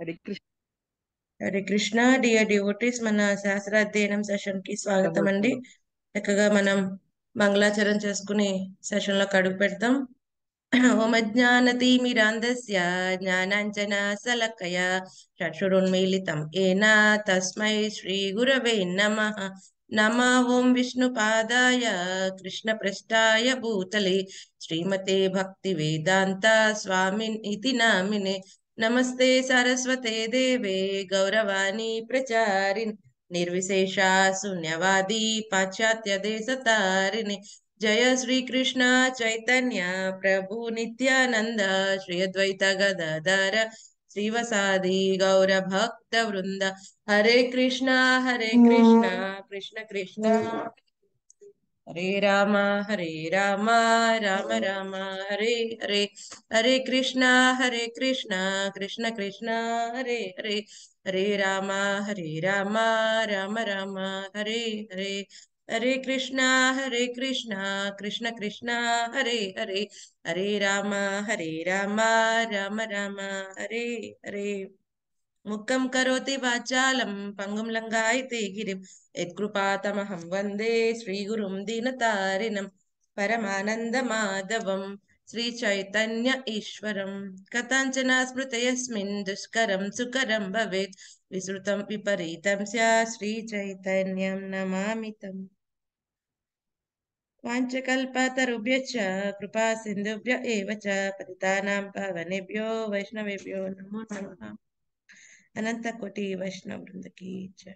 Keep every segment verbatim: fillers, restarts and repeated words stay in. हरे Krishna Hare Krishna dear devotees मन శాస్త్ర అధ్యయనం సెషన్ की स्वागतम अंडी చక్కగా మనం మంగళాచరణ చేసుకుని సెషన్ లో అడుగు పెడతాం ఓం అజ్ఞానతిమిరాంధస్య జ్ఞానాంజన సలకయ చక్షురున్మీలితం ఏనా తస్మై శ్రీ గురవే నమః నమః ఓం విష్ణుపాదాయ కృష్ణ ప్రష్టాయ భూతలే శ్రీమతే భక్తి వేదాంత స్వామినితి నామినే नमस्ते सरस्वते देवे गौरवाणी प्रचारिण निर्विशेषा शून्यवादी पाश्चात्य देश तारिणी जय श्री कृष्ण चैतन्य प्रभु नित्यानंद श्री अद्वैत गदाधर श्रीवसादि गौर भक्त वृंद हरे कृष्णा हरे कृष्णा कृष्ण कृष्णा हरे राम हरे राम राम राम हरे हरे हरे कृष्णा हरे कृष्णा कृष्ण कृष्णा हरे हरे हरे राम हरे राम राम राम हरे हरे हरे कृष्णा हरे कृष्णा कृष्ण कृष्णा हरे हरे हरे राम हरे राम राम राम हरे हरे मुक्कं करोति वाचालं पंगुं लंघयते गिरिं यत्कृपातमहं वन्दे श्रीगुरुं दीनतारिणं परमानन्दमाधवं श्रीचैतन्य ईश्वरं कथञ्चन स्मृतयस्मिन् दुष्करं सुकरं भवेत् विसृतं विपरीतं स्यात् श्रीचैतन्यं नमामि तम् वाञ्छाकल्पतरुभ्यश्च कृपासिन्धुभ्य एव च पतितानां पावनेभ्यो वैष्णवेभ्यो नमो नमः। अनंत कोटि वैष्णव वृंद की जय।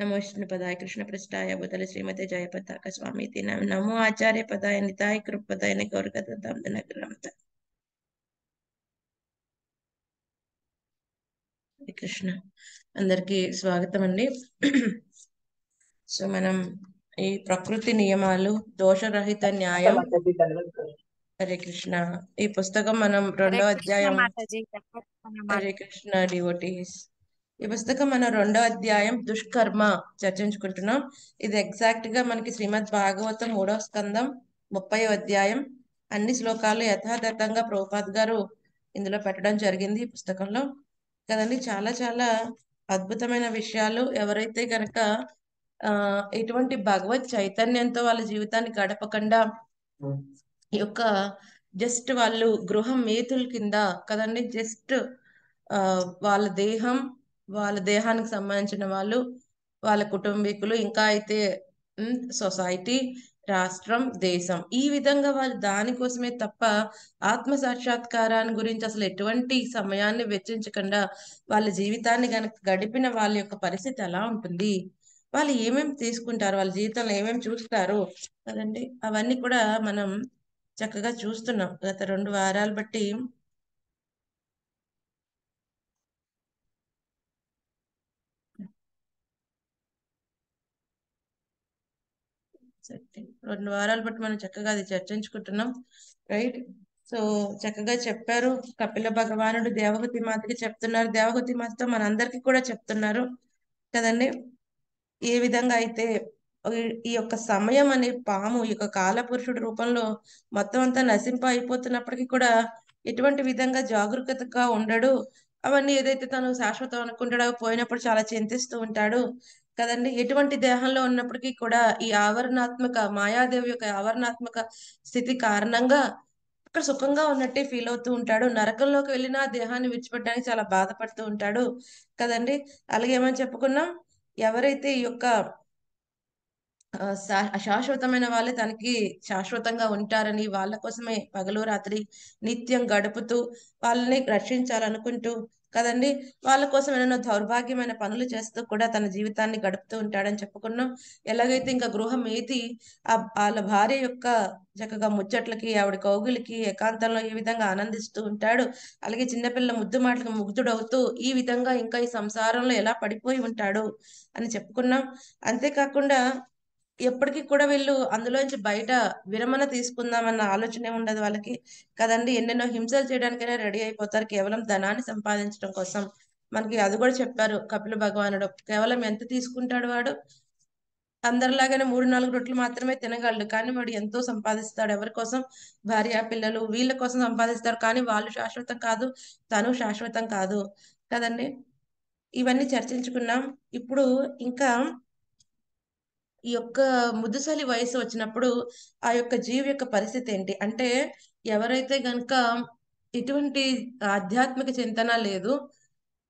नमो विष्णु पदाय कृष्ण पृष्ठाय भूतले श्रीमते जय पताक स्वामी ते नम नमो आचार्य पदाय निताय कृप पदाय गौर कदम नगरमत कृष्ण अंदर की स्वागतम अंडी। सो मनम ई प्रकृति नियमालु दोष रहित न्याय हरे कृष्ण ई पुस्तक मनम రెండో అధ్యాయం हरे कृष्ण డివోటీస్ ఈ పుస్తకం మనం రెండో అధ్యాయం దుష్కర్మ చర్చించుకుంటున్నాం। ఇది ఎగ్జాక్ట్ గా మనకి శ్రీమద్ భాగవతం మూడవ స్కందం ముప్పైవ అధ్యాయం అన్ని శ్లోకాలు యథాతథంగా ప్రభుపాద్ గారు ఇందులో పెట్టడం జరిగింది ఈ పుస్తకంలో కదండి। చాలా చాలా అద్భుతమైన విషయాలు ఎవరైతే గనక ఆ ఇటువంటి భగవత్ చైతన్యంతో వాళ్ళ జీవితాన్ని గడపకుండా యొక్క జస్ట్ వాళ్ళు గృహం మేతుల కింద కదండి, జస్ట్ ఆ వాళ్ళ దేహం వాళ్ళ దేహానికి సంబంధించిన వాళ్ళు వాళ్ళ కుటుంబీకులు ఇంకా అయితే సొసైటీ రాష్ట్రం దేశం ఈ విధంగా వాళ్ళు దానికోసమే తప్ప ఆత్మ సాక్షాత్కారాన్ని గురించి అసలు ఎటువంటి సమయాన్ని వెచ్చించకుండా వాళ్ళ జీవితాన్ని కనుక గడిపిన వాళ్ళ యొక్క పరిస్థితి ఎలా ఉంటుంది, వాళ్ళు ఏమేమి తీసుకుంటారు, వాళ్ళ జీవితంలో ఏమేమి చూస్తారు కదండి, అవన్నీ కూడా మనం చక్కగా చూస్తున్నాం గత రెండు వారాలు బట్టి। రెండు వారాలు బట్టి మనం చక్కగా అది చర్చించుకుంటున్నాం రైట్। సో చక్కగా చెప్పారు కపిల భగవానుడు దేవహూతి మాతకి చెప్తున్నారు, దేవహూతి మాతతో మనందరికీ కూడా చెప్తున్నారు కదండి। ఏ విధంగా అయితే ఈ యొక్క సమయం అనే పాము ఈ యొక్క కాలపురుషుడి రూపంలో మొత్తం అంతా నశింప అయిపోతున్నప్పటికీ కూడా ఎటువంటి విధంగా జాగరూకతగా ఉండడు, అవన్నీ ఏదైతే తను శాశ్వతం అనుకుంటాడో పోయినప్పుడు చాలా చింతిస్తూ ఉంటాడు కదండి। ఎటువంటి దేహంలో ఉన్నప్పటికీ కూడా ఈ ఆవరణాత్మక మాయాదేవి యొక్క ఆవరణాత్మక స్థితి కారణంగా అక్కడ సుఖంగా ఉన్నట్టే ఫీల్ అవుతూ ఉంటాడు, నరకంలోకి వెళ్ళినా దేహాన్ని విడిచిపెట్టడానికి చాలా బాధపడుతూ ఉంటాడు కదండి। అలాగే ఏమని చెప్పుకున్నాం, ఎవరైతే ఈ యొక్క శాశ్వతమైన వాళ్ళే తనకి శాశ్వతంగా ఉంటారని వాళ్ళ కోసమే పగలు రాత్రి నిత్యం గడుపుతూ వాళ్ళని రక్షించాలనుకుంటూ కదండి, వాళ్ళ కోసం ఏమైనా దౌర్భాగ్యమైన పనులు చేస్తూ కూడా తన జీవితాన్ని గడుపుతూ ఉంటాడని చెప్పుకున్నాం। ఎలాగైతే ఇంకా గృహం ఏది వాళ్ళ భార్య యొక్క చక్కగా ముచ్చట్లకి ఆవిడ కౌగులకి ఏకాంతంలో ఈ విధంగా ఆనందిస్తూ ఉంటాడు, అలాగే చిన్నపిల్ల ముద్దు మాటలకు ముగ్ధుడవుతూ ఈ విధంగా ఇంకా ఈ సంసారంలో ఎలా పడిపోయి ఉంటాడు అని చెప్పుకున్నాం। అంతేకాకుండా ఎప్పటికీ కూడా వీళ్ళు అందులోంచి బయట విరమణ తీసుకుందామన్న ఆలోచనే ఉండదు వాళ్ళకి కదండి, ఎన్నెన్నో హింసలు చేయడానికైనా రెడీ అయిపోతారు కేవలం ధనాన్ని సంపాదించడం కోసం। మనకి అది కూడా చెప్పారు కపిల భగవానుడు, కేవలం ఎంత తీసుకుంటాడు వాడు అందరిలాగానే మూడు నాలుగు రొట్టెలు మాత్రమే తినగలడు, కానీ వాడు ఎంతో సంపాదిస్తాడు. ఎవరి కోసం? భార్య పిల్లలు వీళ్ళ కోసం సంపాదిస్తారు, కానీ వాళ్ళు శాశ్వతం కాదు, తను శాశ్వతం కాదు కదండి. ఇవన్నీ చర్చించుకున్నాం. ఇప్పుడు ఇంకా ఈ యొక్క ముదుసలి వయసు వచ్చినప్పుడు ఆ యొక్క జీవి యొక్క పరిస్థితి ఏంటి అంటే, ఎవరైతే గనక ఇటువంటి ఆధ్యాత్మిక చింతన లేదు,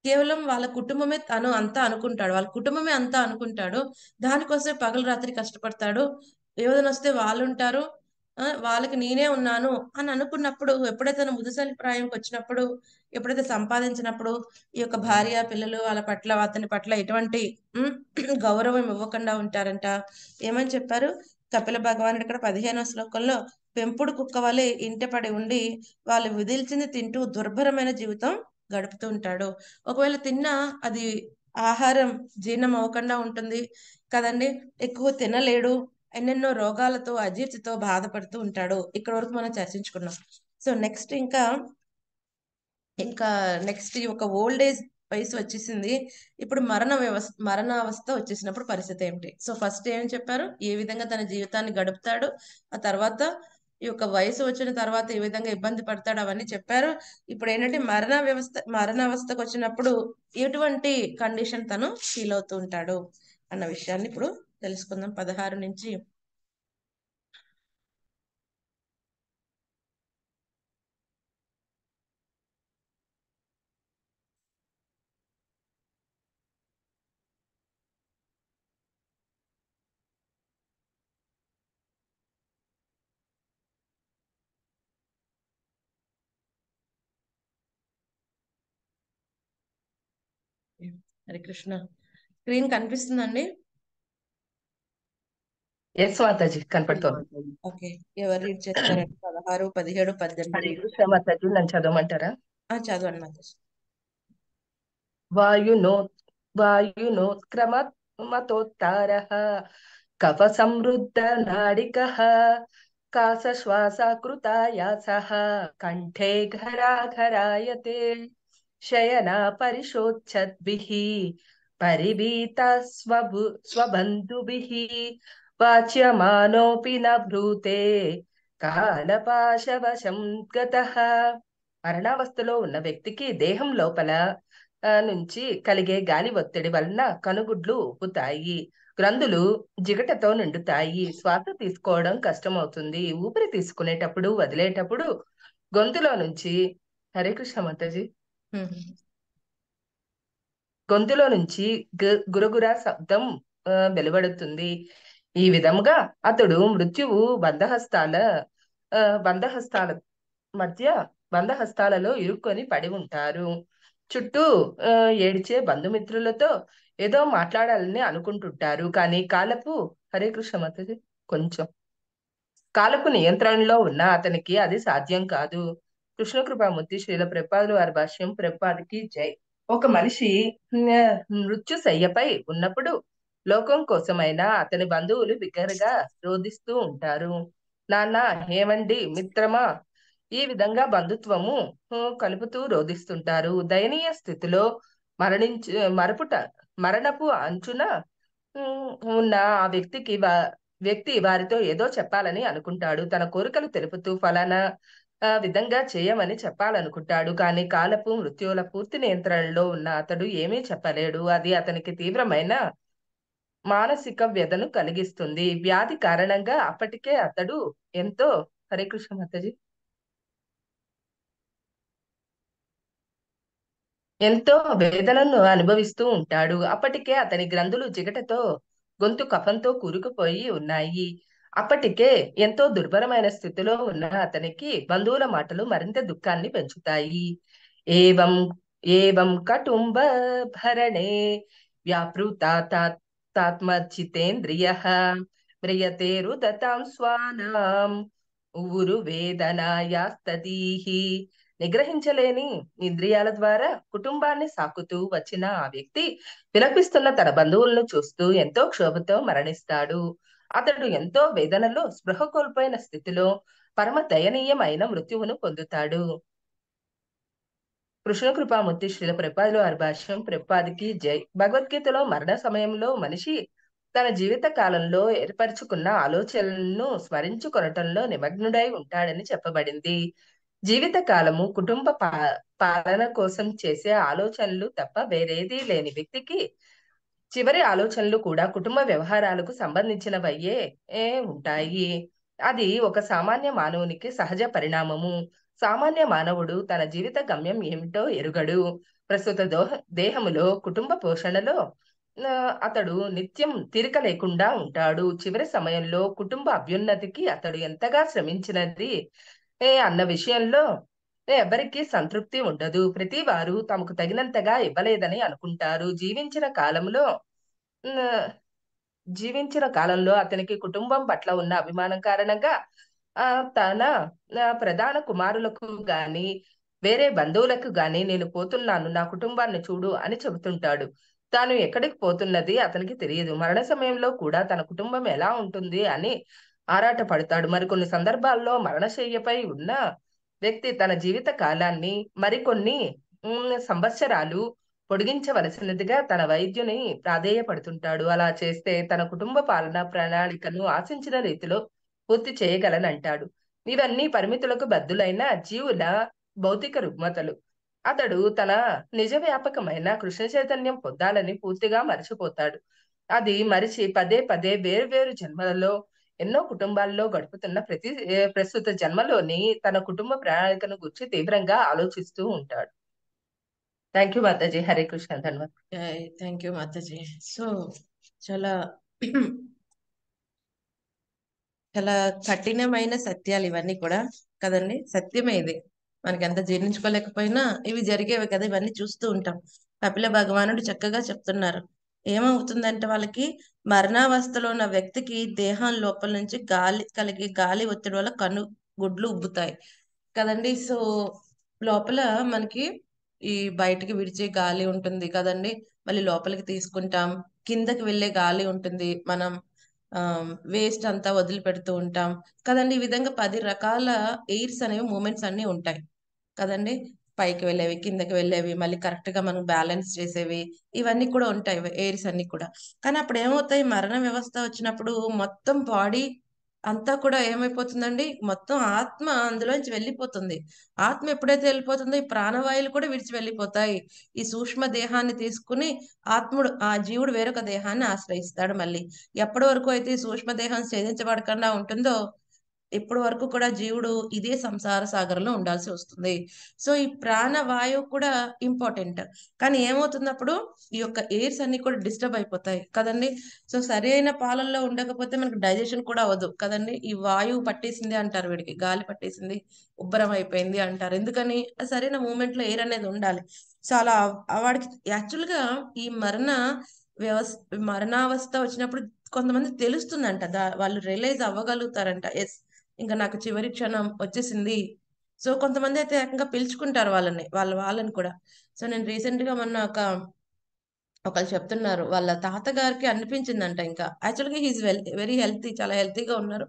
కేవలం వాళ్ళ కుటుంబమే తను అంతా అనుకుంటాడు, వాళ్ళ కుటుంబమే అంతా అనుకుంటాడు, దానికోసమే పగలు రాత్రి కష్టపడతాడు, ఏదైనా వస్తే వాళ్ళు ఉంటారు, వాళ్ళకి నేనే ఉన్నాను అని అనుకున్నప్పుడు, ఎప్పుడైతే తను ముదుసలి ప్రాయంకి వచ్చినప్పుడు, ఎప్పుడైతే సంపాదించినప్పుడు ఈ యొక్క భార్య పిల్లలు వాళ్ళ పట్ల అతని పట్ల ఎటువంటి గౌరవం ఇవ్వకుండా ఉంటారంట. ఏమని చెప్పారు కపిల భగవానుడు ఇక్కడ పదిహేనవ శ్లోకంలో? పెంపుడు కుక్క వలె ఇంట పడి ఉండి వాళ్ళు విదిల్చింది తింటూ దుర్భరమైన జీవితం గడుపుతూ ఉంటాడు. ఒకవేళ తిన్నా అది ఆహారం జీర్ణం అవ్వకుండా ఉంటుంది కదండి, ఎక్కువ తినలేడు, ఎన్నెన్నో రోగాలతో అజీర్తితో బాధపడుతూ ఉంటాడు. ఇక్కడ వరకు మనం చర్చించుకున్నాం. సో నెక్స్ట్ ఇంకా ఇంకా నెక్స్ట్ ఒక ఓల్డ్ ఏజ్ వయసు వచ్చేసింది. ఇప్పుడు మరణ వ్యవస్థ మరణావస్థ వచ్చేసినప్పుడు పరిస్థితి ఏమిటి? సో ఫస్ట్ ఏం చెప్పారు, ఏ విధంగా తన జీవితాన్ని గడుపుతాడు, ఆ తర్వాత ఈ యొక్క వయసు వచ్చిన తర్వాత ఏ విధంగా ఇబ్బంది పడతాడు అవన్నీ చెప్పారు. ఇప్పుడు ఏంటంటే మరణ వ్యవస్థ మరణావస్థకు వచ్చినప్పుడు ఎటువంటి కండిషన్ తను ఫీల్ అవుతూ ఉంటాడు అన్న విషయాన్ని ఇప్పుడు తెలుసుకుందాం. పదహారు నుంచి హరి కృష్ణ. స్క్రీన్ కనిపిస్తుందండి? ఎవరు రీడ్ చేస్తారండి? పదహారు పదిహేడు పద్దెనిమిది చదవమంటారా? చదవండి. వాయునో వాయునోత్క్రమతోత్తార కఫ సమృద్ధ నాడికః కాశశ్వాసకృతాయాసః కంఠే ఘరాఘరాయతే శయనా పరిశోచ్ఛద్భిః పరిభీతః స్వబు స్వబంధుభిః వాచ్యమానోపి నభ్రూతే కాలపాశవశం గతః. మరణావస్థలో ఉన్న వ్యక్తికి దేహం లోపల నుంచి కలిగే గాలి ఒత్తిడి వలన కనుగుడ్లు ఉబ్బుతాయి, గ్రంథులు జిగటతో నిండుతాయి, శ్వాస తీసుకోవడం కష్టమవుతుంది, ఊపిరి తీసుకునేటప్పుడు వదిలేటప్పుడు గొంతులో నుంచి హరే కృష్ణ మాతాజీ గొంతులో నుంచి గురగురా శబ్దం వెలువడుతుంది. ఈ విధముగా అతడు మృత్యువు బంధహస్తాల బంధహస్తాల మధ్య బంధహస్తాలలో ఇరుక్కొని పడి ఉంటారు. చుట్టూ ఏడిచే బంధుమిత్రులతో ఏదో మాట్లాడాలని అనుకుంటుంటారు, కానీ కాలపు హరే కృష్ణ మాతాజీ కొంచెం కాలపు నియంత్రణలో ఉన్న అతనికి అది సాధ్యం కాదు. కృష్ణ కృపామూర్తి శ్రీల ప్రభుపాదుల వారి భాష్యం. ప్రభుపాదికి జై. ఒక మనిషి మృత్యు శయ్యపై ఉన్నప్పుడు లోకం కోసమైనా అతని బంధువులు బిగ్గరగా రోధిస్తూ ఉంటారు. నాన్న, ఏమండి, మిత్రమా, ఈ విధంగా బంధుత్వము కలుపుతూ రోధిస్తుంటారు. దయనీయ స్థితిలో మరణించు మరపుట మరణపు అంచున ఉన్న ఆ వ్యక్తికి వా వ్యక్తి వారితో ఏదో చెప్పాలని అనుకుంటాడు. తన కోరికలు తెలుపుతూ ఫలానా విధంగా చేయమని చెప్పాలనుకుంటాడు, కానీ కాలపు మృత్యువుల పూర్తి నియంత్రణలో ఉన్న అతడు ఏమీ చెప్పలేడు. అది అతనికి తీవ్రమైన మానసిక వ్యధను కలిగిస్తుంది. వ్యాధి కారణంగా అప్పటికే అతడు ఎంతో హరే కృష్ణ మాతాజీ ఎంతో వేదనను అనుభవిస్తూ ఉంటాడు. అప్పటికే అతని గ్రంథులు జిగటతో గొంతు కఫంతో కూరుకుపోయి ఉన్నాయి. అప్పటికే ఎంతో దుర్భరమైన స్థితిలో ఉన్న అతనికి బంధువుల మాటలు మరింత దుఃఖాన్ని పెంచుతాయి. ఏవం ఏవం కటుంబ భరణే వ్యాపృత తాత్మచితేంద్రియః మ్రియతే రుదతాం స్వానాం ఊరు వేదనాయాస్తదీః. నిగ్రహించలేని ఇంద్రియాల ద్వారా కుటుంబాన్ని సాకుతూ వచ్చిన ఆ వ్యక్తి విలపిస్తున్న తన బంధువులను చూస్తూ ఎంతో క్షోభతో మరణిస్తాడు. అతడు ఎంతో వేదనలో స్పృహ కోల్పోయిన స్థితిలో పరమ దయనీయమైన మృత్యువును పొందుతాడు. కృష్ణ కృపామూర్తి శ్రీల ప్రభుపాదుల వారి భాష్యం. ప్రభుపాదికి జై. భగవద్గీతలో మరణ సమయంలో మనిషి తన జీవిత కాలంలో ఏర్పరచుకున్న ఆలోచనలను స్మరించుకొనటంలో నిమగ్నుడై ఉంటాడని చెప్పబడింది. జీవిత కాలము కుటుంబ పా పాలన కోసం చేసే ఆలోచనలు తప్ప వేరేది లేని వ్యక్తికి చివరి ఆలోచనలు కూడా కుటుంబ వ్యవహారాలకు సంబంధించినవయ్యే ఏ ఉంటాయి. అది ఒక సామాన్య మానవునికి సహజ పరిణామము. సామాన్య మానవుడు తన జీవిత గమ్యం ఏమిటో ఎరుగడు. ప్రస్తుత దోహ దేహములో కుటుంబ పోషణలో ఆ, అతడు నిత్యం తీరిక లేకుండా ఉంటాడు. చివరి సమయంలో కుటుంబ అభ్యున్నతికి అతడు ఎంతగా శ్రమించినది ఏ అన్న విషయంలో ఎవరికీ సంతృప్తి ఉండదు. ప్రతి వారు తమకు తగినంతగా ఇవ్వలేదని అనుకుంటారు. జీవించిన కాలంలో ఆ, జీవించిన కాలంలో అతనికి కుటుంబం పట్ల ఉన్న అభిమానం కారణంగా ఆ, తన ఆ, ప్రధాన కుమారులకు గాని వేరే బంధువులకు గాని నేను పోతున్నాను, నా కుటుంబాన్ని చూడు అని చెబుతుంటాడు. తాను ఎక్కడికి పోతున్నది అతనికి తెలియదు. మరణ సమయంలో కూడా తన కుటుంబం ఎలా ఉంటుంది అని ఆరాట పడతాడు. మరికొన్ని సందర్భాల్లో మరణశయ్యపై ఉన్న వ్యక్తి తన జీవిత కాలాన్ని మరికొన్ని ఉమ్, సంవత్సరాలు పొడిగించవలసినదిగా తన వైద్యుని ప్రాధేయపడుతుంటాడు. అలా చేస్తే తన కుటుంబ పాలన ప్రణాళికను ఆశించిన రీతిలో పూర్తి చేయగలనంటాడు. ఇవన్నీ పరిమితులకు బద్దులైన జీవుల భౌతిక రుగ్మతలు. అతడు తన నిజ వ్యాపకమైన కృష్ణ చైతన్యం పొందాలని పూర్తిగా మరిచిపోతాడు. అది మరిచి పదే పదే వేరువేరు జన్మలలో ఎన్నో కుటుంబాల్లో గడుపుతున్న ప్రతి ఏ ప్రస్తుత జన్మలోని తన కుటుంబ ప్రణాళికను గురించి తీవ్రంగా ఆలోచిస్తూ ఉంటాడు. Thank you Mataji. హరే కృష్ణ. ధన్యవాదాలు. Thank you Mataji. సో చాలా చాలా కఠినమైన సత్యాలు ఇవన్నీ కూడా కదండి. సత్యమే ఇది, మనకి అంత జీర్ణించుకోలేకపోయినా ఇవి జరిగేవి కదా, ఇవన్నీ చూస్తూ ఉంటాం. కపిల భగవానుడు చక్కగా చెప్తున్నారు. ఏమవుతుందంటే వాళ్ళకి మరణావస్థలో ఉన్న వ్యక్తికి దేహం లోపల నుంచి గాలి కలిగి గాలి ఒత్తిడి వల్ల కను గుడ్లు ఉబ్బుతాయి కదండి. సో లోపల మనకి ఈ బయటికి విడిచే గాలి ఉంటుంది కదండి, మళ్ళీ లోపలికి తీసుకుంటాం, కిందకి వెళ్ళే గాలి ఉంటుంది, మనం వేస్ట్ అంతా వదిలిపెడుతూ ఉంటాం కదండి. ఈ విధంగా పది రకాల ఎయిర్స్ అనేవి మూమెంట్స్ అన్ని ఉంటాయి కదండి. పైకి వెళ్ళేవి, కిందకి వెళ్ళేవి, మళ్ళీ కరెక్ట్ గా మనం బ్యాలెన్స్ చేసేవి, ఇవన్నీ కూడా ఉంటాయి ఎయిర్స్ అన్ని కూడా. కానీ అప్పుడు ఏమవుతాయి, మరణ వ్యవస్థ వచ్చినప్పుడు మొత్తం బాడీ అంతా కూడా ఏమైపోతుందండి, మొత్తం ఆత్మ అందులోంచి వెళ్ళిపోతుంది. ఆత్మ ఎప్పుడైతే వెళ్ళిపోతుందో ఈ ప్రాణవాయువులు కూడా విడిచి వెళ్ళిపోతాయి. ఈ సూక్ష్మ దేహాన్ని తీసుకుని ఆత్ముడు ఆ జీవుడు వేరొక దేహాన్ని ఆశ్రయిస్తాడు. మళ్ళీ ఎప్పటి వరకు అయితే ఈ సూక్ష్మ దేహం ఛేదించబడకుండా ఉంటుందో ఇప్పటి వరకు కూడా జీవుడు ఇదే సంసార సాగరంలో ఉండాల్సి వస్తుంది. సో ఈ ప్రాణవాయువు కూడా ఇంపార్టెంట్. కానీ ఏమవుతున్నప్పుడు ఈ యొక్క ఎయిర్స్ అన్ని కూడా డిస్టర్బ్ అయిపోతాయి కదండి. సో సరి అయిన పాలల్లో ఉండకపోతే మనకు డైజెషన్ కూడా అవ్వదు కదండి. ఈ వాయువు పట్టేసింది అంటారు, వీడికి గాలి పట్టేసింది, ఉబ్బరం అయిపోయింది అంటారు. ఎందుకని, సరైన మూమెంట్ లో ఎయిర్ అనేది ఉండాలి. సో అలా వాడికి యాక్చువల్ గా ఈ మరణ వ్యవస్థ మరణావస్థ వచ్చినప్పుడు కొంతమంది తెలుస్తుందంట, దా వాళ్ళు రియలైజ్ అవ్వగలుగుతారంట. ఎస్, ఇంకా నాకు చివరి క్షణం వచ్చేసింది. సో కొంతమంది అయితే ఏకంగా పిలుచుకుంటారు వాళ్ళని వాళ్ళ వాళ్ళని కూడా. సో నేను రీసెంట్ గా మొన్న ఒక ఒకళ్ళు చెప్తున్నారు, వాళ్ళ తాతగారికి అనిపించిందంట. ఇంకా యాక్చువల్గా హీఈస్ వెల్ వెరీ హెల్తీ, చాలా హెల్తీగా ఉన్నారు.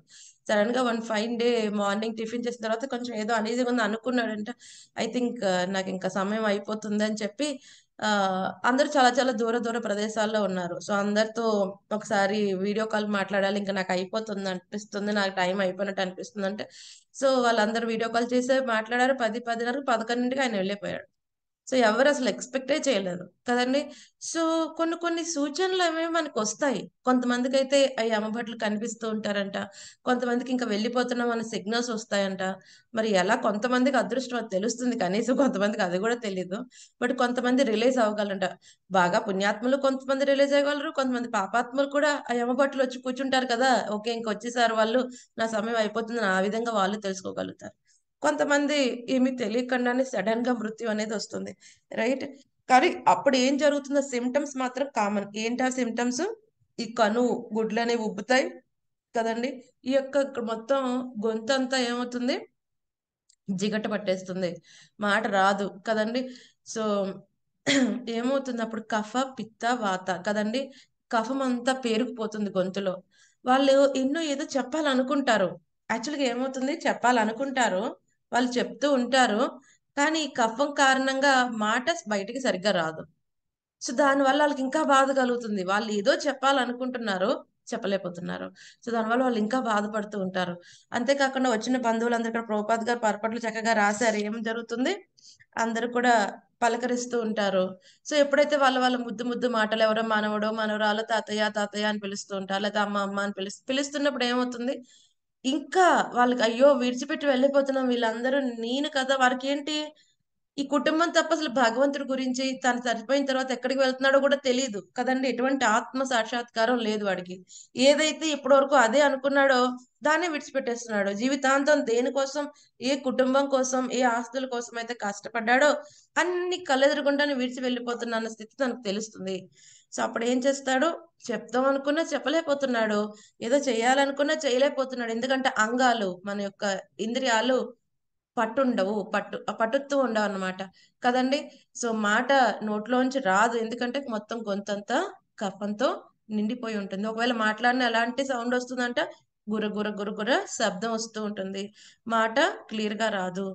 సడన్ గా one five day morning tiffin చేసిన తర్వాత కొంచెం ఏదో అనీజీగా ఉంది అనుకున్నాడంట. ఐ థింక్ నాకు ఇంకా సమయం అయిపోతుంది అని చెప్పి ఆ అందరు చాలా చాలా దూర దూర ప్రదేశాల్లో ఉన్నారు. సో అందరితో ఒకసారి వీడియో కాల్ మాట్లాడాలి, ఇంకా నాకు అయిపోతుంది అనిపిస్తుంది, నాకు టైం అయిపోయినట్టు అనిపిస్తుంది అంటే. సో వాళ్ళందరూ వీడియో కాల్ చేసే మాట్లాడారు. పది పదిన్నరకు పదకొండింటికి ఆయన వెళ్ళిపోయాడు. సో ఎవరు అసలు ఎక్స్పెక్టే చేయలేదు కదండి. సో కొన్ని కొన్ని సూచనలు ఏమేమి మనకు వస్తాయి. కొంతమందికి అయితే అవి అమ్మబట్లు కనిపిస్తూ ఉంటారంట, కొంతమందికి ఇంకా వెళ్ళిపోతున్నాం అనే సిగ్నల్స్ వస్తాయంట. మరి ఎలా, కొంతమందికి అదృష్టం తెలుస్తుంది, కనీసం కొంతమందికి అది కూడా తెలియదు. బట్ కొంతమంది రిలీజ్ అవ్వగలంట, బాగా పుణ్యాత్మలు కొంతమంది రిలీజ్ అవ్వగలరు, కొంతమంది పాపాత్మలు కూడా ఆ అమ్మబట్లు వచ్చి కూర్చుంటారు కదా, ఓకే ఇంక వచ్చేసారు వాళ్ళు, నా సమయం అయిపోతుంది, ఆ విధంగా వాళ్ళు తెలుసుకోగలుగుతారు. కొంతమంది ఏమి తెలియకుండానే సడన్ గా మృత్యు అనేది వస్తుంది, రైట్. కానీ అప్పుడు ఏం జరుగుతుందో సిమ్టమ్స్ మాత్రం కామన్. ఏంటి ఆ సిమ్టమ్స్, ఈ కను గుడ్లు అనేవి ఉబ్బుతాయి కదండి. ఈ యొక్క మొత్తం గొంతు అంతా ఏమవుతుంది, జిగట పట్టేస్తుంది, మాట రాదు కదండి. సో ఏమవుతుంది అప్పుడు, కఫ పిత్త వాత కదండి. కఫం అంతా పేరుకుపోతుంది గొంతులో. వాళ్ళు ఎన్నో ఏదో చెప్పాలనుకుంటారు, యాక్చువల్గా ఏమవుతుంది, చెప్పాలనుకుంటారు, వాళ్ళు చెప్తూ ఉంటారు. కానీ ఈ కఫం కారణంగా మాట బయటికి సరిగ్గా రాదు. సో దానివల్ల వాళ్ళకి ఇంకా బాధ కలుగుతుంది. వాళ్ళు ఏదో చెప్పాలనుకుంటున్నారు, చెప్పలేకపోతున్నారు. సో దానివల్ల వాళ్ళు ఇంకా బాధపడుతూ ఉంటారు. అంతేకాకుండా వచ్చిన బంధువులందరూ ఇక్కడ ప్రభుపాద్ గారు పర్పట్లు చక్కగా రాశారు, ఏం జరుగుతుంది అందరూ కూడా పలకరిస్తూ ఉంటారు. సో ఎప్పుడైతే వాళ్ళ వాళ్ళ ముద్దు ముద్దు మాటలు, ఎవరో మనవడో మనవరాలో తాతయ్య తాతయ్య అని పిలుస్తూ ఉంటారు, లేదా అమ్మ అమ్మ అని పిలుస్తూ పిలుస్తున్నప్పుడు ఏమవుతుంది, ఇంకా వాళ్ళకి అయ్యో విడిచిపెట్టి వెళ్ళిపోతున్నాం వీళ్ళందరూ నేను కదా. వారికి ఏంటి ఈ కుటుంబం తప్ప అసలు భగవంతుడి గురించి, తను చనిపోయిన తర్వాత ఎక్కడికి వెళ్తున్నాడో కూడా తెలియదు కదండి. ఎటువంటి ఆత్మ సాక్షాత్కారం లేదు వాడికి. ఏదైతే ఇప్పటి వరకు అదే అనుకున్నాడో దాన్ని విడిచిపెట్టేస్తున్నాడు. జీవితాంతం దేనికోసం, ఏ కుటుంబం కోసం, ఏ ఆస్తుల కోసం అయితే కష్టపడ్డాడో అన్ని కళ్ళెదురుగుండానే విడిచి వెళ్ళిపోతున్న స్థితి తనకు తెలుస్తుంది. సో అప్పుడు ఏం చేస్తాడు, చెప్తాం అనుకున్నా చెప్పలేకపోతున్నాడు, ఏదో చేయాలనుకున్నా చేయలేకపోతున్నాడు. ఎందుకంటే అంగాలు, మన యొక్క ఇంద్రియాలు పట్టుండవు, పట్టు పట్టుత్వం ఉండవు అన్నమాట కదండి. సో మాట నోట్లోంచి రాదు, ఎందుకంటే మొత్తం గొంతంతా కఫంతో నిండిపోయి ఉంటుంది. ఒకవేళ మాట్లాడిన ఎలాంటి సౌండ్ వస్తుందంట, గుర గుర గుర గుర శబ్దం వస్తూ ఉంటుంది, మాట క్లియర్ గా రాదు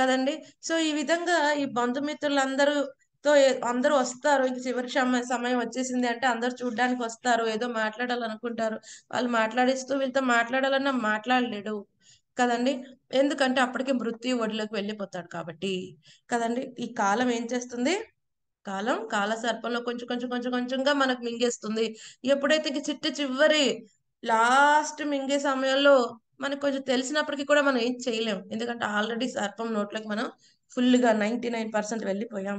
కదండి. సో ఈ విధంగా ఈ బంధుమిత్రులందరూ తో అందరూ వస్తారు, ఇంక చివరి సమయం వచ్చేసింది అంటే అందరు చూడ్డానికి వస్తారు, ఏదో మాట్లాడాలనుకుంటారు. వాళ్ళు మాట్లాడిస్తూ వీళ్ళతో మాట్లాడాలన్నా మాట్లాడలేడు కదండి, ఎందుకంటే అప్పటికి మృత్యు ఒడిలోకి వెళ్ళిపోతాడు కాబట్టి కదండి. ఈ కాలం ఏం చేస్తుంది, కాలం కాల సర్పంలో కొంచెం కొంచెం కొంచెం కొంచెంగా మనకు మింగేస్తుంది. ఎప్పుడైతే చిట్ట చివరి లాస్ట్ మింగే సమయంలో మనకు కొంచెం తెలిసినప్పటికీ కూడా మనం ఏం చేయలేం, ఎందుకంటే ఆల్రెడీ సర్పం నోట్లోకి మనం ఫుల్ గా నైన్టీ నైన్ పర్సెంట్ వెళ్ళిపోయాం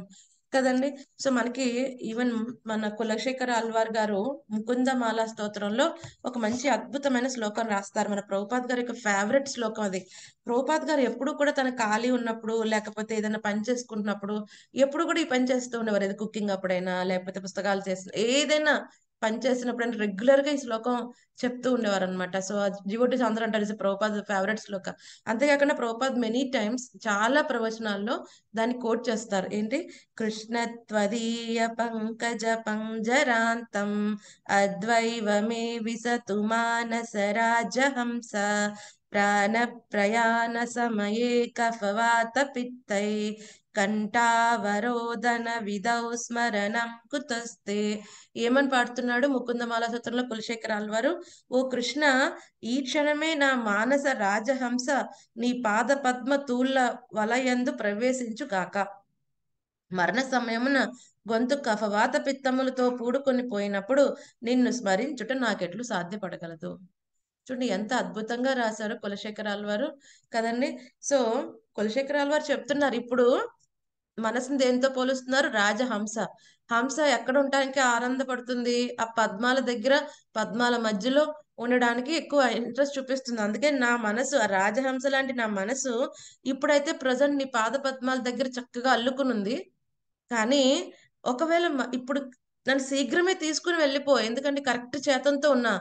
కదండి. సో మనకి ఈవెన్ మన కులశేఖర అల్వార్ గారు ముకుందమాల స్తోత్రంలో ఒక మంచి అద్భుతమైన శ్లోకం రాస్తారు. మన ప్రభుపాద్ గారి యొక్క ఫేవరెట్ శ్లోకం అది. ప్రభుపాద్ గారు ఎప్పుడు కూడా తన ఖాళీ ఉన్నప్పుడు, లేకపోతే ఏదైనా పని చేసుకుంటున్నప్పుడు ఎప్పుడు కూడా ఈ పని చేస్తూ ఉండేవారు. ఏదో కుకింగ్ అప్పుడైనా, లేకపోతే పుస్తకాలు చేసిన ఏదైనా పని చేసినప్పుడైనా రెగ్యులర్ గా ఈ శ్లోకం చెప్తూ ఉండేవారు అనమాట. సో డివోటీస్ అందరూ అంటారు ఇది ప్రభుపాద్ ఫేవరెట్ శ్లోక. అంతేకాకుండా ప్రభుపాద్ మెనీ టైమ్స్ చాలా ప్రవచనాల్లో దాన్ని కోట్ చేస్తారు. ఏంటి, కృష్ణ త్వదీయ పంకజ పంజరాంతం అద్వైవమే విసతు మానస రాజహంస ప్రాణ ప్రయాణ సమయే కఫవాత పిత్తై కంఠావరోధన విధౌ స్మరణం కుతస్తే. ఏమని పాడుతున్నాడు ముకుందమాల స్తోత్రంలో కులశేఖర అల్వారు, ఓ కృష్ణ ఈ క్షణమే నా మానస రాజహంస నీ పాద పద్మ తూళ్ళ వలయందు ప్రవేశించుగాక. మరణ సమయమున గొంతు కఫవాత పిత్తములతో పూడుకొని పోయినప్పుడు నిన్ను స్మరించుట నాకెట్లు సాధ్యపడగలదు. చూడండి ఎంత అద్భుతంగా రాశారు కులశేఖర అల్వారు కదండి. సో కులశేఖర అల్వారు చెప్తున్నారు, ఇప్పుడు మనసుని దేనితో పోలుస్తున్నారు, రాజహంస. హంస ఎక్కడ ఉండటానికి ఆనందపడుతుంది, ఆ పద్మాల దగ్గర పద్మాల మధ్యలో ఉండడానికి ఎక్కువ ఇంట్రెస్ట్ చూపిస్తుంది. అందుకే నా మనసు ఆ రాజహంస లాంటి నా మనసు ఇప్పుడైతే ప్రజెంట్ నీ పాద పద్మాల దగ్గర చక్కగా అల్లుకునుంది, కానీ ఒకవేళ ఇప్పుడు నన్ను శీఘ్రమే తీసుకుని వెళ్ళిపో, ఎందుకంటే కరెక్ట్ చేతంతో ఉన్నా.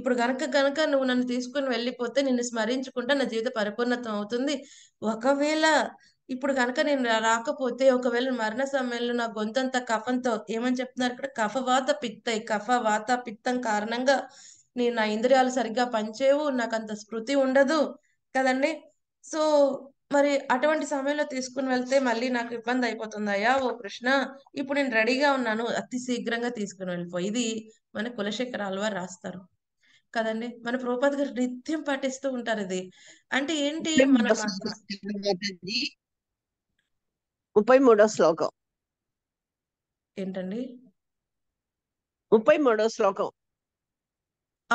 ఇప్పుడు గనక గనక నువ్వు నన్ను తీసుకుని వెళ్ళిపోతే నిన్ను స్మరించుకుంటా నా జీవిత పరిపూర్ణతం అవుతుంది. ఒకవేళ ఇప్పుడు గనక నేను రాకపోతే, ఒకవేళ మరణ సమయంలో నా గొంతంతా కఫంతో, ఏమని చెప్తున్నారు ఇక్కడ, కఫవాత పిత్తాయి, కఫ వాత పిత్తం కారణంగా నేను నా ఇంద్రియాలు సరిగ్గా పనిచేయవు, నాకు అంత స్మృతి ఉండదు కదండి. సో మరి అటువంటి సమయంలో తీసుకుని వెళ్తే మళ్ళీ నాకు ఇబ్బంది అయిపోతుందయ్యా ఓ కృష్ణ, ఇప్పుడు నేను రెడీగా ఉన్నాను, అతి శీఘ్రంగా తీసుకుని వెళ్ళిపో. ఇది మన కులశేఖర అల్వారు రాస్తారు కదండి. మన ప్రభుపాద్ గారు నిత్యం పాటిస్తూ ఉంటారు ఇది. అంటే ఏంటి, మన ముప్పై మూడో శ్లోకం ఏంటండి, ముప్పై మూడో శ్లోకం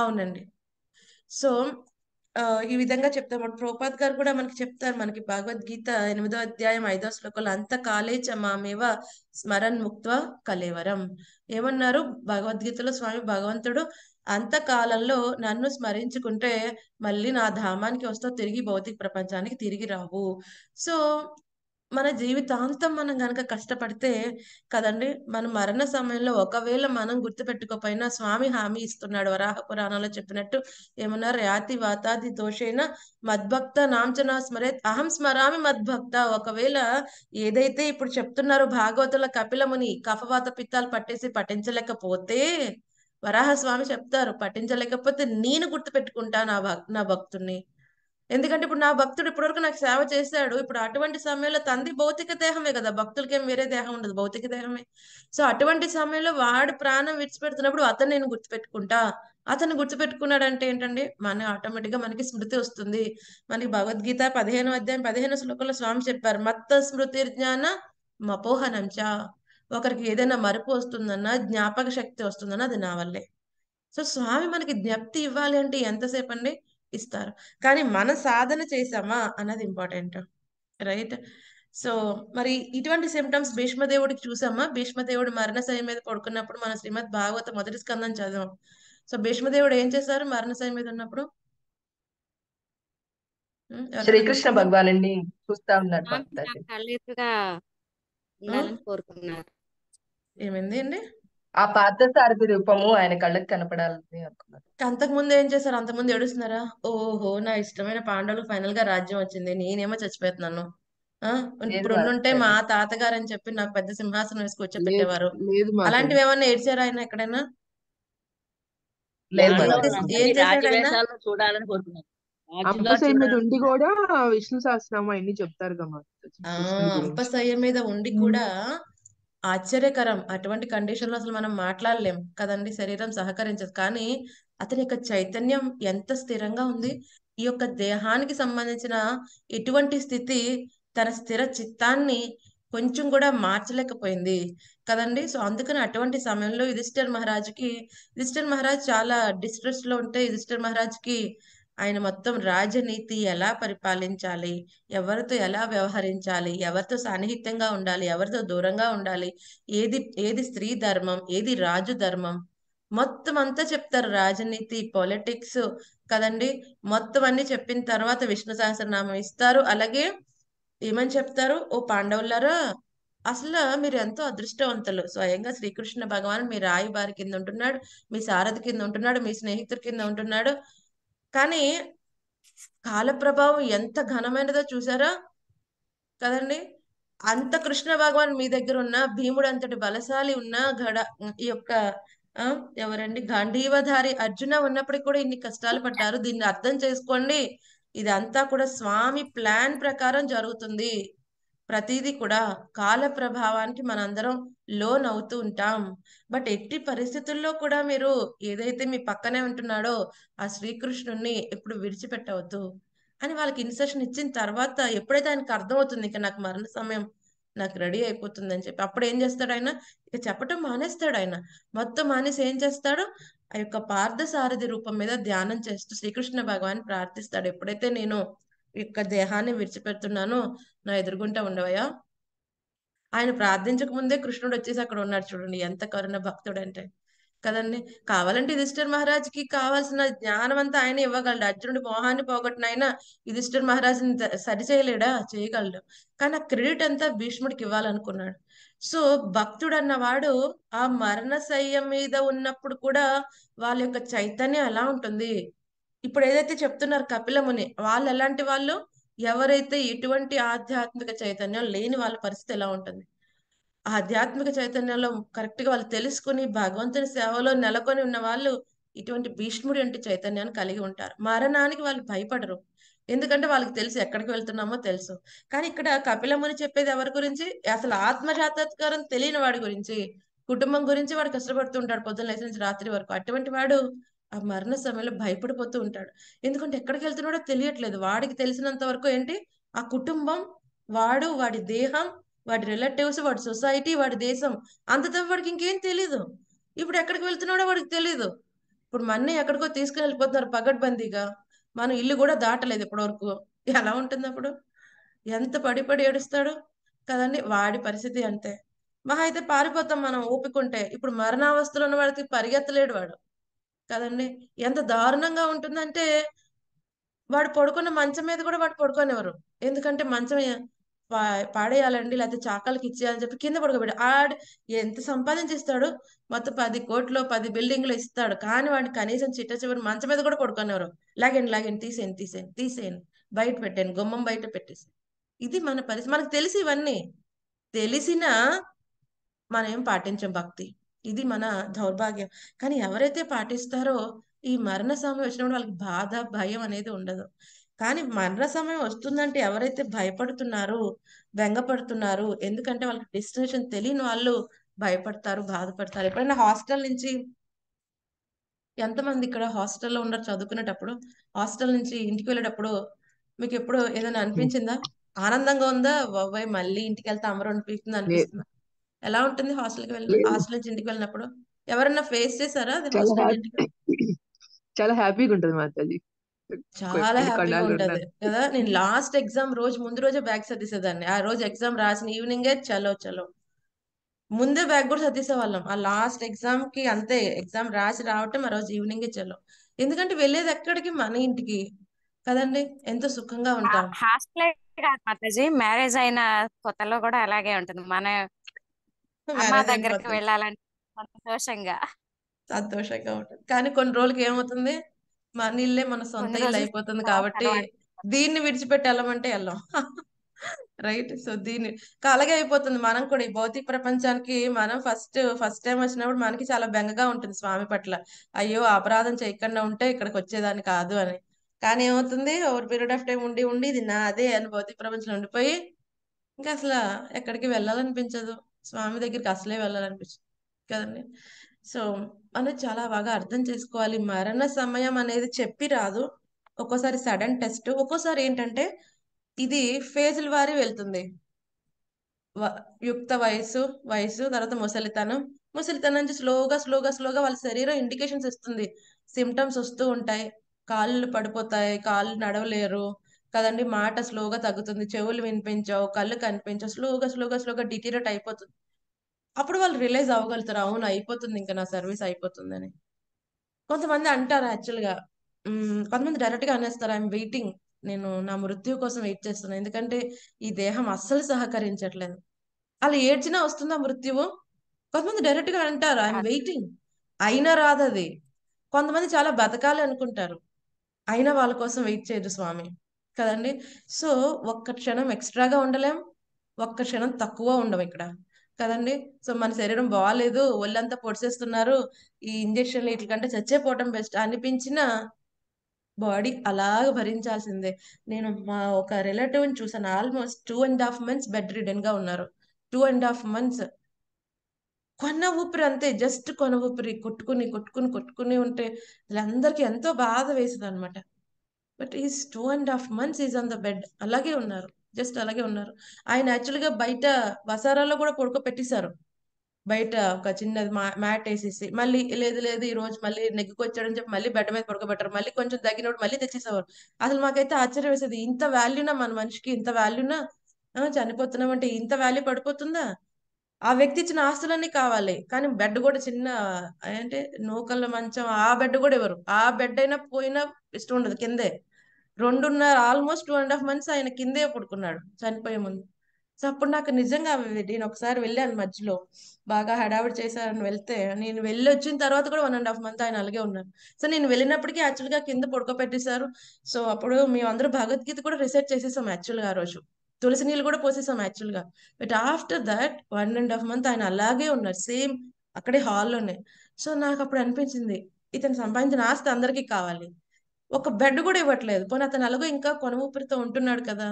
అవునండి. సో ఈ విధంగా చెప్తారు ప్రభుపాద్ గారు కూడా మనకి చెప్తారు. మనకి భగవద్గీత ఎనిమిదో అధ్యాయం ఐదో శ్లోకంలో అంత కాలే చ మామేవ స్మరన్ ముక్త్వ కలేవరం. ఏమన్నారు భగవద్గీతలో స్వామి భగవంతుడు, అంత కాలంలో నన్ను స్మరించుకుంటే మళ్ళీ నా ధామానికి వస్తావు, తిరిగి భౌతిక ప్రపంచానికి తిరిగి రావు. సో మన జీవితాంతం మనం గనక కష్టపడితే కదండి, మన మరణ సమయంలో ఒకవేళ మనం గుర్తు పెట్టుకోపోయినా స్వామి హామీ ఇస్తున్నాడు. వరాహ పురాణంలో చెప్పినట్టు ఏమన్నా, యాతి వాతాది దోషైన మద్భక్త నాంచనా స్మరే అహం స్మరామి మద్భక్త. ఒకవేళ ఏదైతే ఇప్పుడు చెప్తున్నారు భాగవతుల కపిలముని కఫవాత పిత్తాలు పట్టేసి పఠించలేకపోతే, వరాహస్వామి చెప్తారు పఠించలేకపోతే నేను గుర్తు పెట్టుకుంటా నా భక్ నా భక్తుణ్ణి ఎందుకంటే ఇప్పుడు నా భక్తుడు ఇప్పటివరకు నాకు సేవ చేశాడు. ఇప్పుడు అటువంటి సమయంలో తంది భౌతిక దేహమే కదా, భక్తులకి ఏం వేరే దేహం ఉండదు, భౌతిక దేహమే. సో అటువంటి సమయంలో వాడు ప్రాణం విడిచిపెడుతున్నప్పుడు అతను నేను గుర్తుపెట్టుకుంటా, అతను గుర్తుపెట్టుకున్నాడు అంటే ఏంటండి, మన ఆటోమేటిక్ గా మనకి స్మృతి వస్తుంది. మనకి భగవద్గీత పదిహేను అధ్యాయం పదిహేను శ్లోకంలో స్వామి చెప్పారు, మత్త స్మృతి జ్ఞాన మపోహనంచ, ఒకరికి ఏదైనా మరపు వస్తుందన్నా జ్ఞాపక శక్తి వస్తుందన్నా అది నా వల్లే. సో స్వామి మనకి జ్ఞప్తి ఇవ్వాలి అంటే ఎంతసేపు అండి ఇస్తారు, కానీ మన సాధన చేసామా అన్నది ఇంపార్టెంట్, రైట్? సో మరి ఇటువంటి సిమ్టమ్స్ భీష్మదేవుడికి చూసామా? భీష్మదేవుడు మరణశయ మీద పడుకున్నప్పుడు మన శ్రీమద్ భాగవత మొదటి స్కందం చదివాం. సో భీష్మదేవుడు ఏం చేశారు మరణశయ మీద ఉన్నప్పుడు? శ్రీకృష్ణ భగవాన్ అండి చూస్తా ఉన్నారు, ఏమైంది అండి ఆ పార్థసారథి రూపము ఆయన కళ్ళకి కనపడాలని అనుకున్నారు. అంతకుముందు ఏం చేశారు? అంతకుముందు ఏడుస్తున్నారా, ఓహో నా ఇష్టమైన పాండవులు ఫైనల్ గా రాజ్యం వచ్చింది, నేనేమో చచ్చిపోతున్నాను, ఆ ఇప్పుడు ఉండుంటే మా తాతగారు అని చెప్పి నాకు పెద్ద సింహాసనం వేసి కూర్చోబెట్టేవారు, అలాంటివి ఏమన్నా ఏడ్చారు ఆయన ఎక్కడైనా? ఏం చేశాడు ఆయన? చూడాలని కోరుకున్నారు. అంపశయ్య మీద ఉండి కూడా విష్ణు సహస్రనామం అన్ని చెప్తారు కదా, అంపశయ్య మీద ఉండి కూడా ఆశ్చర్యకరం. అటువంటి కండిషన్ లో అసలు మనం మాట్లాడలేం కదండి, శరీరం సహకరించదు. కానీ అతని యొక్క చైతన్యం ఎంత స్థిరంగా ఉంది, ఈ యొక్క దేహానికి సంబంధించిన ఎటువంటి స్థితి తన స్థిర చిత్తాన్ని కొంచెం కూడా మార్చలేకపోయింది కదండి. సో అందుకని అటువంటి సమయంలో యుధిష్ఠిర్ మహారాజుకి, యుధిష్ఠిర్ మహారాజ్ చాలా డిస్ట్రెస్ లో ఉంటే యుధిష్ఠిర్ మహారాజ్కి ఆయన మొత్తం రాజనీతి ఎలా పరిపాలించాలి, ఎవరితో ఎలా వ్యవహరించాలి, ఎవరితో సాన్నిహిత్యంగా ఉండాలి, ఎవరితో దూరంగా ఉండాలి, ఏది ఏది స్త్రీ ధర్మం, ఏది రాజు ధర్మం, మొత్తం అంతా చెప్తారు. రాజనీతి, పాలిటిక్స్ కదండి, మొత్తం అన్ని చెప్పిన తర్వాత విష్ణు సహస్రనామం ఇస్తారు. అలాగే ఏమని చెప్తారు, ఓ పాండవులారా అసలు మీరు ఎంతో అదృష్టవంతులు, స్వయంగా శ్రీకృష్ణ భగవాన్ మీ రాయబారి కింద ఉంటున్నాడు, మీ సారథి కింద ఉంటున్నాడు, మీ స్నేహితుడి కింద ఉంటున్నాడు. కానీ కాల ప్రభావం ఎంత ఘనమైనదో చూసారా కదండి. అంత కృష్ణ భగవాన్ మీ దగ్గర ఉన్న, భీముడు అంతటి బలశాలి ఉన్న, గడ ఈ యొక్క ఎవరండి గాంధీవధారి అర్జున ఉన్నప్పటికి కూడా ఇన్ని కష్టాలు పడ్డారు. దీన్ని అర్థం చేసుకోండి, ఇదంతా కూడా స్వామి ప్లాన్ ప్రకారం జరుగుతుంది. ప్రతిదీ కూడా కాల ప్రభావానికి మనందరం లోన్ అవుతూ ఉంటాం. బట్ ఎట్టి పరిస్థితుల్లో కూడా మీరు ఏదైతే మీ పక్కనే ఉంటున్నాడో ఆ శ్రీకృష్ణుడిని ఎప్పుడు విడిచిపెట్టవద్దు అని వాళ్ళకి ఇన్స్ట్రక్షన్ ఇచ్చిన తర్వాత, ఎప్పుడైతే ఆయనకు అర్థమవుతుంది ఇక నాకు మరణ సమయం నాకు రెడీ అయిపోతుంది అని చెప్పి, అప్పుడు ఏం చేస్తాడు ఆయన, ఇక చెప్పటం మానేస్తాడు. ఆయన మొత్తం మానేసి ఏం చేస్తాడు, ఆ యొక్క పార్థసారథి రూపం మీద ధ్యానం చేస్తూ శ్రీకృష్ణ భగవాన్ ప్రార్థిస్తాడు, ఎప్పుడైతే నేను యొక్క దేహాన్ని విడిచిపెడుతున్నాను నా ఎదురుగుంటా ఉండవయా. ఆయన ప్రార్థించక ముందే కృష్ణుడు వచ్చేసి అక్కడ ఉన్నాడు. చూడండి ఎంత కరుణ భక్తుడు అంటే కదండి. కావాలంటే యుధిష్ఠిర్ మహారాజ్కి కావాల్సిన జ్ఞానం అంతా ఆయన ఇవ్వగలడు. అర్జునుడి మోహాన్ని పోగొట్టిన ఆయన యుధిష్ఠిర్ మహారాజుని సరిచేయలేడా, చేయగలడు. కానీ ఆ క్రెడిట్ అంతా భీష్ముడికి ఇవ్వాలనుకున్నాడు. సో భక్తుడు అన్నవాడు ఆ మరణశయ్య మీద ఉన్నప్పుడు కూడా వాళ్ళ యొక్క చైతన్యం ఎలా ఉంటుంది. ఇప్పుడు ఏదైతే చెప్తున్నారు కపిలముని, వాళ్ళు ఎలాంటి వాళ్ళు, ఎవరైతే ఎటువంటి ఆధ్యాత్మిక చైతన్యం లేని వాళ్ళ పరిస్థితి ఎలా ఉంటుంది. ఆధ్యాత్మిక చైతన్యంలో కరెక్ట్ గా వాళ్ళు తెలుసుకుని భగవంతుని సేవలో నెలకొని ఉన్న వాళ్ళు ఇటువంటి భీష్ముడి వంటి చైతన్యాన్ని కలిగి ఉంటారు. మరణానికి వాళ్ళు భయపడరు, ఎందుకంటే వాళ్ళకి తెలుసు ఎక్కడికి వెళ్తున్నామో తెలుసు. కానీ ఇక్కడ కపిలముని చెప్పేది ఎవరి గురించి, అసలు ఆత్మ సాక్షాత్కారం తెలియని వాడి గురించి, కుటుంబం గురించి. వాడు కష్టపడుతూ ఉంటాడు పొద్దున్న లేచి నుంచి రాత్రి వరకు. అటువంటి వాడు ఆ మరణ సమయంలో భయపడిపోతూ ఉంటాడు, ఎందుకంటే ఎక్కడికి వెళ్తున్నాడో తెలియట్లేదు. వాడికి తెలిసినంత వరకు ఏంటి, ఆ కుటుంబం, వాడు, వాడి దేహం, వాడి రిలేటివ్స్, వాడి సొసైటీ, వాడి దేశం, అంత తప్ప వాడికి ఇంకేం తెలీదు. ఇప్పుడు ఎక్కడికి వెళ్తున్నాడో వాడికి తెలీదు. ఇప్పుడు మన్నే ఎక్కడికో తీసుకుని వెళ్ళిపోతున్నారు పగడ్బందీగా, మనం ఇల్లు కూడా దాటలేదు ఇప్పటివరకు. ఎలా ఉంటుంది అప్పుడు, ఎంత పడి పడి ఏడుస్తాడు కదండి. వాడి పరిస్థితి అంతే. మహా అయితే పారిపోతాం మనం ఓపికంటే, ఇప్పుడు మరణావస్థలో ఉన్న వాడికి పరిగెత్తలేడు వాడు కదండి. ఎంత దారుణంగా ఉంటుందంటే వాడు పడుకున్న మంచం మీద కూడా వాడు పడుకోనివ్వరు, ఎందుకంటే మంచం పాడేయాలండి లేకపోతే చాకలకి ఇచ్చేయాలని చెప్పి కింద పడుకోబెట్టాడు. ఆడు ఎంత సంపాదించిస్తాడు, మొత్తం పది కోట్లు పది బిల్డింగ్లు ఇస్తాడు, కానీ వాడిని కనీసం చిట్ట చివరి మంచం మీద కూడా పడుకోనివ్వరు. లాగండి లాగండి, తీసేయండి తీసేయండి తీసేయండి, బయట పెట్టాను, గుమ్మం బయట పెట్టేసి. ఇది మన పరిస్థితి. మనకు తెలిసి ఇవన్నీ తెలిసినా మనం ఏం పాటించాం భక్తి, ఇది మన దౌర్భాగ్యం. కానీ ఎవరైతే పాటిస్తారో ఈ మరణ సమయం వచ్చినప్పుడు వాళ్ళకి బాధ భయం అనేది ఉండదు. కానీ మరణ సమయం వస్తుందంటే ఎవరైతే భయపడుతున్నారో బెంగపడుతున్నారో, ఎందుకంటే వాళ్ళకి డెస్టినేషన్ తెలియని వాళ్ళు భయపడతారు, బాధపడతారు. ఎప్పుడైనా హాస్టల్ నుంచి ఎంతమంది ఇక్కడ హాస్టల్లో ఉన్నారు చదువుకునేటప్పుడు, హాస్టల్ నుంచి ఇంటికి వెళ్ళేటప్పుడు మీకు ఎప్పుడు ఏదైనా అనిపించిందా? ఆనందంగా ఉందా, బాబాయ్ మళ్ళీ ఇంటికి వెళ్తే అమరు అనిపిస్తుంది లే- అనిపిస్తుందా? ఎలా ఉంటుంది హాస్టల్కి వెళ్ళిన లేదు, హాస్టల్ నుంచి ఇంటికి వెళ్ళినప్పుడు? ఎవరన్నా ఫేస్ చేశారా అది? చాలా హాస్టల్ నుంచి హ్యాపీ ఇంటికి చాలా హ్యాపీగా ఉంటుంది మాతాజీ. కొ- చాలా కొన్ని హ్యాపీగా కొండాలు ఉంటది ఉన్నారు. కదా. నేను లాస్ట్ ఎగ్జామ్ రోజు ముందు రోజే బ్యాగ్ సర్దేసేదాన్ని. ఆ రోజు ఎగ్జామ్ రాసిన ఈవినింగే చలో చలో ముందే బ్యాగ్ కూడా సర్దేసే వాళ్ళం. ఆ లాస్ట్ ఎగ్జామ్ కి అంతే, ఎగ్జామ్ రాసి రావటం ఆ రోజు ఈవినింగే చలో. ఎందుకంటే వెళ్ళేది ఎక్కడికి, మన ఇంటికి కదండి. ఎంతో సుఖంగా ఉంటాం. హాస్టల్ కాదు మాతాజీ, మ్యారేజ్ అయిన కొత్తలో కూడా అలాగే ఉంటుంది. మన అమ్మ మ్యారేజ్ అయిన దగ్గరికి కొత్త వెళ్ళాలని సంతోషంగా సంతోషంగా ఉంటుంది, కానీ కొన్ని రోజులకి ఏమవుతుంది, మన ఇల్లే మన సొంత కొన్ని ఇల్లు రోజులు అయిపోతుంది. కాబట్టి అవసరం అనిపిస్తుంది. దీన్ని విడిచిపెట్టి వెళ్ళమంటే వెళ్ళం, రైట్? సో దీన్ని కా- అలాగే అయిపోతుంది. మనం కూడా ఈ భౌతిక ప్రపంచానికి మనం ఫస్ట్ ఫస్ట్ టైం వచ్చినప్పుడు మనకి చాలా బెంగగా ఉంటుంది స్వామి పట్ల, అయ్యో ఆ అపరాధం చేయకుండా ఉంటే ఇక్కడికి వచ్చేదాన్ని కాదు అని. కానీ ఏమవుతుంది, ఓవర్ పీరియడ్ ఆఫ్ టైం ఉండి ఉండి ఇది నాదే అని భౌతిక ప్రపంచంలో ఉండిపోయి ఇంకా అసలు ఎక్కడికి వెళ్ళాలనిపించదు, స్వామి దగ్గరికి అసలే వెళ్ళాలనిపించదు కదండి. సో మనం చాలా బాగా అర్థం చేసుకోవాలి. మరణ సమయం అనేది చెప్పి రాదు, ఒక్కోసారి సడన్ టెస్ట్, ఒక్కోసారి ఏంటంటే ఇది ఫేజుల వారి వెళ్తుంది. వ- యుక్త వయసు, వయసు తర్వాత ముసలితనం, ముసలితనం నుంచి స్లోగా స్లోగా స్లోగా వాళ్ళ శరీరం ఇండికేషన్స్ ఇస్తుంది, సిమ్టమ్స్ వస్తూ ఉంటాయి. కాళ్ళు పడిపోతాయి, కాళ్ళు నడవలేరు కదండి, మాట స్లోగా తగ్గుతుంది, చెవులు వినిపించవు, కళ్ళు కనిపించవు, స్లోగా స్లోగా స్లోగా డిటీరియట్ అయిపోతుంది. అప్పుడు వాళ్ళు రిలైజ్ అవ్వగలుగుతారు, అవును అయిపోతుంది ఇంకా నా సర్వీస్ అయిపోతుందని. కొంతమంది అంటారు actual గా, ఉమ్, కొంతమంది డైరెక్ట్ గా అనేస్తారు, ఐఎమ్ వెయిటింగ్, నేను నా మృత్యు కోసం వెయిట్ చేస్తున్నాను, ఎందుకంటే ఈ దేహం అస్సలు సహకరించట్లేదు. అలా ఏడ్చినా వస్తుందా మృత్యువు? కొంతమంది డైరెక్ట్ గా అంటారు ఐఎమ్ రాదు. వెయిటింగ్, అయినా రాదు అది. కొంతమంది చాలా బతకాలి అనుకుంటారు, అయినా వాళ్ళ కోసం వెయిట్ చేయదు స్వామి కదండి. సో ఒక్క క్షణం ఎక్స్ట్రాగా ఉండలేం, ఒక్క క్షణం తక్కువ ఉండం ఇక్కడ కదండి. సో మన శరీరం బాగాలేదు, ఒళ్ళంతా పొడిసేస్తున్నారు, ఈ ఇంజక్షన్లు వీటికంటే చచ్చేపోవటం బెస్ట్ అనిపించిన బాడీ అలాగ భరించాల్సిందే. నేను మా ఒక relative ని చూసాను, almost two and half months bedridden గా ఉన్నారు. టూ అండ్ హాఫ్ మంత్స్, కొన ఊపిరి అంతే, జస్ట్ కొన ఊపిరి కొట్టుకుని కొట్టుకుని కొట్టుకుని ఉంటే వీళ్ళందరికీ ఎంతో బాధ వేసేది అనమాట. But is two and half months is on the bed, అలాగే ఉన్నారు, జస్ట్ అలాగే ఉన్నారు. ఆయన actually గా బయట వసారాలో కూడా పడుకోపెట్టేశారు, బయట ఒక చిన్నది మ్యాట్ వేసేసి. మళ్ళీ లేదు లేదు ఈ రోజు మళ్ళీ నెగ్గుకొచ్చాడని చెప్పి మళ్ళీ బెడ్ మీద పడుకోబెట్టారు, మళ్ళీ కొంచెం తగ్గినప్పుడు మళ్ళీ తెచ్చేసేవారు. అసలు మాకైతే ఆశ్చర్యం వేసేది, ఇంత వాల్యూనా మన మనిషికి, ఇంత వాల్యూనా, చనిపోతున్నామంటే ఇంత వాల్యూ పడిపోతుందా? ఆ వ్యక్తి ఇచ్చిన ఆస్తులన్నీ కావాలి, కానీ బెడ్ కూడా చిన్న అంటే నూకల మంచం, ఆ బెడ్ కూడా ఇవ్వరు. ఆ బెడ్ అయినా పోయినా ఇష్టం ఉండదు, కిందే రెండున్నర almost two and half months ఆయన కిందే పడుకున్నాడు చనిపోయే ముందు. సో అప్పుడు నాకు నిజంగా అవి- నేను ఒకసారి వెళ్ళాను మధ్యలో, బాగా హడావిడి చేశారని వెళ్తే, నేను వెళ్ళి వచ్చిన తర్వాత కూడా వన్ అండ్ హాఫ్ మంత్ ఆయన అలాగే ఉన్నారు. సో నేను వెళ్ళినప్పటికీ actual గా కింద పడుకోపెట్టేశారు. సో అప్పుడు మేము అందరూ భగవద్గీత కూడా రీసెర్చ్ చేసేసాం actual గా, ఆ రోజు తులసి నీళ్ళు కూడా పోసేసాం actual గా. But after that one and half month ఆయన అలాగే ఉన్నారు, సేమ్ అక్కడే హాల్లోనే. సో నాకు అప్పుడు అనిపించింది, ఇతను సంపాదించిన ఆస్తి అందరికీ కావాలి, ఒక బెడ్ కూడా ఇవ్వట్లేదు, పోనీ అతను అలాగో ఇంకా కొన ఊపిరితో ఉంటున్నాడు కదా,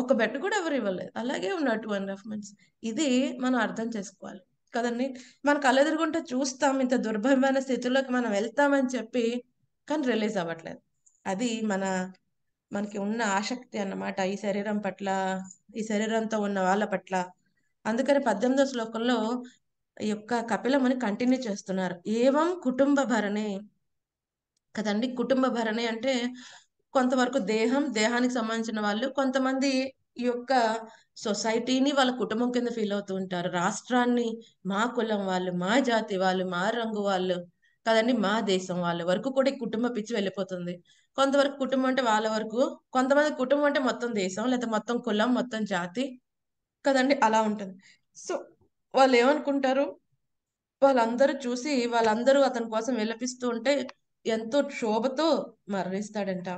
ఒక బెడ్ కూడా ఎవరు ఇవ్వలేదు, అలాగే ఉన్నాడు టూ అండ్ హాఫ్ మంత్స్. ఇది మనం అర్థం చేసుకోవాలి కదండి. మన కళ్ళెదురుగుంటే చూస్తాం ఇంత దుర్భరమైన స్థితిలోకి మనం వెళ్తామని చెప్పి, కానీ రిలీజ్ అవ్వట్లేదు. అది మన మనకి ఉన్న ఆసక్తి అన్నమాట ఈ శరీరం పట్ల, ఈ శరీరంతో ఉన్న వాళ్ళ పట్ల. అందుకని పద్దెనిమిదో శ్లోకంలో ఈ యొక్క కపిలముని కంటిన్యూ చేస్తున్నారు, ఏవం కుటుంబ భరణే కదండి. కుటుంబ భరణే అంటే కొంతవరకు దేహం, దేహానికి సంబంధించిన వాళ్ళు, కొంతమంది ఈ యొక్క సొసైటీని వాళ్ళ కుటుంబం కింద ఫీల్ అవుతూ ఉంటారు, రాష్ట్రాన్ని మా కులం వాళ్ళు, మా జాతి వాళ్ళు, మా రంగు వాళ్ళు కదండి, మా దేశం వాళ్ళ వరకు కూడా ఈ కుటుంబ పిచ్చి వెళ్ళిపోతుంది. కొంతవరకు కుటుంబం అంటే వాళ్ళ వరకు, కొంతమంది కుటుంబం అంటే మొత్తం దేశం, లేదా మొత్తం కులం, మొత్తం జాతి కదండి, అలా ఉంటుంది. సో వాళ్ళు ఏమనుకుంటారు, వాళ్ళందరూ చూసి వాళ్ళందరూ అతని కోసం విలపిస్తూ ఉంటే ఎంతో క్షోభతో మరణిస్తాడంట.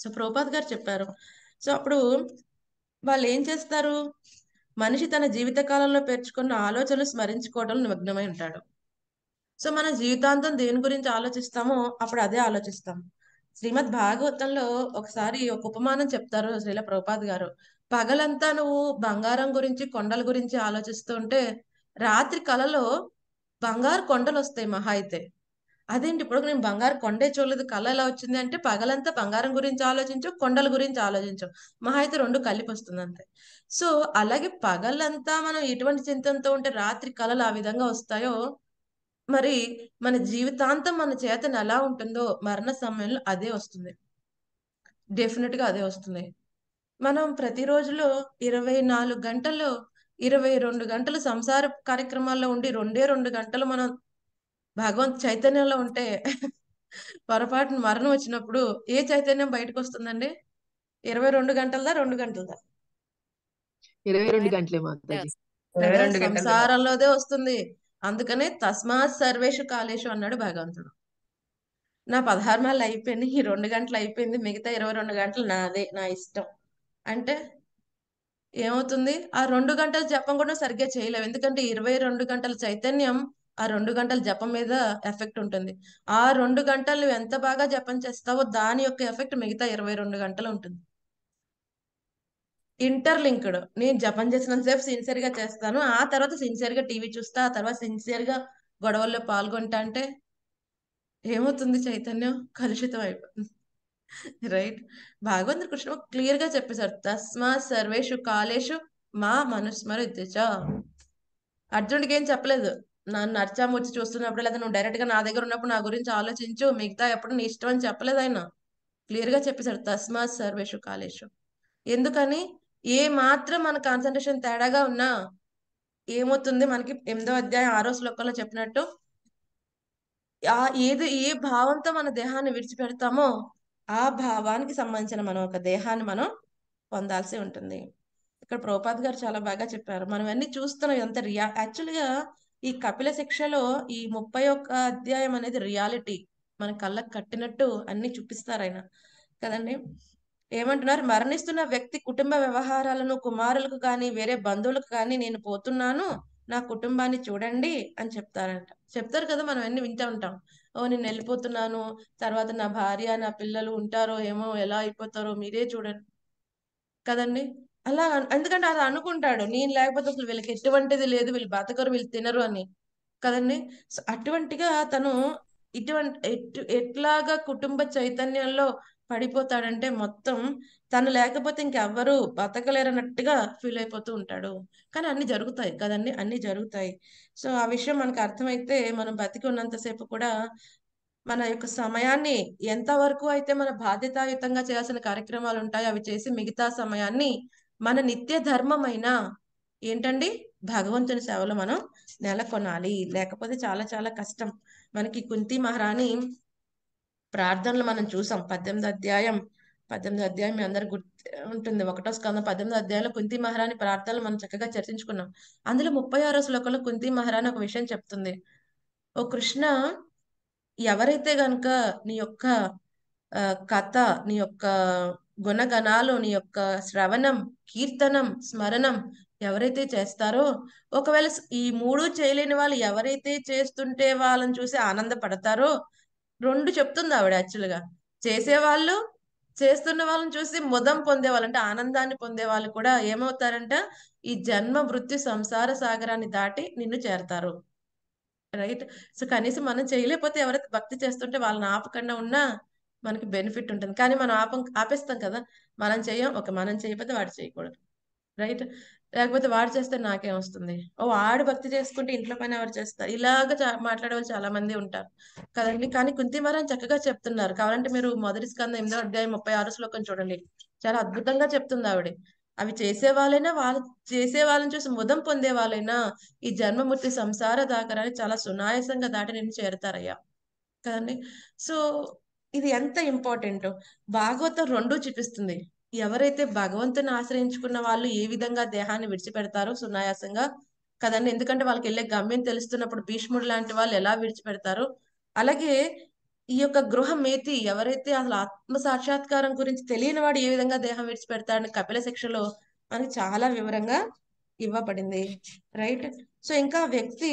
సో ప్రోపాత్ గారు చెప్పారు. సో అప్పుడు వాళ్ళు ఏం చేస్తారు, మనిషి తన జీవిత కాలంలో పేర్చుకున్న ఆలోచనలు స్మరించుకోవడం నిమగ్నమై ఉంటాడు. సో మన జీవితాంతం దేని గురించి ఆలోచిస్తామో అప్పుడు అదే ఆలోచిస్తాం. శ్రీమద్ భాగవతంలో ఒకసారి ఒక ఉపమానం చెప్తారు శ్రీల ప్రభుపాద్ గారు. పగలంతా నువ్వు బంగారం గురించి కొండల గురించి ఆలోచిస్తుంటే రాత్రి కళలో బంగారు కొండలు వస్తాయి. మహా అయితే అదేంటి ఇప్పుడు నేను బంగారు కొండే చూడలేదు, కళ ఎలా వచ్చింది అంటే పగలంతా బంగారం గురించి ఆలోచించు, కొండల గురించి ఆలోచించు, మహా అయితే రెండు కలిపి వస్తుంది అంతే. సో అలాగే పగలంతా మనం ఎటువంటి చింతనతో ఉంటే రాత్రి కళలు ఆ విధంగా వస్తాయో మరి మన జీవితాంతం మన చేతన ఎలా ఉంటుందో మరణ సమయంలో అదే వస్తుంది, డెఫినెట్ గా అదే వస్తుంది. మనం ప్రతి రోజులో ఇరవై నాలుగు గంటలు ఇరవై రెండు గంటలు సంసార కార్యక్రమాల్లో ఉండి రెండే రెండు గంటలు మనం భగవంత్ చైతన్యంలో ఉంటే పొరపాటున మరణం వచ్చినప్పుడు ఏ చైతన్యం బయటకు వస్తుందండి? ఇరవై రెండు గంటలదా రెండు గంటలదా ఇరవై రెండు గంటలే మాత్రమే సంసారంలోదే వస్తుంది. అందుకనే తస్మాత్ సర్వేషు కాలేషు అన్నాడు భగవంతుడు. నా పదహారు నెలలు అయిపోయింది, ఈ రెండు గంటలు అయిపోయింది, మిగతా ఇరవై రెండు గంటలు నాదే, నా ఇష్టం అంటే ఏమవుతుంది? ఆ రెండు గంటల జపం కూడా సరిగ్గా చేయలేవు, ఎందుకంటే ఇరవై రెండు గంటల చైతన్యం ఆ రెండు గంటల జపం మీద ఎఫెక్ట్ ఉంటుంది. ఆ రెండు గంటలు నువ్వు ఎంత బాగా జపం చేస్తావో దాని యొక్క ఎఫెక్ట్ మిగతా ఇరవై రెండు గంటలు ఉంటుంది. ఇంటర్లింక్డ్, నేను జపం చేసినంతసేపు సిన్సియర్ గా చేస్తాను, ఆ తర్వాత సిన్సియర్ గా టీవీ చూస్తా, ఆ తర్వాత సిన్సియర్ గా గొడవల్లో పాల్గొంటా అంటే ఏమవుతుంది? చైతన్యం కలుషితం అయిపోతుంది. రైట్, భగవంతుడు కృష్ణ క్లియర్ గా చెప్పేశారు, తస్మా సర్వేషు కాలేషు మా మనుస్మరిత్యచ. అర్జునుడికి ఏం చెప్పలేదు, నన్ను అర్చామూర్చి చూస్తున్నప్పుడు లేదా నువ్వు డైరెక్ట్ గా నా దగ్గర ఉన్నప్పుడు నా గురించి ఆలోచించు, మిగతా ఎప్పుడు నీ ఇష్టం అని చెప్పలేదు. ఆయన క్లియర్ గా చెప్పేశాడు తస్మా సర్వేషు కాలేషు. ఎందుకని ఏ మాత్రం మన కాన్సన్ట్రేషన్ తేడాగా ఉన్నా ఏమవుతుంది? మనకి ఎనిమిదో అధ్యాయం ఆరో శ్లోకంలో చెప్పినట్టు ఆ ఏది ఏ భావంతో మన దేహాన్ని విడిచిపెడతామో ఆ భావానికి సంబంధించిన మనం ఒక దేహాన్ని మనం పొందాల్సి ఉంటుంది. ఇక్కడ ప్రభుపాద్ గారు చాలా బాగా చెప్పారు. మనం అన్ని చూస్తున్నాం ఇదంతా రియా యాక్చువల్గా ఈ కపిల శిక్షలో ఈ ముప్పై ఒక్క అధ్యాయం అనేది రియాలిటీ, మన కళ్ళకు కట్టినట్టు అన్ని చూపిస్తారు ఆయన కదండి. ఏమంటున్నారు? మరణిస్తున్న వ్యక్తి కుటుంబ వ్యవహారాలను కుమారులకు కానీ వేరే బంధువులకు కానీ నేను పోతున్నాను, నా కుటుంబాన్ని చూడండి అని చెప్తారంట. చెప్తారు కదా, మనం అన్ని వింటూ ఉంటాం, ఓ నేను వెళ్ళిపోతున్నాను, తర్వాత నా భార్య నా పిల్లలు ఉంటారో ఏమో, ఎలా అయిపోతారో మీరే చూడండి కదండి. అలా ఎందుకంటే అలా అనుకుంటాడు, నేను లేకపోతే అసలు వీళ్ళకి ఎటువంటిది లేదు, వీళ్ళు బతకరు, వీళ్ళు తినరు అని కదండి. సో అటువంటిగా తను ఇటువంటి ఎటు ఎట్లాగా కుటుంబ చైతన్యంలో పడిపోతాడంటే మొత్తం తను లేకపోతే ఇంకెవ్వరు బతకలేరన్నట్టుగా ఫీల్ అయిపోతూ ఉంటాడు. కానీ అన్ని జరుగుతాయి కదండి, అన్ని జరుగుతాయి. సో ఆ విషయం మనకు అర్థమైతే మనం బతికి ఉన్నంతసేపు కూడా మన యొక్క సమయాన్ని ఎంత వరకు అయితే మన బాధ్యతాయుతంగా చేయాల్సిన కార్యక్రమాలు ఉంటాయో అవి చేసి మిగతా సమయాన్ని మన నిత్య ధర్మమైన ఏంటండి భగవంతుని సేవలో మనం నెలకొనాలి. లేకపోతే చాలా చాలా కష్టం. మనకి కుంతి మహారాణి ప్రార్థనలు మనం చూసాం, పద్దెనిమిది అధ్యాయం పద్దెనిమిది అధ్యాయం మీ అందరు గుర్తు ఉంటుంది, ఒకటో స్కందం పద్దెనిమిది అధ్యాయంలో కుంతి మహారాణి ప్రార్థనలు మనం చక్కగా చర్చించుకున్నాం. అందులో ముప్పై ఆరో శ్లోకంలో కుంతి మహారాణి ఒక విషయం చెప్తుంది, ఓ కృష్ణ, ఎవరైతే గనక నీ యొక్క కథ, నీ యొక్క గుణగణాలు, నీ యొక్క శ్రవణం, కీర్తనం, స్మరణం ఎవరైతే చేస్తారో, ఒకవేళ ఈ మూడు చేయలేని వాళ్ళు ఎవరైతే చేస్తుంటే వాళ్ళని చూసి ఆనందపడతారో, రెండు చెప్తుంది ఆవిడ యాక్చువల్గా, చేసేవాళ్ళు చేస్తున్న వాళ్ళని చూసి ముదం పొందేవాళ్ళు అంటే ఆనందాన్ని పొందేవాళ్ళు కూడా ఏమవుతారంట, ఈ జన్మ వృత్తి సంసార సాగరాన్ని దాటి నిన్ను చేరతారు. రైట్, సో కనీసం మనం చేయలేకపోతే ఎవరైతే భక్తి చేస్తుంటే వాళ్ళని ఆపకుండా ఉన్నా మనకి బెనిఫిట్ ఉంటుంది. కానీ మనం ఆపం ఆపేస్తాం కదా, మనం చేయం, ఒక మనం చేయకపోతే వాడు చేయకూడదు. రైట్, లేకపోతే వాడు చేస్తే నాకేం వస్తుంది, ఓ వాడు భక్తి చేసుకుంటే ఇంట్లో పైన ఎవరు చేస్తారు, ఇలాగ మాట్లాడేవాళ్ళు చాలా మంది ఉంటారు కదండి. కానీ కుంతి మహారాణి చక్కగా చెప్తున్నారు. కావాలంటే మీరు మొదటి స్కందం ఎనిమిదో అధ్యాయం ముప్పై ఆరు శ్లోకం చూడండి, చాలా అద్భుతంగా చెప్తుంది ఆవిడ. అవి చేసే వాళ్ళైనా వాళ్ళు చేసే వాళ్ళని చూసి ముదం పొందే వాళ్ళైనా ఈ జన్మమూర్తి సంసార దాకరాన్ని చాలా సునాయాసంగా దాటి నేను చేరుతారయ్యా కదండి. సో ఇది ఎంత ఇంపార్టెంట్, భాగవతం రెండూ చూపిస్తుంది. ఎవరైతే భగవంతుని ఆశ్రయించుకున్న వాళ్ళు ఏ విధంగా దేహాన్ని విడిచిపెడతారో సునాయాసంగా కదండి, ఎందుకంటే వాళ్ళకి వెళ్ళే గమ్యం తెలుస్తున్నప్పుడు భీష్ముడు లాంటి వాళ్ళు ఎలా విడిచిపెడతారో, అలాగే ఈ యొక్క గృహమేతి ఎవరైతే అసలు ఆత్మ సాక్షాత్కారం గురించి తెలియని వాడు ఏ విధంగా దేహం విడిచిపెడతాడని కపిల శిక్షలో మనకి చాలా వివరంగా ఇవ్వబడింది. రైట్, సో ఇంకా వ్యక్తి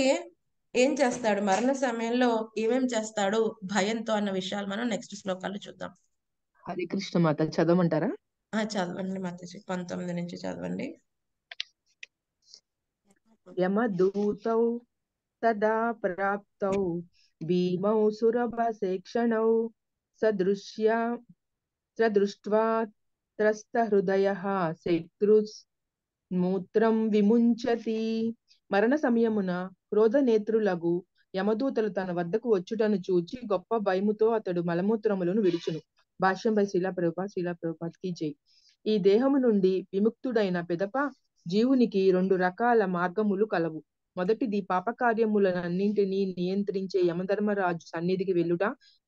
ఏం చేస్తాడు మరణ సమయంలో, ఏమేం చేస్తాడు భయంతో అన్న విషయాలు మనం నెక్స్ట్ శ్లోకాలు చూద్దాం. హరే కృష్ణ మాత చదవమంటారా? ఆ చదవండి మాతాజీ, పంతొమ్మిది నుంచి చదవండి. యమదూతౌ తదా ప్రాప్తౌ భీమౌ సురభసేక్షణౌ సదృశ్య సదృష్ట్వా త్రస్తహృదయః శక్రుస్మూత్రం విముంచతి. మరణ సమయమున క్రోధ నేత్రులగు యమదూతలు తన వద్దకు వచ్చుటను చూచి గొప్ప భయముతో అతడు మలమూత్రములను విడుచును. భాష్యంపై శిలా ప్రభుపా శిలా ప్రభుపాకి జై. ఈ దేహము నుండి విముక్తుడైన పెదప జీవునికి రెండు రకాల మార్గములు కలవు. మొదటిది పాపకార్యములన్నింటినీ నియంత్రించే యమధర్మరాజు సన్నిధికి వెళ్ళుట,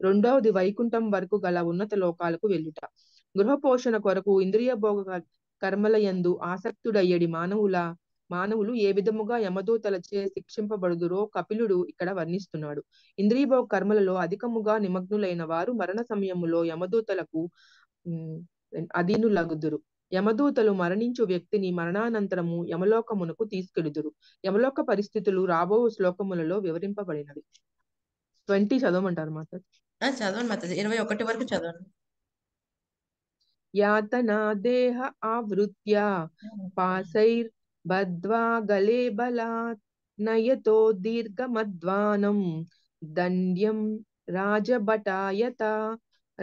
రెండవది వైకుంఠం వరకు గల ఉన్నత లోకాలకు వెళ్ళుట. గృహపోషణ కొరకు ఇంద్రియ భోగ కర్మలయందు ఆసక్తుడయ్యడి మానవుల మానవులు ఏ విధముగా యమదూతలచే శిక్షింపబడుదురో కపిలుడు ఇక్కడ వర్ణిస్తున్నాడు. ఇంద్రియభోగ కర్మలలో అధికముగా నిమగ్నులైన వారు మరణ సమయములో యమదూతలకు అధీనులగుదురు. యమదూతలు మరణించు వ్యక్తిని మరణానంతరము యమలోకమునకు తీసుకెడుదురు. యమలోక పరిస్థితులు రాబో శ్లోకములలో వివరింపబడినవి. ట్వంటీ చదవమంటారు మాతాజీ? చదవండి మాతాజీ, ఇరవై ఒకటి వరకు చదవండి. యాతనా దేహ ఆవృత్య పాసైర్ బద్వా గలే బలాత్ నయతో దీర్ఘమద్వానం దండ్యం రాజభటాయత.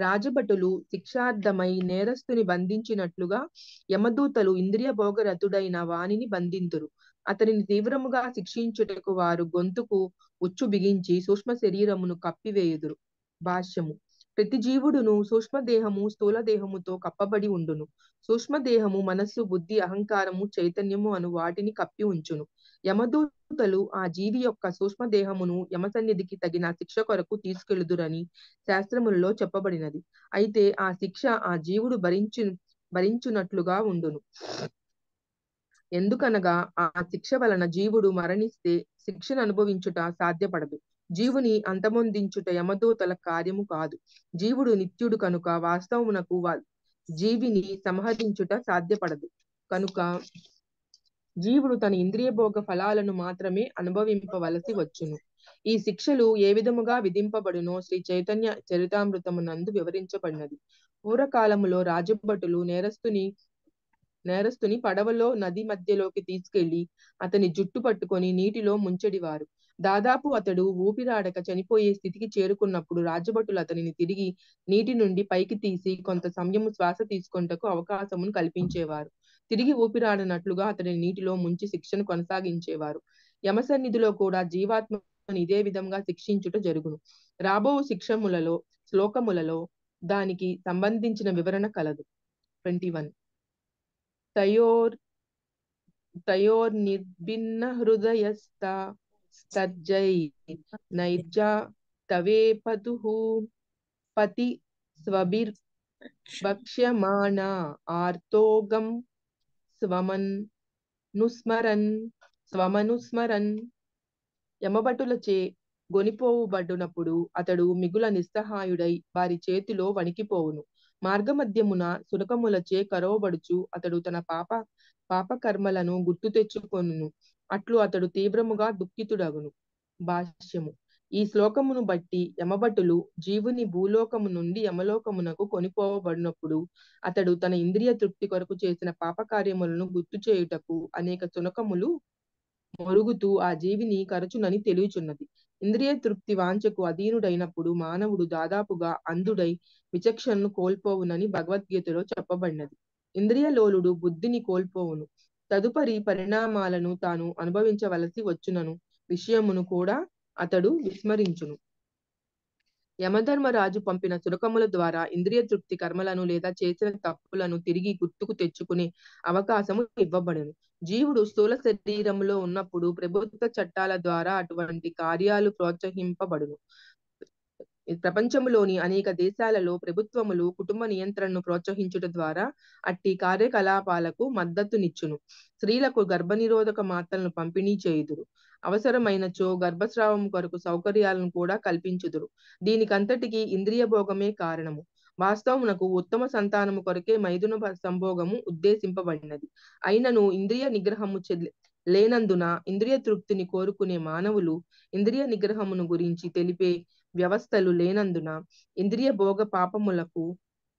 రాజభటులు శిక్షార్థమై నేరస్తుని బంధించినట్లుగా యమదూతలు ఇంద్రియ భోగరతుడైన వాణిని బంధింతురు. అతనిని తీవ్రముగా శిక్షించుటకు వారు గొంతుకు ఉచ్చు బిగించి సూక్ష్మ శరీరమును కప్పివేయుదురు. భాష్యము: ప్రతి జీవుడును సూక్ష్మదేహము స్థూల దేహముతో కప్పబడి ఉండును. సూక్ష్మదేహము మనస్సు, బుద్ధి, అహంకారము, చైతన్యము అను వాటిని కప్పి ఉంచును. యమదూతలు ఆ జీవి యొక్క సూక్ష్మదేహమును యమసన్నిధికి తగిన శిక్ష కొరకు తీసుకెళ్దురని శాస్త్రములలో చెప్పబడినది. అయితే ఆ శిక్ష ఆ జీవుడు భరించు భరించునట్లుగా ఉండును. ఎందుకనగా ఆ శిక్ష వలన జీవుడు మరణిస్తే శిక్షను అనుభవించుట సాధ్యపడదు. జీవుని అంతమొందించుట యమదూతల కార్యము కాదు. జీవుడు నిత్యుడు కనుక వాస్తవమునకు జీవిని సంహరించుట సాధ్యపడదు. కనుక జీవుడు తన ఇంద్రియ భోగ ఫలాలను మాత్రమే అనుభవింపవలసి వచ్చును. ఈ శిక్షలు ఏ విధముగా విధింపబడునో శ్రీ చైతన్య చరితామృతమునందు వివరించబడినది. పూర్వకాలములో రాజభటులు నేరస్తుని నేరస్తుని పడవలో నది మధ్యలోకి తీసుకెళ్లి అతని జుట్టు పట్టుకొని నీటిలో ముంచెడివారు. దాదాపు అతడు ఊపిరాడక చనిపోయే స్థితికి చేరుకున్నప్పుడు రాజభటులు అతనిని తిరిగి నీటి నుండి పైకి తీసి కొంత సమయము శ్వాస తీసుకొనుటకు అవకాశమును కల్పించేవారు. తిరిగి ఊపిరాడనట్లుగా అతడిని నీటిలో ముంచి శిక్షను కొనసాగించేవారు. యమసన్నిధిలో కూడా జీవాత్మను ఇదే విధంగా శిక్షించుట జరుగును. రాబో శిక్షములలో శ్లోకములలో దానికి సంబంధించిన వివరణ కలదు. ట్వంటీ వన్ తయోర్ తయోర్ నిర్భిన్న హృదయస్థ సజ్జై నైజా తవే పతుహు పతి స్వభిర్ భక్ష్యమాణ ఆర్తోగం స్వమనుస్మరన్ స్వమనుస్మరన్. యమభటులచే గొనిపోవుబడినప్పుడు అతడు మిగుల నిస్సహాయుడై వారి చేతిలో వణికిపోవును. మార్గమధ్యమున సునకములచే కరవబడుచు అతడు తన పాప పాపకర్మలను గుర్తు తెచ్చుకొనును. అట్లు అతడు తీవ్రముగా దుఃఖితుడగును. భాష్యము: ఈ శ్లోకమును బట్టి యమభటులు జీవుని భూలోకము నుండి యమలోకమునకు కొనిపోవబడినప్పుడు అతడు తన ఇంద్రియ తృప్తి కొరకు చేసిన పాపకార్యములను గుర్తు చేయుటకు అనేక సునకములు మొరుగుతూ ఆ జీవిని కరచునని తెలియచున్నది. ఇంద్రియ తృప్తి వాంఛకు అధీనుడైనప్పుడు మానవుడు దాదాపుగా అంధుడై విచక్షణను కోల్పోవునని భగవద్గీతలో చెప్పబడినది. ఇంద్రియ లోలుడు బుద్ధిని కోల్పోవును. తదుపరి పరిణామాలను తాను అనుభవించవలసి వచ్చునను విషయమును కూడా అతడు విస్మరించును. యమధర్మరాజు పంపిన సురకముల ద్వారా ఇంద్రియ తృప్తి కర్మలను లేదా చేసిన తప్పులను తిరిగి గుర్తుకు తెచ్చుకునే అవకాశము ఇవ్వబడును. జీవుడు స్థూల శరీరంలో ఉన్నప్పుడు ప్రభుత్వ చట్టాల ద్వారా అటువంటి కార్యాలు ప్రోత్సహింపబడును. ప్రపంచంలోని అనేక దేశాలలో ప్రభుత్వములు కుటుంబ నియంత్రణను ప్రోత్సహించుట ద్వారా అట్టి కార్యకలాపాలకు మద్దతునిచ్చును. స్త్రీలకు గర్భనిరోధక మాత్రలను పంపిణీ చేయుదురు. అవసరమైనచో గర్భస్రావం కొరకు సౌకర్యాలను కూడా కల్పించుదురు. దీనికంతటికి ఇంద్రియ భోగమే కారణము. వాస్తవమునకు ఉత్తమ సంతానము కొరకే మైథున సంభోగము ఉద్దేశింపబడినది. అయినను ఇంద్రియ నిగ్రహము లేనందున ఇంద్రియ తృప్తిని కోరుకునే మానవులు ఇంద్రియ నిగ్రహమును గురించి తెలిపే వ్యవస్థలు లేనందున ఇంద్రియ భోగ పాపములకు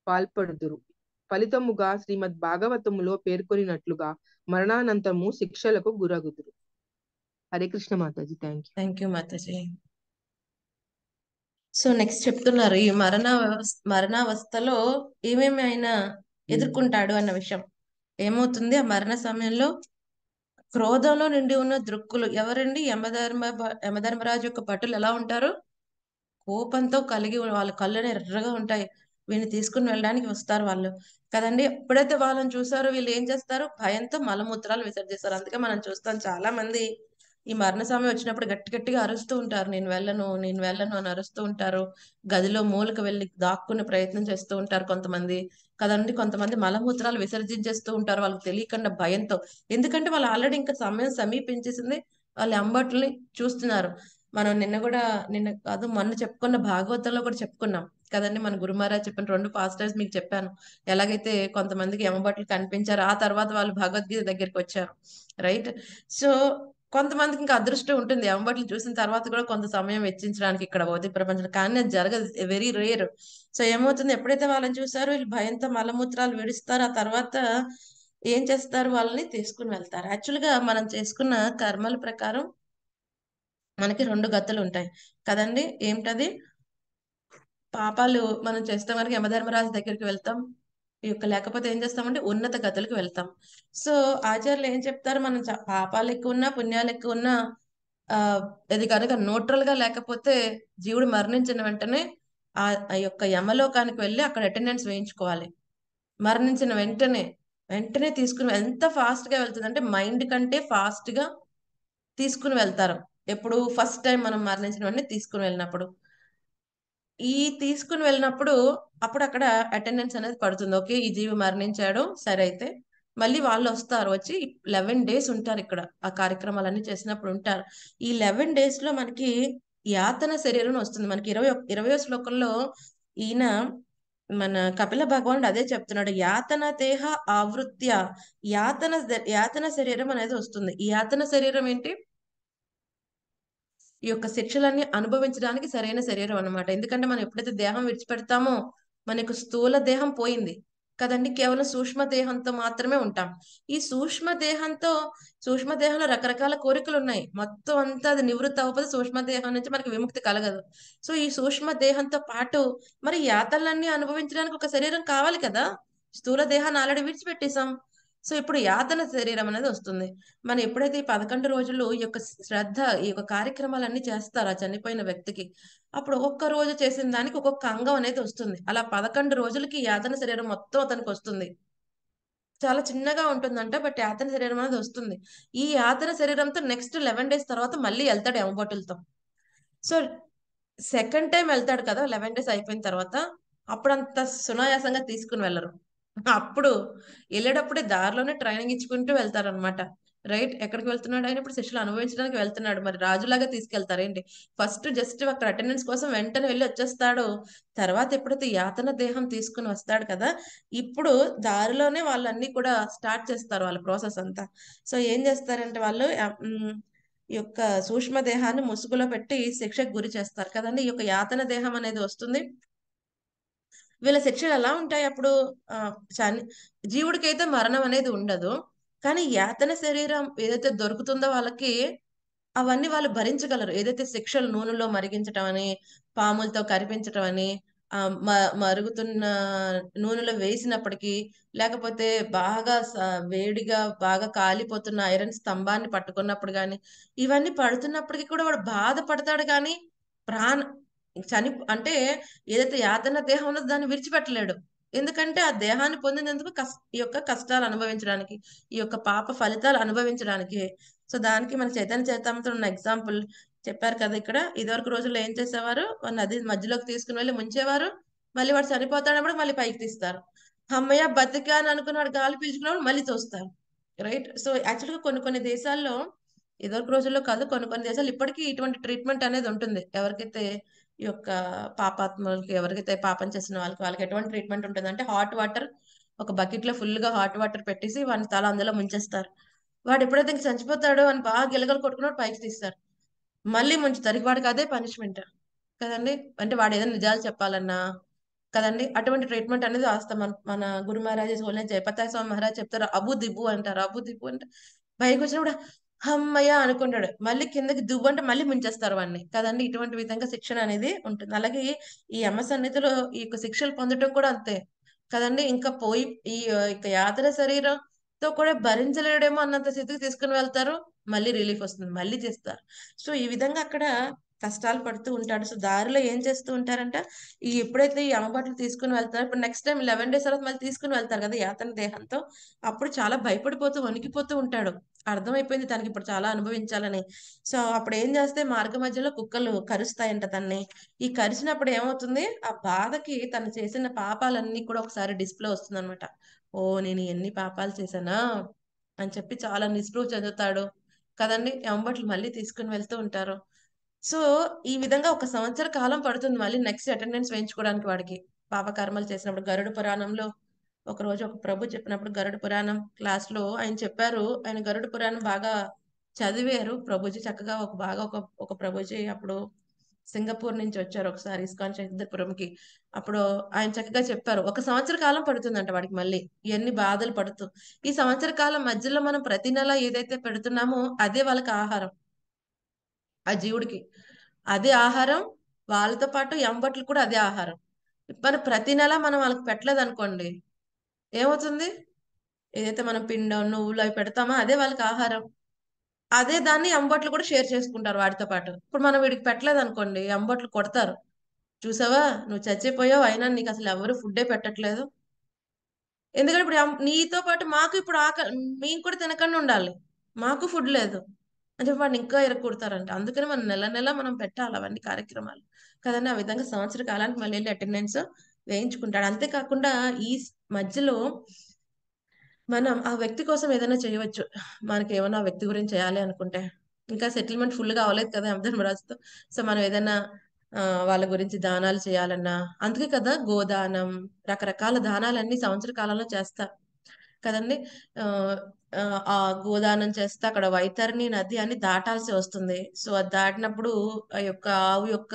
పాల్పడుదురు. ఫలితముగా శ్రీమద్ భాగవతములో పేర్కొనినట్లుగా మరణానంతరము శిక్షలకు గురగుదురు. Hare Krishna Mataji. Thank you. Thank you Mataji. So next చెప్తున్నారు, ఈ మరణ మరణావస్థలో ఏమేమి ఆయన ఎదుర్కొంటాడు అన్న విషయం. ఏమవుతుంది ఆ మరణ సమయంలో? క్రోధంలో నిండి ఉన్న దృక్కులు ఎవరండి? యమధర్మ యమధర్మరాజు యొక్క భటులు ఎలా ఉంటారు? కోపంతో కలిగి వాళ్ళ కళ్ళని ఎర్రగా ఉంటాయి. వీళ్ళని తీసుకుని వెళ్ళడానికి వస్తారు వాళ్ళు కదండి. ఎప్పుడైతే వాళ్ళని చూసారో వీళ్ళు ఏం చేస్తారు? భయంతో మలమూత్రాలు విసర్జిస్తారు. అందుకే మనం చూస్తాం చాలా మంది ఈ మరణ సమయం వచ్చినప్పుడు గట్టి గట్టిగా అరుస్తూ ఉంటారు, నేను వెళ్ళను నేను వెళ్ళను అని అరుస్తూ ఉంటారు. గదిలో మూలకు వెళ్ళి దాక్కునే ప్రయత్నం చేస్తూ ఉంటారు కొంతమంది కదండి. కొంతమంది మలమూత్రాలు విసర్జించేస్తూ ఉంటారు వాళ్ళకి తెలియకుండా, భయంతో. ఎందుకంటే వాళ్ళు ఆల్రెడీ ఇంకా సమయం సమీపించేసింది, వాళ్ళు అంబట్లని చూస్తున్నారు. మనం నిన్న కూడా నిన్న కాదు మొన్న చెప్పుకున్న భాగవతంలో కూడా చెప్పుకున్నాం కదండి, మన గురు మహారాజ్ చెప్పిన రెండు పాస్టర్స్ మీకు చెప్పాను. ఎలాగైతే కొంతమందికి యమభట్లు కనిపించారు, ఆ తర్వాత వాళ్ళు భగవద్గీత దగ్గరికి వచ్చారు, రైట్? సో కొంతమందికి ఇంకా అదృష్టం ఉంటుంది యమభట్లు చూసిన తర్వాత కూడా కొంత సమయం వెచ్చించడానికి ఇక్కడ భౌతిక ప్రపంచంలో, కానీ అది జరగదు, వెరీ రేర్. సో ఏమవుతుంది, ఎప్పుడైతే వాళ్ళని చూసారో వీళ్ళు భయంతో మలమూత్రాలు విడుస్తారు. ఆ తర్వాత ఏం చేస్తారు? వాళ్ళని తీసుకుని వెళ్తారు. యాక్చువల్గా మనం చేసుకున్న కర్మల ప్రకారం మనకి రెండు గతులు ఉంటాయి కదండి. ఏమిటది? పాపాలు మనం చేస్తాం కనుక యమధర్మరాజు దగ్గరికి వెళ్తాం, ఈ యొక్క లేకపోతే ఏం చేస్తామంటే ఉన్నత గతులకు వెళ్తాం. సో ఆచార్యులు ఏం చెప్తారు, మనం పాపాలు ఎక్కువ ఉన్నా పుణ్యాలు ఎక్కువ ఉన్నా ఆ అది కనుక న్యూట్రల్ గా లేకపోతే జీవుడు మరణించిన వెంటనే ఆ యొక్క యమలోకానికి వెళ్ళి అక్కడ అటెండెన్స్ వేయించుకోవాలి. మరణించిన వెంటనే వెంటనే తీసుకుని ఎంత ఫాస్ట్ గా వెళ్తుంది అంటే మైండ్ కంటే ఫాస్ట్ గా తీసుకుని వెళ్తారు. ఎప్పుడు ఫస్ట్ టైం మనం మరణించిన వెంటనే తీసుకుని వెళ్ళినప్పుడు, ఈ తీసుకుని వెళ్ళినప్పుడు అప్పుడు అక్కడ అటెండెన్స్ అనేది పడుతుంది. ఓకే, ఈ జీవి మరణించాడు సరే, అయితే మళ్ళీ వాళ్ళు వస్తారు, వచ్చి లెవెన్ డేస్ ఉంటారు ఇక్కడ. ఆ కార్యక్రమాలన్నీ చేసినప్పుడు ఉంటారు. ఈ లెవెన్ డేస్ లో మనకి యాతన శరీరం వస్తుంది. మనకి ఇరవై ఇరవయో శ్లోకంలో ఈయన మన కపిల భగవానుడు అదే చెప్తున్నాడు, యాతన దేహ ఆవృత్య యాతన యాతన శరీరం అనేది వస్తుంది. ఈ యాతన శరీరం ఏంటి? ఈ యొక్క శిక్షలన్నీ అనుభవించడానికి సరైన శరీరం అనమాట. ఎందుకంటే మనం ఎప్పుడైతే దేహం విడిచిపెడతామో మనకు స్థూల దేహం పోయింది కదండి, కేవలం సూక్ష్మ దేహంతో మాత్రమే ఉంటాం. ఈ సూక్ష్మ దేహంతో సూక్ష్మ దేహంలో రకరకాల కోరికలు ఉన్నాయి, మొత్తం అంతా అది నివృత్తి అవ్వకపోతే సూక్ష్మ దేహం నుంచి మనకి విముక్తి కలగదు. సో ఈ సూక్ష్మ దేహంతో పాటు మరి యాతనలన్నీ అనుభవించడానికి ఒక శరీరం కావాలి కదా. స్థూల దేహాన్ని ఆల్రెడీ విడిచిపెట్టేసాం, సో ఇప్పుడు యాతన శరీరం అనేది వస్తుంది. మనం ఎప్పుడైతే ఈ పదకొండు రోజులు ఈ యొక్క శ్రద్ధ ఈ యొక్క కార్యక్రమాలన్నీ చేస్తారు ఆ చనిపోయిన వ్యక్తికి, అప్పుడు ఒక్కొక్క రోజు చేసిన దానికి ఒక్కొక్క అంగం అనేది వస్తుంది. అలా పదకొండు రోజులకి యాతన శరీరం మొత్తం అతనికి వస్తుంది. చాలా చిన్నగా ఉంటుందంట, బట్ యాతన శరీరం అనేది వస్తుంది. ఈ యాతన శరీరంతో నెక్స్ట్ లెవెన్ డేస్ తర్వాత మళ్ళీ వెళ్తాడు యమభటులతో. సో సెకండ్ టైం వెళ్తాడు కదా లెవెన్ డేస్ అయిపోయిన తర్వాత, అప్పుడు అంత సునాయాసంగా తీసుకుని వెళ్ళరు. అప్పుడు వెళ్ళేటప్పుడే దారిలోనే ట్రైనింగ్ ఇచ్చుకుంటూ వెళ్తారు అనమాట, రైట్? ఎక్కడికి వెళ్తున్నాడు ఆయన? ఇప్పుడు శిష్యులు అనుభవించడానికి వెళ్తున్నాడు. మరి రాజులాగా తీసుకెళ్తారు ఏంటి? ఫస్ట్ జస్ట్ అక్కడ అటెండెన్స్ కోసం వెంటనే వెళ్ళి వచ్చేస్తాడు. తర్వాత ఎప్పుడైతే యాతన దేహం తీసుకుని వస్తాడు కదా, ఇప్పుడు దారిలోనే వాళ్ళన్నీ కూడా స్టార్ట్ చేస్తారు వాళ్ళ ప్రాసెస్ అంతా. సో ఏం చేస్తారంటే వాళ్ళు యొక్క సూక్ష్మ దేహాన్ని ముసుగులో పెట్టి శిక్షకు గురి చేస్తారు కదండి. ఈ యొక్క యాతన దేహం అనేది వస్తుంది. వీళ్ళ శిక్షలు ఎలా ఉంటాయి అప్పుడు? జీవుడికి అయితే మరణం అనేది ఉండదు, కానీ యాతన శరీరం ఏదైతే దొరుకుతుందో వాళ్ళకి అవన్నీ వాళ్ళు భరించగలరు. ఏదైతే శిక్షలు నూనెలో మరిగించటం అని, పాములతో కరిపించటం అని, ఆ మరుగుతున్న నూనెలో వేసినప్పటికీ, లేకపోతే బాగా వేడిగా బాగా కాలిపోతున్న ఐరన్ స్తంభాన్ని పట్టుకున్నప్పుడు కానీ, ఇవన్నీ పడుతున్నప్పటికీ కూడా వాడు బాధపడతాడు. కానీ ప్రాణ చని అంటే ఏదైతే యాతన దేహం ఉన్నదో దాన్ని విడిచిపెట్టలేడు. ఎందుకంటే ఆ దేహాన్ని పొందినందుకు కష్ట ఈ యొక్క కష్టాలు అనుభవించడానికి, ఈ యొక్క పాప ఫలితాలు అనుభవించడానికి. సో దానికి మన చైతన్య చైతన్యతో ఉన్న ఎగ్జాంపుల్ చెప్పారు కదా ఇక్కడ. ఇదివరకు రోజుల్లో ఏం చేసేవారు, నది మధ్యలోకి తీసుకుని వెళ్ళి ముంచేవారు, మళ్ళీ వాడు చనిపోతాడప్పుడు మళ్ళీ పైకి తీస్తారు. అమ్మయ్య బతికా అని అనుకున్నాడు, గాలి పీల్చుకున్నప్పుడు మళ్ళీ చూస్తారు, రైట్? సో యాక్చువల్గా కొన్ని కొన్ని దేశాల్లో ఇదివరకు రోజుల్లో కాదు, కొన్ని కొన్ని దేశాలు ఇప్పటికీ ఇటువంటి ట్రీట్మెంట్ అనేది ఉంటుంది. ఎవరికైతే ఈ యొక్క పాపాత్మలకి, ఎవరికైతే పాపం చేసిన వాళ్ళకి వాళ్ళకి ఎటువంటి ట్రీట్మెంట్ ఉంటుంది అంటే హాట్ వాటర్ ఒక బకెట్ లో ఫుల్ గా హాట్ వాటర్ పెట్టేసి వాడిని తల అందులో ముంచేస్తారు. వాడు ఎప్పుడైతే ఇంక చనిపోతాడో అని బాగా గిలగలు కొట్టుకున్నాడు, పైకి తీస్తారు, మళ్ళీ ముంచుతారు. వాడికి అదే పనిష్మెంట్ కదండి. అంటే వాడు ఏదైనా నిజాలు చెప్పాలన్నా కదండి. అటువంటి ట్రీట్మెంట్ అనేది ఆస్తాం మన మన గురు మహారాజు సోలనే జయపతాయ స్వామి మహారాజ్ చెప్తారు అబు దిబ్బు అంటారు. అబు దిబ్బు అంటే పైకి వచ్చిన కూడా అమ్మయ్య అనుకుంటాడు, మళ్ళీ కిందకి దువ్వు అంటే మళ్ళీ ముంచేస్తారు వాడిని కదండి. ఇటువంటి విధంగా శిక్షణ అనేది ఉంటుంది. అలాగే ఈ అమ్మ సన్నిధిలో ఈ యొక్క శిక్షలు పొందడం కూడా అంతే కదండి. ఇంకా పోయి ఈ యొక్క యాత్ర శరీరంతో కూడా భరించలేడేమో అన్నంత స్థితికి తీసుకుని వెళ్తారు, మళ్ళీ రిలీఫ్ వస్తుంది, మళ్ళీ చేస్తారు. సో ఈ విధంగా అక్కడ కష్టాలు పడుతూ ఉంటాడు. సో దారిలో ఏం చేస్తూ ఉంటారంట, ఈ ఎప్పుడైతే ఈ అమ్మబాట్లు తీసుకుని వెళ్తారో, ఇప్పుడు నెక్స్ట్ టైం లెవెన్ డేస్ తర్వాత మళ్ళీ తీసుకుని వెళ్తారు కదా యాతన దేహంతో, అప్పుడు చాలా భయపడిపోతూ వణికిపోతూ ఉంటాడు. అర్థమైపోయింది తనకి ఇప్పుడు చాలా అనుభవించాలని. సో అప్పుడు ఏం చేస్తే మార్గ మధ్యలో కుక్కలు కరుస్తాయంట తన్ని. ఈ కరిచినప్పుడు ఏమవుతుంది, ఆ బాధకి తను చేసిన పాపాలన్నీ కూడా ఒకసారి డిస్ప్లే వస్తుంది అనమాట. ఓ నేను ఎన్ని పాపాలు చేశానా అని చెప్పి చాలా నిస్పృహ చెందుతాడు కదండి. ఎంబట్లు మళ్ళీ తీసుకుని వెళ్తూ ఉంటారు. సో ఈ విధంగా ఒక సంవత్సర కాలం పడుతుంది మళ్ళీ నెక్స్ట్ అటెండెన్స్ వేయించుకోవడానికి వాడికి పాపకర్మలు చేసినప్పుడు. గరుడ పురాణంలో ఒక రోజు ఒక ప్రభు చెప్పినప్పుడు గరుడ పురాణం క్లాస్ లో ఆయన చెప్పారు. ఆయన గరుడ పురాణం బాగా చదివారు ప్రభుజీ చక్కగా. ఒక బాగా ఒక ఒక ప్రభుజీ అప్పుడు సింగపూర్ నుంచి వచ్చారు ఒకసారి ఇస్కాన్ చైతన్యపురంకి. అప్పుడు ఆయన చక్కగా చెప్పారు ఒక సంవత్సర కాలం పడుతుందంట వాడికి మళ్ళీ ఇవన్నీ బాధలు పడుతూ. ఈ సంవత్సర కాలం మధ్యలో మనం ప్రతి నెల ఏదైతే పెడుతున్నామో అదే వాళ్ళకి ఆహారం, ఆ జీవుడికి అదే ఆహారం, వాళ్ళతో పాటు ఎంబట్లు కూడా అదే ఆహారం. మనం ప్రతి నెల మనం వాళ్ళకి పెట్టలేదు అనుకోండి ఏమవుతుంది, ఏదైతే మనం పిండం నువ్వులు అవి పెడతామో అదే వాళ్ళకి ఆహారం, అదే దాన్ని ఎంబట్లు కూడా షేర్ చేసుకుంటారు వాటితో పాటు. ఇప్పుడు మనం వీడికి పెట్టలేదు అనుకోండి ఎంబట్లు కొడతారు, చూసావా నువ్వు చచ్చిపోయావు అయినా నీకు అసలు ఎవరు ఫుడ్డే పెట్టట్లేదు, ఎందుకంటే ఇప్పుడు నీతో పాటు మాకు ఇప్పుడు ఆక మేము కూడా తినకుండా ఉండాలి, మాకు ఫుడ్ లేదు అని చెప్పి వాడిని ఇంకా ఎరక్కుడతారంట. అందుకని మనం నెల నెల మనం పెట్టాలి అవన్నీ కార్యక్రమాలు కదండి. ఆ విధంగా సంవత్సర కాలానికి మళ్ళీ వెళ్ళి అటెండెన్స్ వేయించుకుంటాడు. అంతేకాకుండా ఈ మధ్యలో మనం ఆ వ్యక్తి కోసం ఏదైనా చేయవచ్చు. మనకి ఏమైనా వ్యక్తి గురించి చేయాలి అనుకుంటే, ఇంకా సెటిల్మెంట్ ఫుల్ గా అవ్వలేదు కదా యమధర్మరాజుతో, సో మనం ఏదైనా ఆ వాళ్ళ గురించి దానాలు చేయాలన్నా అందుకే కదా గోదానం రకరకాల దానాలన్నీ సంవత్సర కాలంలో చేస్తా కదండి. ఆ ఆ గోదానం చేస్తే అక్కడ వైతరిణి నది అని దాటాల్సి వస్తుంది. సో అది దాటినప్పుడు ఆ యొక్క ఆవు యొక్క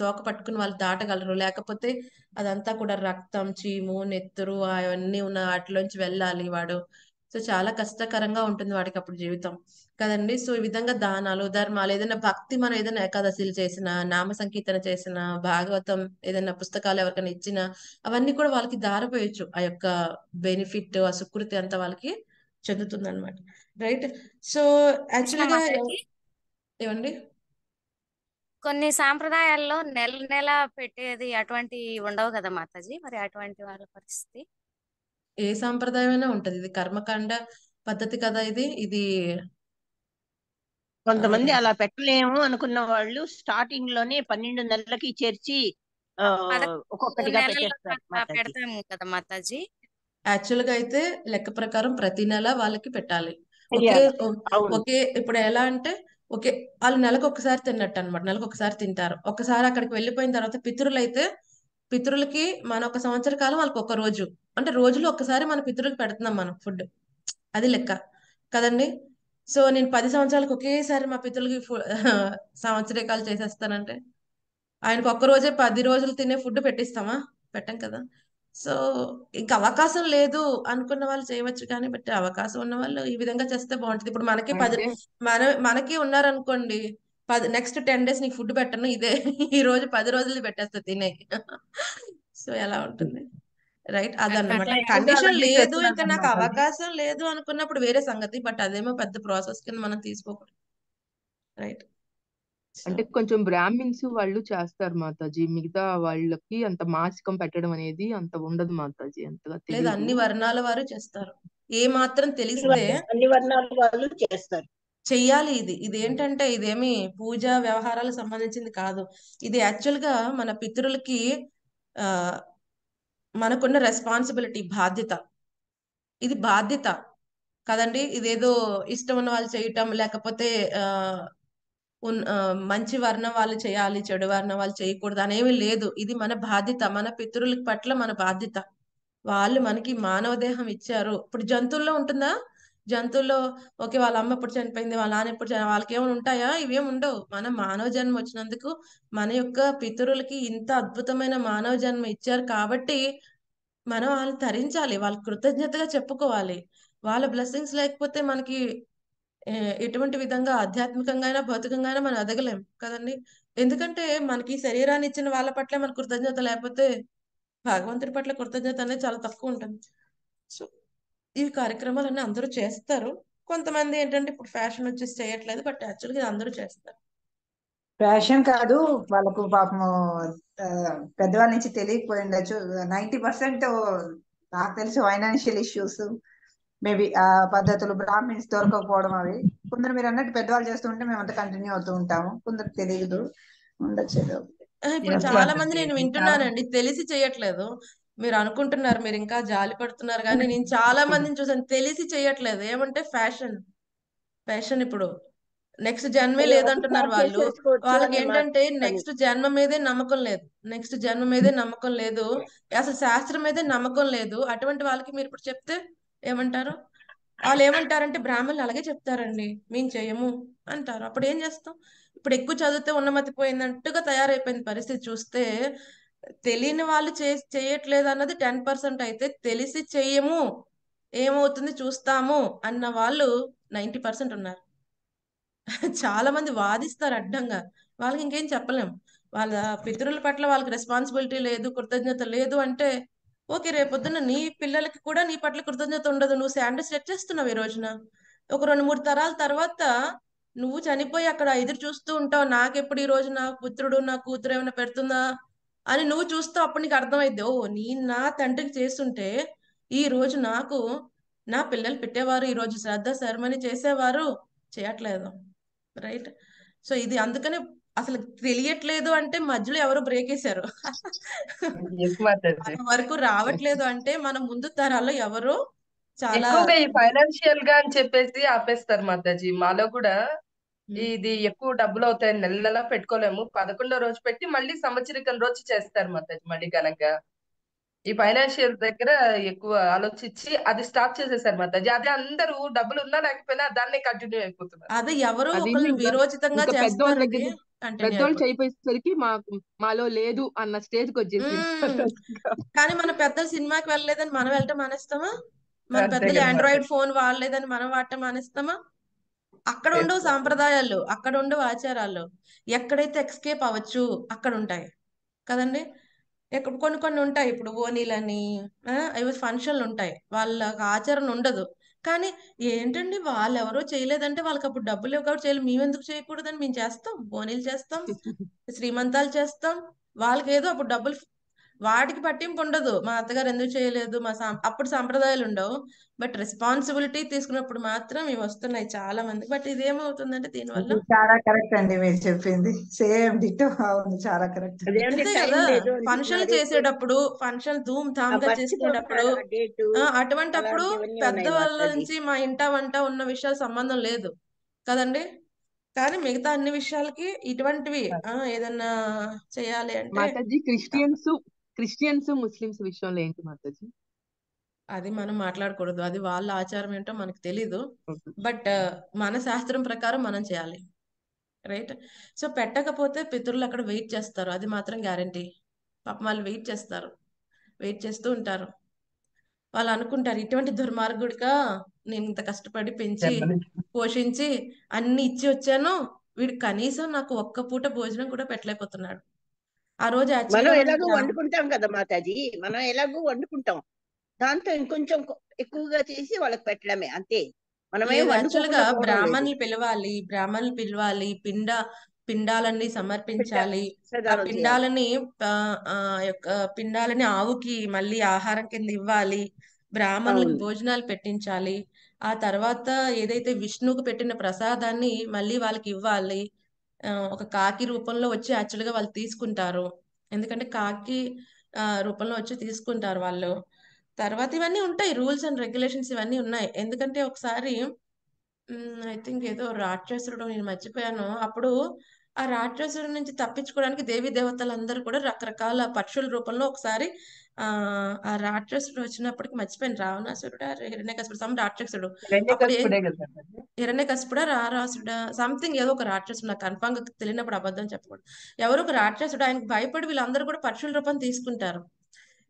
తోక పట్టుకుని వాళ్ళు దాటగలరు, లేకపోతే అదంతా కూడా రక్తం చీము నెత్తురు అవన్నీ ఉన్న వాటిలోంచి వెళ్ళాలి వాడు. సో చాలా కష్టకరంగా ఉంటుంది వాడికి అప్పుడు జీవితం కదండి. సో ఈ విధంగా దానాలు ధర్మాలు ఏదైనా భక్తి మనం ఏదైనా ఏకాదశిలు చేసిన నామ సంకీర్తన చేసిన భాగవతం ఏదైనా పుస్తకాలు ఎవరికైనా ఇచ్చినా అవన్నీ కూడా వాళ్ళకి దారపోయచ్చు. ఆ యొక్క బెనిఫిట్ ఆ సుకృతి అంతా వాళ్ళకి చెందుతుంది అనమాట. రైట్. సో యాక్చువల్గా ఏమండి కొన్ని సాంప్రదాయాల్లో నెల నెల పెట్టేది అటువంటి ఉండవు కదా మాతాజీ, మరి అటువంటి వాళ్ళ పరిస్థితి? ఏ సాంప్రదాయమైనా ఉంటది, ఇది కర్మకాండ పద్ధతి కదా ఇది. ఇది కొంతమంది అలా పెట్టలేము అనుకున్న వాళ్ళు స్టార్టింగ్ లోనే పన్నెండు నెలలకి చేర్చి ఒక్కొక్కటిగా పెడతాము కదా మాతాజీ. యాక్చువల్ గా అయితే లెక్క ప్రకారం ప్రతి నెల వాళ్ళకి పెట్టాలి. ఓకే ఇప్పుడు ఎలా అంటే ఓకే వాళ్ళు నెలకు ఒకసారి తిన్నట్టు అనమాట, నెలకు ఒకసారి తింటారు. ఒకసారి అక్కడికి వెళ్ళిపోయిన తర్వాత పితృలు అయితే పితృలకి మన ఒక సంవత్సర కాలం వాళ్ళకి ఒక రోజు అంటే రోజులో ఒకసారి మన పితృలకి పెడుతున్నాం మనం ఫుడ్, అది లెక్క కదండి. సో నేను పది సంవత్సరాలకు ఒకేసారి మా పితృలకి సంవత్సరికాలు చేసేస్తానంటే ఆయనకు ఒక్క రోజే పది రోజులు తినే ఫుడ్ పెట్టిస్తామా, పెట్టాం కదా. సో ఇంకా అవకాశం లేదు అనుకున్న వాళ్ళు చేయవచ్చు, కానీ బట్ అవకాశం ఉన్న వాళ్ళు ఈ విధంగా చేస్తే బాగుంటుంది. ఇప్పుడు మనకి పది మన మనకి ఉన్నారనుకోండి పది నెక్స్ట్ టెన్ డేస్ నీకు ఫుడ్ పెట్టను ఇదే ఈ రోజు పది రోజులు పెట్టేస్తా తినే, సో ఎలా ఉంటుంది. రైట్ అదన్నమాట. కండిషన్ లేదు ఇంకా నాకు అవకాశం లేదు అనుకున్నప్పుడు వేరే సంగతి, బట్ అదేమో పెద్ద ప్రాసెస్ కింద మనం తీసుకోకూడదు. రైట్ అంటే కొంచెం బ్రాహ్మిన్స్ వాళ్ళు చేస్తారు మాతాజీ, మిగతా వాళ్ళకి అంత మాసికం పెట్టడం అనేది అంత ఉండదు మాతాజీ. అంతగా తెలియదు, అన్ని వర్ణాల వారు చేస్తారు. ఏ మాత్రం తెలిస్తే అన్ని వర్ణాల వాళ్ళు చేస్తారు, చెయ్యాలి. ఇది ఇదేంటంటే ఇదేమి పూజా వ్యవహారాలకు సంబంధించింది కాదు, ఇది యాక్చువల్ గా మన పితృలకి ఆ మనకున్న రెస్పాన్సిబిలిటీ బాధ్యత, ఇది బాధ్యత కదండి. ఇదేదో ఇష్టం ఉన్న వాళ్ళు చేయటం లేకపోతే ఆ మంచి వర్ణం వాళ్ళు చేయాలి చెడు వర్ణం వాళ్ళు చేయకూడదు అనేవి లేదు. ఇది మన బాధ్యత, మన పితృల పట్ల మన బాధ్యత. వాళ్ళు మనకి మానవ దేహం ఇచ్చారు. ఇప్పుడు జంతువుల్లో ఉంటుందా జంతువుల్లో ఓకే వాళ్ళ అమ్మ ఎప్పుడు చనిపోయింది, వాళ్ళ నాన్న ఎప్పుడు చని వాళ్ళకి ఏమైనా ఉంటాయా? ఇవేం ఉండవు. మనం మానవ జన్మ వచ్చినందుకు మన యొక్క పితరులకి ఇంత అద్భుతమైన మానవ జన్మ ఇచ్చారు కాబట్టి మనం వాళ్ళు తరించాలి, వాళ్ళకి కృతజ్ఞతగా చెప్పుకోవాలి. వాళ్ళ బ్లెస్సింగ్స్ లేకపోతే మనకి ఏ- ఎటువంటి విధంగా ఆధ్యాత్మికంగా అయినా భౌతికంగా అయినా మనం ఎదగలేం కదండి. ఎందుకంటే మనకి ఈ శరీరాన్ని ఇచ్చిన వాళ్ళ పట్ల మన కృతజ్ఞత లేకపోతే భగవంతుడి పట్ల కృతజ్ఞత అనేది చాలా తక్కువ ఉంటుంది. సో ఈ కార్యక్రమాలన్నీ అందరూ చేస్తారు. కొంతమంది ఏంటంటే ఇప్పుడు ఫ్యాషన్ వచ్చేసి చేయట్లేదు, బట్ యాక్చువల్గా ఇది అందరూ చేస్తారు. ఫ్యాషన్ కాదు వాళ్ళకు పాపము, ఆ, పెద్దవాళ్ళ నుంచి తెలియకపోయి ఉండొచ్చు. నైంటీ పర్సెంట్ నాకు తెలిసి ఫైనాన్షియల్ ఇష్యూస్, మేబీ ఆ పద్ధతులు బ్రాహ్మిన్స్ దొరకకపోవడం, అవి కొందరు మీరు అన్నట్టు పెద్దవాళ్ళు చేస్తుంటే మేము అంత కంటిన్యూ అవుతూ ఉంటాము, కొందరు తెలియదు ఉండొచ్చు. ఏదో ఆ, ఇప్పుడు ఎప్పుడు చాలా అంత మంది నేను తెలియదు చాలా వింటున్నానండి తెలిసి చేయట్లేదు. మీరు అనుకుంటున్నారు, మీరు ఇంకా జాలి పడుతున్నారు, కానీ నేను చాలా మందిని చూసాను తెలిసి చేయట్లేదు. ఏమంటే ఫ్యాషన్ ఫ్యాషన్ ఇప్పుడు నెక్స్ట్ జన్మే వాళ్ళు ఎవరు లేదంటున్నారు స్టార్ట్ వాళ్ళు. చేసేసుకోవచ్చు వాళ్ళకి అని మాట ఏంటంటే అది. నెక్స్ట్ జన్మ మీదే నమ్మకం లేదు, నెక్స్ట్ జన్మ మీదే నమ్మకం లేదు, అసలు శాస్త్రం మీదే నమ్మకం లేదు. అటువంటి వాళ్ళకి మీరు ఇప్పుడు చెప్తే ఏమంటారు? వాళ్ళు ఏమంటారంటే బ్రాహ్మణులు అలాగే చెప్తారండి, మేము చేయము అంటారు. అప్పుడు ఏం చేస్తాం? ఇప్పుడు ఎక్కువ చదివితే ఉన్నమతి పోయిందంటగా తయారైపోయింది పరిస్థితి. చూస్తే తెలియని వాళ్ళు చే చేయట్లేదు అన్నది టెన్ పర్సెంట్ అయితే, తెలిసి చేయము ఏమవుతుంది చూస్తాము అన్న వాళ్ళు నైంటీ పర్సెంట్ ఉన్నారు. చాలా మంది వాదిస్తారు అడ్డంగా. వాళ్ళకి ఇంకేం చెప్పలేం. వాళ్ళ పితరుల పట్ల వాళ్ళకి రెస్పాన్సిబిలిటీ లేదు, కృతజ్ఞత లేదు అంటే ఓకే, రేపొద్దున నీ పిల్లలకి కూడా నీ పట్ల కృతజ్ఞత ఉండదు. నువ్వు స్టాండర్డ్ సెట్ చేస్తున్నావు ఈ రోజున. ఒక రెండు మూడు తరాల తర్వాత నువ్వు చనిపోయి అక్కడ ఎదురు చూస్తూ ఉంటావు, నాకెప్పుడు ఈ రోజు నా పుత్రుడు నా కూతురు ఏమైనా పెడుతుందా అని నువ్వు చూస్తావు. అప్పుడు నీకు అర్థమైద్ది, ఓ నీ నా తండ్రికి చేస్తుంటే ఈ రోజు నాకు నా పిల్లలు పెట్టేవారు, ఈ రోజు శ్రద్ధ సెరమనీ చేసేవారు, చేయట్లేదు, రైట్? సో ఇది అందుకనే అసలు తెలియట్లేదు అంటే మధ్యలో ఎవరు బ్రేక్ వేశారు. ఎక్కువ మన అతను వరకు రావట్లేదు అంటే మన ముందు తరాల్లో ఎవరు చాలా ఎక్కువగా ఈ ఫైనాన్షియల్ గా అని చెప్పేసి ఆపేస్తారు మాతాజీ. మాలో కూడా ఉమ్, ఇది ఎక్కువ డబ్బులు అవుతాయి, నెల నెలా పెట్టుకోలేము, పదకొండో రోజు పెట్టి మళ్ళీ సంవత్సరికం రోజు చేస్తారు మాతాజీ. మళ్ళీ గనక ఈ ఫైనాన్షియల్ దగ్గర ఎక్కువ ఆలోచించి అది స్టాప్ చేసేసారు మాతాజీ. అదే అందరూ డబ్బులు ఉన్నా లేకపోయినా దాన్నే కంటిన్యూ అయిపోతున్నారు. అదే ఎవరో అది ఒకళ్ళు ఇంకా విరోచితంగా ఇంకా పెద్దోళ్ళ చేస్తున్నారని దగ్గర కంటిన్యూ పెద్దోళ్ళు అయిపోతుంది. చేయిపోయేసరికి మాకు మాలో లేదు అన్న స్టేజ్కి వచ్చేసింది ఉమ్. మాతాజీ. కానీ మన పెద్దలు సినిమాకి వెళ్ళలేదని మనం వెళ్ళటం మానేస్తామా? మన అంతే పెద్దలు కదా ఆండ్రాయిడ్ మాతాజీ, ఫోన్ వాడలేదని మనం వాడటం మానేస్తామా? అక్కడ ఉండవు చేసుకో. సాంప్రదాయాలు, అక్కడ ఉండవు ఆచారాలు. ఎక్కడైతే ఎక్స్కేప్ అవ్వచ్చు అక్కడ ఉంటాయి కదండి. ఎక్కడ కొన్ని కొన్ని ఉంటాయి, ఇప్పుడు ఓనీలని ఆ, ఇవి ఫంక్షన్లు ఉంటాయి, వాళ్ళకి ఆచరణ ఉండదు. కానీ ఏంటండి వాళ్ళు ఎవరో చేయలేదంటే వాళ్ళకి అప్పుడు డబ్బులు లేవు కాబట్టి చేయలేదు, మేమెందుకు చేయకూడదని మేము చేస్తాం. ఓనీలు చేస్తాం, శ్రీమంతాలు చేస్తాం. వాళ్ళకి ఏదో అప్పుడు డబ్బులు వాటికి పట్టింపు ఉండదు, మా అత్తగారు ఎందుకు చేయలేదు, మా సాం అప్పుడు సాంప్రదాయాలు ఉండవు. బట్ రెస్పాన్సిబిలిటీ తీసుకున్నప్పుడు మాత్రం ఇవి వస్తున్నాయి చాలా మంది. బట్ ఇదేమవుతుందంటే దీనివల్ల ఇది చాలా కరెక్ట్ అండి మీరు చెప్పింది, సేమ్ డిటో. అవును చాలా కరెక్ట్. అదేమంటే అంతే టైం కదా. లేదు ఫంక్షన్లు అంటున్నారు, ఇప్పుడు చేసేటప్పుడు, ఫంక్షన్ ధూమ్ ధామ్ ఆ గా చేసుకునేటప్పుడు మర్చిపోతున్నారు ఆ డేటు, ఆ, అటువంటప్పుడు అలాంటివన్నీ పెద్ద ఉన్నాయి వాళ్ళ మాతాజీ. నుంచి మా ఇంట వంట ఉన్న విషయాలు సంబంధం లేదు కదండి. కానీ మిగతా అన్ని విషయాలకి ఇటువంటివి ఆ, ఏదన్నా చేయాలి అంటే మాతాజీ క్రిస్టియన్స్ క్రిస్టియన్స్ ముస్లిమ్స్ విషయంలో ఏంటి మాతాజీ? అది మనం మాట్లాడకూడదు. అది వాళ్ళ ఆచారం ఏంటో మనకు తెలీదు. ఓకే. బట్ మన శాస్త్రం ప్రకారం మనం చేయాలి, రైట్? సో పెట్టకపోతే పితరులు అక్కడ వెయిట్ చేస్తారు, అది మాత్రం గ్యారంటీ. పాపం వాళ్ళు వెయిట్ చేస్తారు, వెయిట్ చేస్తూ ఉంటారు. వాళ్ళు అనుకుంటారు, ఇటువంటి దుర్మార్గుడిగా నేను ఇంత కష్టపడి పెంచి జన్మనిచ్చిన పోషించి అన్ని ఇచ్చి వచ్చాను, వీడు కనీసం నాకు ఒక్క పూట భోజనం కూడా పెట్టలేకపోతున్నాడు. ఆ రోజు యాక్చువల్గా మనం మనకి ఎలాగో ఆ, వండుకుంటాం కదా మాతాజీ, మనం ఎలాగో వండుకుంటాం, దాంతో ఇంకొంచెం కొ- ఎక్కువగా చేసి వాళ్ళకి పెట్టడమే, అంతే. మనమేం లేదు వండుకోకుండా యాక్చువల్గా పోవడం లేదు. బ్రాహ్మణులు పిలవాలి, బ్రాహ్మణులు పిలవాలి, పిండ పిండాలన్నీ పిండ సమర్పించాలి. ఆ ప్రదానం చేయాలి. పిండాలని ఆ ఆ యొక్క పిండాలని ఆవుకి మళ్ళీ ఆహారం కింద ఇవ్వాలి, బ్రాహ్మణులకు అవును భోజనాలు పెట్టించాలి. ఆ తర్వాత ఏదైతే విష్ణువుకు పెట్టిన ప్రసాదాన్ని మళ్ళీ వాళ్ళకి ఇవ్వాలి. ఆ, ఒక కాకి రూపంలో వచ్చి యాక్చువల్గా వాళ్ళు తీసుకుంటారు, ఎందుకంటే కాకి ఆ, రూపంలో వచ్చి తీసుకుంటారు వాళ్ళు. తర్వాత ఇవన్నీ ఉంటాయి, రూల్స్ అండ్ రెగ్యులేషన్స్ ఇవన్నీ ఉన్నాయి. ఎందుకంటే ఒకసారి ఐ థింక్ ఏదో రాక్షసుడు, నేను మర్చిపోయాను, అప్పుడు ఆ రాక్షసుడి నుంచి తప్పించుకోవడానికి దేవీ దేవతలందరూ కూడా రకరకాల పక్షుల రూపంలో ఒకసారి ఆ రాక్షసుడు వచ్చినప్పటికి మర్చిపోయిన రావణాసురుడా హిరణ్యకశిపుడు రాక్షసుడు హిరణ్యకశిపుడా రారాసుడా సంథింగ్ ఏదో ఒక రాక్షసుడు నాకు కన్ఫామ్ గా తెలియనప్పుడు అబద్ధం చెప్పకూడదు. ఎవరో ఒక రాక్షసుడు ఆయనకు భయపడి వీళ్ళందరూ కూడా పక్షుల రూపం తీసుకుంటారు.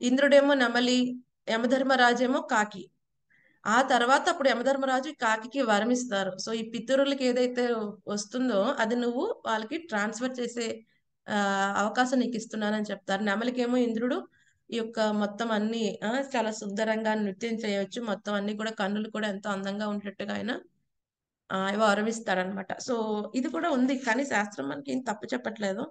ఇంద్రుడేమో నెమలి, యమధర్మరాజేమో కాకి. ఆ తర్వాత అప్పుడు యమధర్మరాజు కాకి వరమిస్తారు. సో ఈ పితరులకి ఏదైతే వస్తుందో అది నువ్వు వాళ్ళకి ట్రాన్స్ఫర్ చేసే ఆ అవకాశం నీకు ఇస్తున్నానని చెప్తారు. నెమలికేమో ఇంద్రుడు ఈ యొక్క మొత్తం అన్ని చాలా సుందరంగా నృత్యం చేయవచ్చు, మొత్తం అన్ని కూడా కన్నులు కూడా ఎంతో అందంగా ఉండేట్టుగా ఆయన ఆ వరమిస్తారనమాట. సో ఇది కూడా ఉంది, కానీ శాస్త్రం మనకి ఏం తప్పు చెప్పట్లేదు.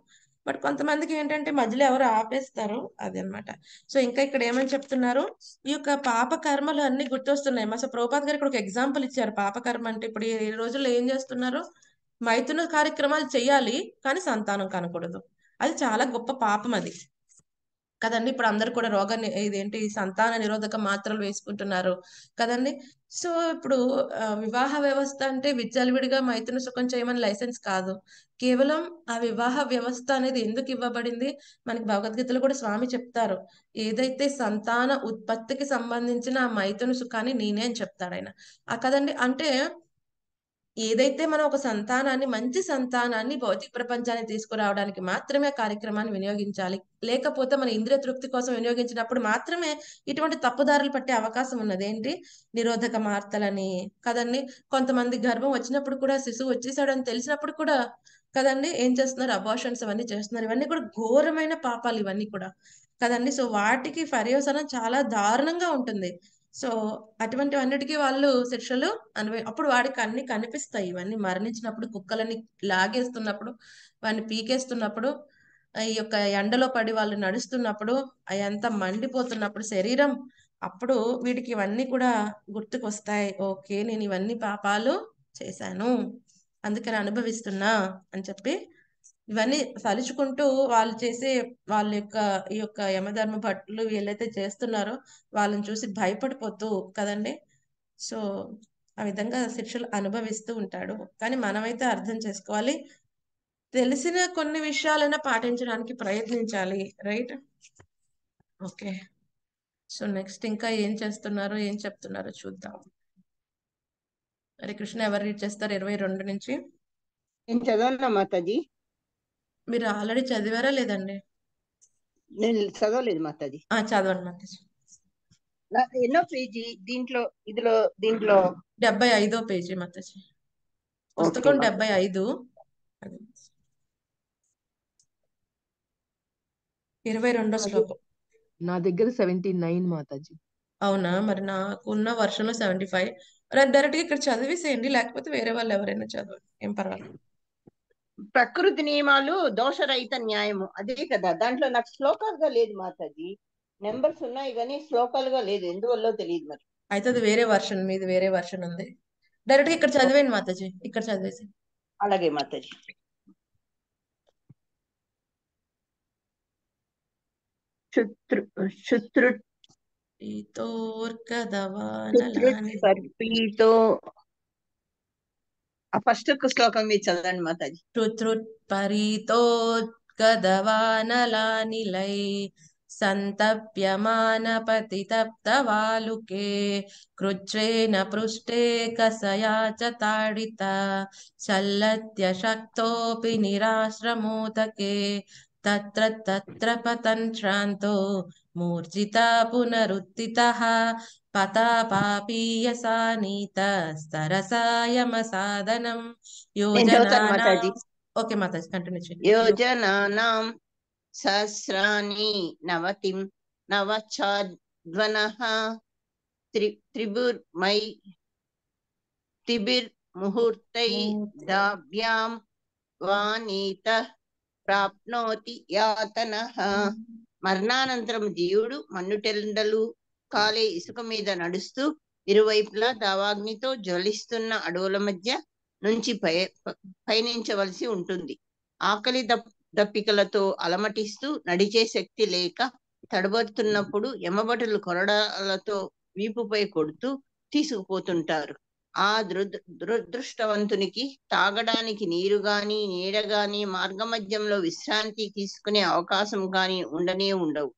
బట్ కొంతమందికి ఏంటంటే మధ్యలో ఎవరు ఆపేస్తారు అది అనమాట. సో ఇంకా ఇక్కడ ఏమని చెప్తున్నారు, ఈ యొక్క పాప కర్మలు అన్ని గుర్తొస్తున్నాయి. మా సో ప్రభుపాద గారు ఇక్కడ ఒక ఎగ్జాంపుల్ ఇచ్చారు. పాప కర్మ అంటే ఇప్పుడు ఈ రోజుల్లో ఏం చేస్తున్నారు, మైథున కార్యక్రమాలు చేయాలి కానీ సంతానం కనకూడదు. అది చాలా గొప్ప పాపం అది కదండి. ఇప్పుడు అందరు కూడా రోగ ఇదేంటి సంతాన నిరోధక మాత్రలు వేసుకుంటున్నారు కదండి. సో ఇప్పుడు వివాహ వ్యవస్థ అంటే విచ్చలవిడిగా మైథున సుఖం చేయమని లైసెన్స్ కాదు. కేవలం ఆ వివాహ వ్యవస్థ అనేది ఎందుకు ఇవ్వబడింది, మనకి భగవద్గీతలో కూడా స్వామి చెప్తారు, ఏదైతే సంతాన ఉత్పత్తికి సంబంధించిన ఆ మైథున సుఖాన్ని నేనే అని చెప్తాడు ఆయన ఆ కదండి. అంటే ఏదైతే మనం ఒక సంతానాన్ని మంచి సంతానాన్ని భౌతిక ప్రపంచాన్ని తీసుకురావడానికి మాత్రమే కార్యక్రమాన్ని వినియోగించాలి. లేకపోతే మన ఇంద్రియ తృప్తి కోసం వినియోగించినప్పుడు మాత్రమే ఇటువంటి తప్పుదారులు పట్టే అవకాశం ఉన్నది. ఏంటి నిరోధక మార్తలని కదండి. కొంతమంది గర్భం వచ్చినప్పుడు కూడా శిశువు వచ్చేసాడు అని తెలిసినప్పుడు కూడా కదండి ఏం చేస్తున్నారు, అబార్షన్స్ అవన్నీ చేస్తున్నారు. ఇవన్నీ కూడా ఘోరమైన పాపాలు ఇవన్నీ కూడా కదండి. సో వాటికి పర్యవసానం చాలా దారుణంగా ఉంటుంది. సో అటువంటివన్నిటికీ వాళ్ళు శిక్షలు అనుభవి. అప్పుడు వాడికి అన్ని కనిపిస్తాయి, ఇవన్నీ మరణించినప్పుడు కుక్కలని లాగేస్తున్నప్పుడు, వాడిని పీకేస్తున్నప్పుడు, ఈ యొక్క ఎండలో పడి వాళ్ళు నడుస్తున్నప్పుడు, అవంతా మండిపోతున్నప్పుడు శరీరం, అప్పుడు వీడికి ఇవన్నీ కూడా గుర్తుకు వస్తాయి. ఓకే నేను ఇవన్నీ పాపాలు చేశాను అందుకని అనుభవిస్తున్నా అని చెప్పి ఇవన్నీ తలుచుకుంటూ వాళ్ళు చేసే వాళ్ళ యొక్క ఈ యొక్క యమధర్మ భటులు వీళ్ళైతే చేస్తున్నారో వాళ్ళని చూసి భయపడిపోతూ కదండి. సో ఆ విధంగా శిక్షలు అనుభవిస్తూ ఉంటాడు. కానీ మనమైతే అర్థం చేసుకోవాలి, తెలిసిన కొన్ని విషయాలైనా పాటించడానికి ప్రయత్నించాలి, రైట్. ఓకే సో నెక్స్ట్ ఇంకా ఏం చేస్తున్నారు ఏం చెప్తున్నారో చూద్దాం. హరి కృష్ణ ఎవరు రీడ్ చేస్తారు? ఇరవై రెండు నుంచి నేను చదవనా మాతాజీ? మీరు ఆల్రెడీ చదివారా లేదండి? నేను చదవలేదు మాతాజీ. చదవండి మాతాజీ. ఎన్నో పేజీ దీంట్లో? ఇదిలో దీంట్లో డెబ్బై ఐదో పేజీ మాతాజీ, పుస్తకం డెబ్బై ఐదు ఇరవై రెండో శ్లోకం. నా దగ్గర సెవెంటీ నైన్ మాతాజీ. అవునా, మరి నాకున్న వర్షంలో సెవెంటీ ఫైవ్. డైరెక్ట్ గా ఇక్కడ చదివేసేయండి, లేకపోతే వేరే వాళ్ళు ఎవరైనా చదవండి, ఏం పర్వాలేదు. ప్రకృతి నియమాలు దోషరహిత న్యాయము, అదే కదా. దాంట్లో నాకు శ్లోకాలుగా లేదు మాతాజీ, నెంబర్స్ ఉన్నాయి కానీ శ్లోకాలుగా లేదు, ఎందువల్లో తెలియదు. మరి అయితే అది వేరే వర్షన్, మీది వేరే వర్షన్ ఉంది. డైరెక్ట్ గా ఇక్కడ చదివేయండి మాతాజీ, ఇక్కడ చదివేసి. అలాగే మాతాజీ. శుత్రు శుత్రు ఫస్ట్ శ్లోకం మీరు చదవండి మాతాజీ. పరితోద్గదవానలానిలై సంతప్యమాన పతితప్తవాలుకే కృచ్ఛ్రేణ పృష్ఠే కసయా చ తాడిత చల్లత్య శక్తోపి నిరాశ్రమోదకే తత్ర తత్ర పతన్ శ్రాంతో మూర్జిత పునరుత్తితః పతాపాపీయ సానీత సరసాయమ సాధనం యోజనానాం. ఓకే మాతాజీ కంటిన్యూ చేయండి. యోజనానాం సహస్రాని నవతిం నవచాద్వనః త్రిభుర్మై తిబిర్ ముహూర్తై దాభ్యాం వానీత ప్రాప్నోతి యాతనః. మరణానంతరం జీవుడు మన్నుటెండలు కాలే ఇసుక మీద నడుస్తూ ఇరువైపులా దావాగ్నితో జ్వలిస్తున్న అడవుల మధ్య నుంచి పై పయనించవలసి ఉంటుంది. ఆకలి దప్పికలతో అలమటిస్తూ నడిచే శక్తి లేక తడబడుతున్నప్పుడు యమభటులు కొరడాలతో వీపుపై కొడుతూ తీసుకుపోతుంటారు. ఆ దురదృష్టవంతునికి తాగడానికి నీరు గాని నీడ గాని మార్గ మధ్యంలో విశ్రాంతి తీసుకునే అవకాశం గాని ఉండనే ఉండవు.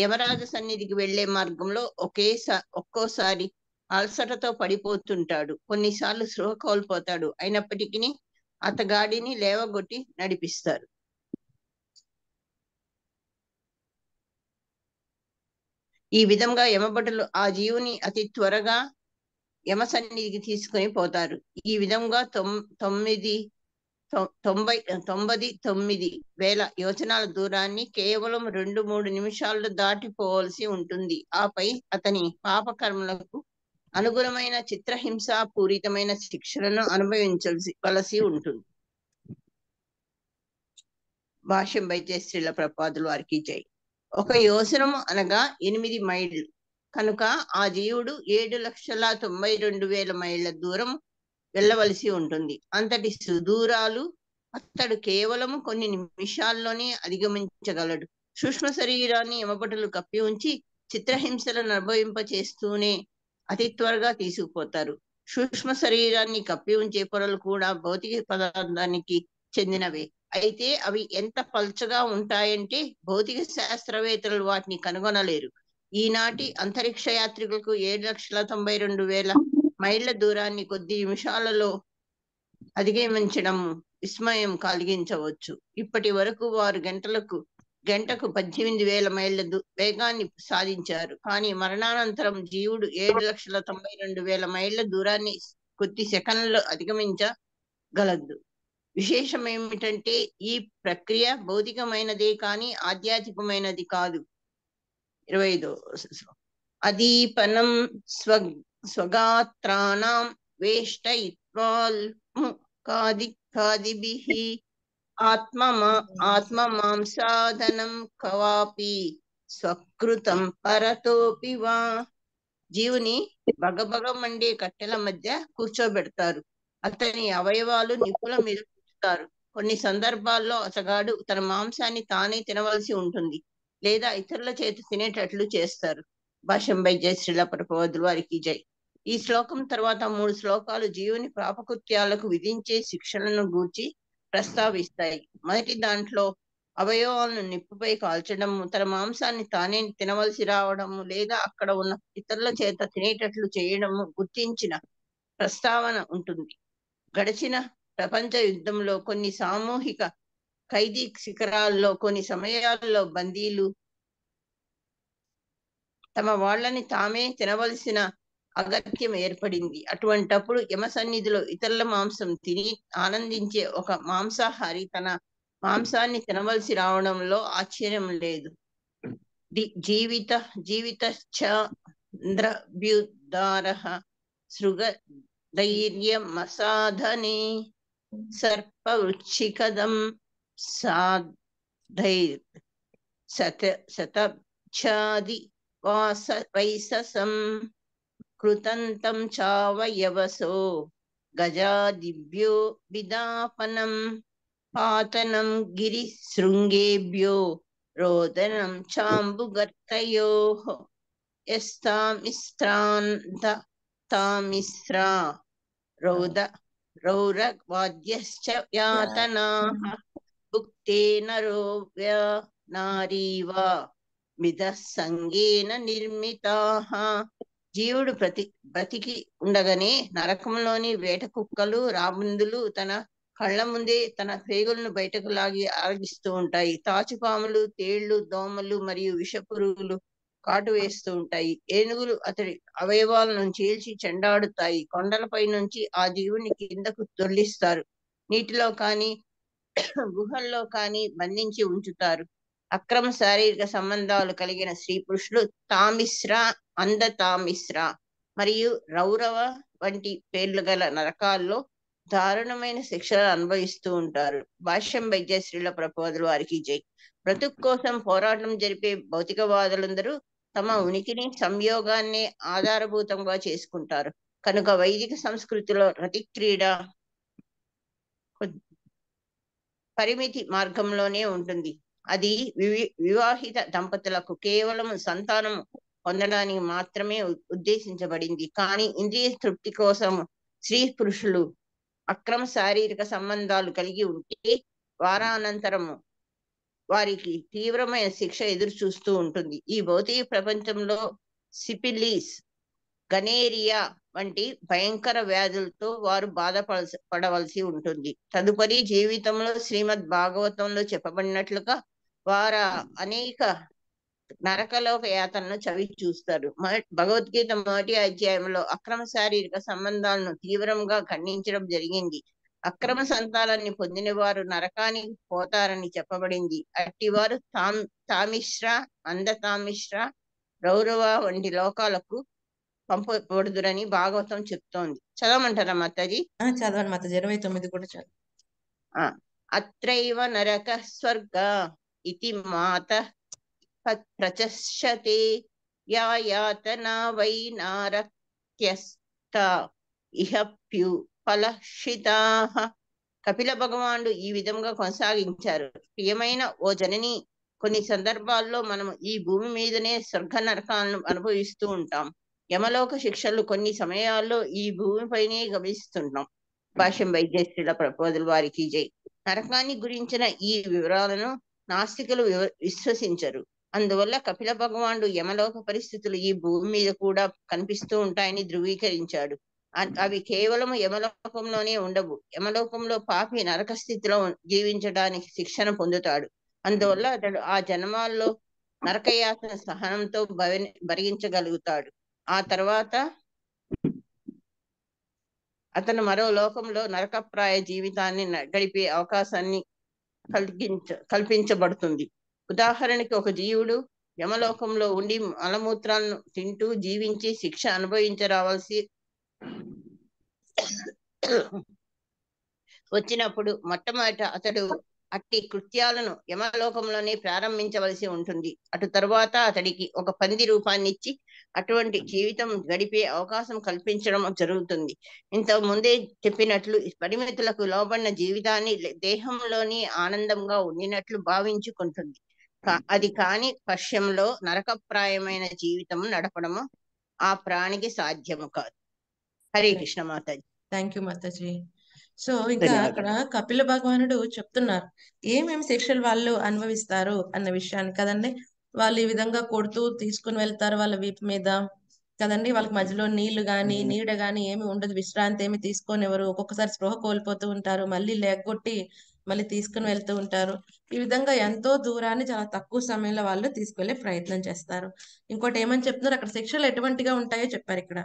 యమరాజు సన్నిధికి వెళ్లే మార్గంలో ఒకేసారి ఒక్కోసారి అల్సటతో పడిపోతుంటాడు. కొన్నిసార్లు స్పృహ కోల్పోతాడు. అయినప్పటికీ అతగాడిని లేవగొట్టి నడిపిస్తారు. ఈ విధంగా యమభటులు ఆ జీవుని అతి త్వరగా యమ సన్నిధికి తీసుకుని పోతారు. ఈ విధంగా తొమ్ తొమ్మిది తొంభై తొంభై తొమ్మిది వేల యోచనాల దూరాన్ని కేవలం రెండు మూడు నిమిషాల్లో దాటిపోవలసి ఉంటుంది. ఆపై అతని పాపకర్మలకు అనుగుణమైన చిత్రహింస పూరితమైన శిక్షలను అనుభవించాల్సి వలసి ఉంటుంది. భాష్యం బైతే శ్రీల ప్రభుపాదుల వారికి జై. ఒక యోచనము అనగా ఎనిమిది మైళ్ళు. కనుక ఆ జీవుడు ఏడు లక్షల తొంభై రెండు వేల మైళ్ళ దూరం వెళ్ళవలసి ఉంటుంది. అంతటి సుదూరాలు అతడు కేవలం కొన్ని నిమిషాల్లోనే అధిగమించగలడు. సూక్ష్మ శరీరాన్ని యమపటులు కప్పి ఉంచి చిత్రహింసలను అనుభవింప చేస్తూనే అతి త్వరగా తీసుకుపోతారు. సూక్ష్మ శరీరాన్ని కప్పి ఉంచే పొరలు కూడా భౌతిక పదార్థానికి చెందినవే. అయితే అవి ఎంత పల్చగా ఉంటాయంటే భౌతిక శాస్త్రవేత్తలు వాటిని కనుగొనలేరు. ఈనాటి అంతరిక్ష యాత్రికులకు ఏడు లక్షల తొంభై రెండు వేల మైళ్ళ దూరాన్ని కొద్ది నిమిషాలలో అధిగమించడం విస్మయం కలిగించవచ్చు. ఇప్పటి వరకు వారు గంటలకు గంటకు పద్దెనిమిది వేల మైళ్ళ వేగాన్ని సాధించారు. కానీ మరణానంతరం జీవుడు ఏడు లక్షల తొంభై రెండు వేల మైళ్ళ దూరాన్ని కొద్ది సెకండ్లలో అధిగమించగలదు. విశేషం ఏమిటంటే ఈ ప్రక్రియ భౌతికమైనదే కానీ ఆధ్యాత్మికమైనది కాదు. ఇరవై ఐదో అదీపనం స్వ స్వగాత్రాణం వేష్టయిత్వాల్ముఖాదిఖాదిభిః ఆత్మమా ఆత్మమాంసాదనం కవాపి స్వకృతం పరతోపి వా. జీవుని బగబగ మండే కట్టెల మధ్య కూర్చోబెడతారు. అతని అవయవాలు నిప్పుల మీద ఉంచుతారు. కొన్ని సందర్భాల్లో అతగాడు తన మాంసాన్ని తానే తినవలసి ఉంటుంది లేదా ఇతరుల చేత తినేటట్లు చేస్తారు. భాష్యం బై జై శ్రీల ప్రభుపాదుల వారికి జై. ఈ శ్లోకం తర్వాత మూడు శ్లోకాలు జీవుని పాపకృత్యాలకు విధించే శిక్షలను గూర్చి ప్రస్తావిస్తాయి. మొదటి దాంట్లో అవయవాలను నిప్పుపై కాల్చడము, తన మాంసాన్ని తానే తినవలసి రావడము లేదా అక్కడ ఉన్న ఇతరుల చేత తినేటట్లు చేయడము గుర్తించిన ప్రస్తావన ఉంటుంది. గడిచిన ప్రపంచ యుద్ధంలో కొన్ని సామూహిక ఖైదీ శిఖరాల్లో కొన్ని సమయాల్లో బందీలు తమ వాళ్ళని తామే తినవలసిన అగత్యం ఏర్పడింది. అటువంటప్పుడు యమ సన్నిధిలో ఇతరుల మాంసం తిని ఆనందించే ఒక మాంసాహారి తన మాంసాన్ని తినవలసి రావడంలో ఆశ్చర్యం లేదు. జీవిత జీవిత చంద్రభ్యుద్ధార శృగ ధైర్యమసాధనే సర్పవృక్షికదం సాధైర్ సత శతబ్జాది వాస వైససం కృతంతం చావయవసో గజాదిభ్యో విదాపనం పాతనం గిరిశృంగేభ్యో రోదనం చాంబుగర్తయోః యస్తామిస్త్రాంత తామిస్రా రౌద రౌరవాద్యశ్చ యాతనాః భుక్తేన రోవ్య నారీవ మిదః సంగేన నిర్మితాః. జీవుడు ప్రతి బ్రతికి ఉండగానే నరకంలోని వేట కుక్కలు, రాబందులు తన కళ్ళ ముందే తన పేగులను బయటకు లాగి ఆరగిస్తూ ఉంటాయి. తాచుపాములు, తేళ్లు, దోమలు మరియు విషపురుగులు కాటు వేస్తూ ఉంటాయి. ఏనుగులు అతడి అవయవాలను చీల్చి చెండాడుతాయి. కొండలపై నుంచి ఆ జీవుని కిందకు తొలిస్తారు. నీటిలో కానీ గుహల్లో కానీ బంధించి ఉంచుతారు. అక్రమ శారీరక సంబంధాలు కలిగిన స్త్రీ పురుషులు తామిశ్ర, అంధ తామిశ్ర మరియు రౌరవ వంటి పేర్లు గల నరకాల్లో దారుణమైన శిక్షలను అనుభవిస్తూ ఉంటారు. భాష్యం బై జై శ్రీల ప్రభుపాదుల వారికి జై. బ్రతుకు కోసం పోరాటం జరిపే భౌతికవాదులందరూ తమ ఉనికిని సంయోగాన్ని ఆధారభూతంగా చేసుకుంటారు. కనుక వైదిక సంస్కృతిలో రతి క్రీడ పరిమితి మార్గంలోనే ఉంటుంది. అది వివి వివాహిత దంపతులకు కేవలం సంతానం పొందడానికి మాత్రమే ఉద్దేశించబడింది. కానీ ఇంద్రియ తృప్తి కోసం స్త్రీ పురుషులు అక్రమ శారీరక సంబంధాలు కలిగి ఉంటే వారానంతరము వారికి తీవ్రమైన శిక్ష ఎదురు చూస్తూ ఉంటుంది. ఈ భౌతిక ప్రపంచంలో సిపిలిస్, గనేరియా వంటి భయంకర వ్యాధులతో వారు బాధపడ పడవలసి ఉంటుంది. తదుపరి జీవితంలో శ్రీమద్ భాగవతంలో చెప్పబడినట్లుగా వారు అనేక నరకలోక యాతనను చవి చూస్తారు. భగవద్గీత మొదటి అధ్యాయంలో అక్రమ శారీరక సంబంధాలను తీవ్రంగా ఖండించడం జరిగింది. అక్రమ సంతానాన్ని పొందిన వారు నరకానికి పోతారని చెప్పబడింది. అట్టివారు తామ్ తామిశ్ర అంధతామిశ్ర రౌరవ వంటి లోకాలకు పంపబడుదురని భాగవతం చెప్తోంది. చదవమంటారా మాతాజీ? చదవండి మాతాజీ, ఇరవై తొమ్మిది కూడా చదువు. అత్రైవ నరక స్వర్గ ఇతి మాత ప్రచశతే యాయాతనా వై నారక్త్యస్త ఇహప్యు ఫలక్షితాః. కపిల భగవానుడు ఈ విధంగా కొనసాగించారు. ప్రియమైన ఓ జనని, కొన్ని సందర్భాల్లో మనం ఈ భూమి మీదనే స్వర్గ నరకాలను అనుభవిస్తూ ఉంటాం. యమలోక శిక్షలు కొన్ని సమయాల్లో ఈ భూమిపైనే గమనిస్తుంటాం. భాష్యం వైద్యశ్రీల ప్రపోదుల వారికి జై. నరకాన్ని గురించిన ఈ వివరాలను నాస్తికులు విశ్వసించరు. అందువల్ల కపిల భగవానుడు యమలోక పరిస్థితులు ఈ భూమి మీద కూడా కనిపిస్తూ ఉంటాయని ధృవీకరించాడు. అవి కేవలం యమలోకంలోనే ఉండవు. యమలోకంలో పాపి నరక స్థితిలో జీవించడానికి శిక్షణ పొందుతాడు. అందువల్ల అతడు ఆ జన్మాల్లో నరకయాతన సహనంతో భవ భరించగలుగుతాడు. ఆ తర్వాత అతను మరో లోకంలో నరకప్రాయ జీవితాన్ని గడిపే అవకాశాన్ని కల్పించ కల్పించబడుతుంది. ఉదాహరణకి ఒక జీవుడు యమలోకంలో ఉండి మలమూత్రాలను తింటూ జీవించి శిక్ష అనుభవించరావాల్సి వచ్చినప్పుడు మొట్టమొదట అతడు అట్టి కృత్యాలను యమలోకంలోనే ప్రారంభించవలసి ఉంటుంది. అటు తర్వాత అతడికి ఒక పంది రూపాన్ని ఇచ్చి అటువంటి జీవితం గడిపే అవకాశం కల్పించడం జరుగుతుంది. ఇంత ముందే చెప్పినట్లు పరిమితులకు లోబడిన జీవితాన్ని దేహంలోని ఆనందంగా ఉండినట్లు భావించుకుంటుంది. అది కాని పశ్యంలో నరకప్రాయమైన జీవితము నడపడము ఆ ప్రాణికి సాధ్యము కాదు. Hare Krishna Mataji. Thank you Mataji. So ఇంకా అక్కడ కపిల భగవానుడు చెప్తున్నారు ఏమేమి శిక్షలు వాళ్ళు అనుభవిస్తారు అన్న విషయాన్ని కదండి. వాళ్ళు ఈ విధంగా కొడుతూ తీసుకుని వెళ్తారు వాళ్ళ వీపు మీద కదండి. వాళ్ళకి మధ్యలో నీళ్లు గాని నీడ గాని ఏమి ఉండదు, విశ్రాంతి ఏమి తీసుకొని ఎవరు ఒక్కొక్కసారి స్పృహ కోల్పోతూ ఉంటారు, మళ్ళీ లేగొట్టి మళ్ళీ తీసుకుని వెళ్తూ ఉంటారు. ఈ విధంగా ఎంతో దూరాన్ని చాలా తక్కువ సమయంలో వాళ్ళు తీసుకువెళ్ళే ప్రయత్నం చేస్తారు. ఇంకోటి ఏమని చెప్తున్నారు, అక్కడ శిక్షలు ఎటువంటిగా ఉంటాయో చెప్పారు ఇక్కడ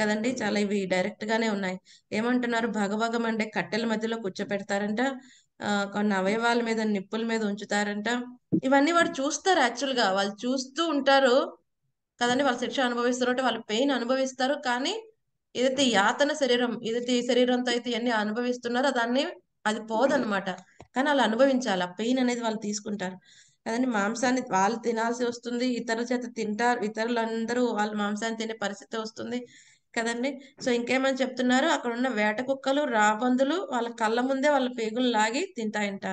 కదండి. చాలా ఇవి డైరెక్ట్ గానే ఉన్నాయి. ఏమంటున్నారు, భగభగం అంటే కట్టెల మధ్యలో కూర్చోపెడతారంట, కొన్ని అవయవాల మీద నిప్పుల మీద ఉంచుతారంట. ఇవన్నీ వాళ్ళు చూస్తారు, యాక్చువల్ గా వాళ్ళు చూస్తూ ఉంటారు కదండి. వాళ్ళు శిక్ష అనుభవిస్తారు, వాళ్ళు పెయిన్ అనుభవిస్తారు. కానీ ఏదైతే యాతన శరీరం ఏదైతే ఈ శరీరంతో అయితే ఇవన్నీ అనుభవిస్తున్నారో దాన్ని అది పోదనమాట. కానీ వాళ్ళు అనుభవించాలి, ఆ పెయిన్ అనేది వాళ్ళు తీసుకుంటారు కదండి. మాంసాన్ని వాళ్ళు తినాల్సి వస్తుంది, ఇతరుల చేత తింటారు, ఇతరులందరూ వాళ్ళు మాంసాన్ని తినే పరిస్థితి వస్తుంది కదండి. సో ఇంకేమని చెప్తున్నారు, అక్కడ ఉన్న వేట కుక్కలు రాబందులు వాళ్ళ కళ్ళ ముందే వాళ్ళ పేగులు లాగి తింటాయంట.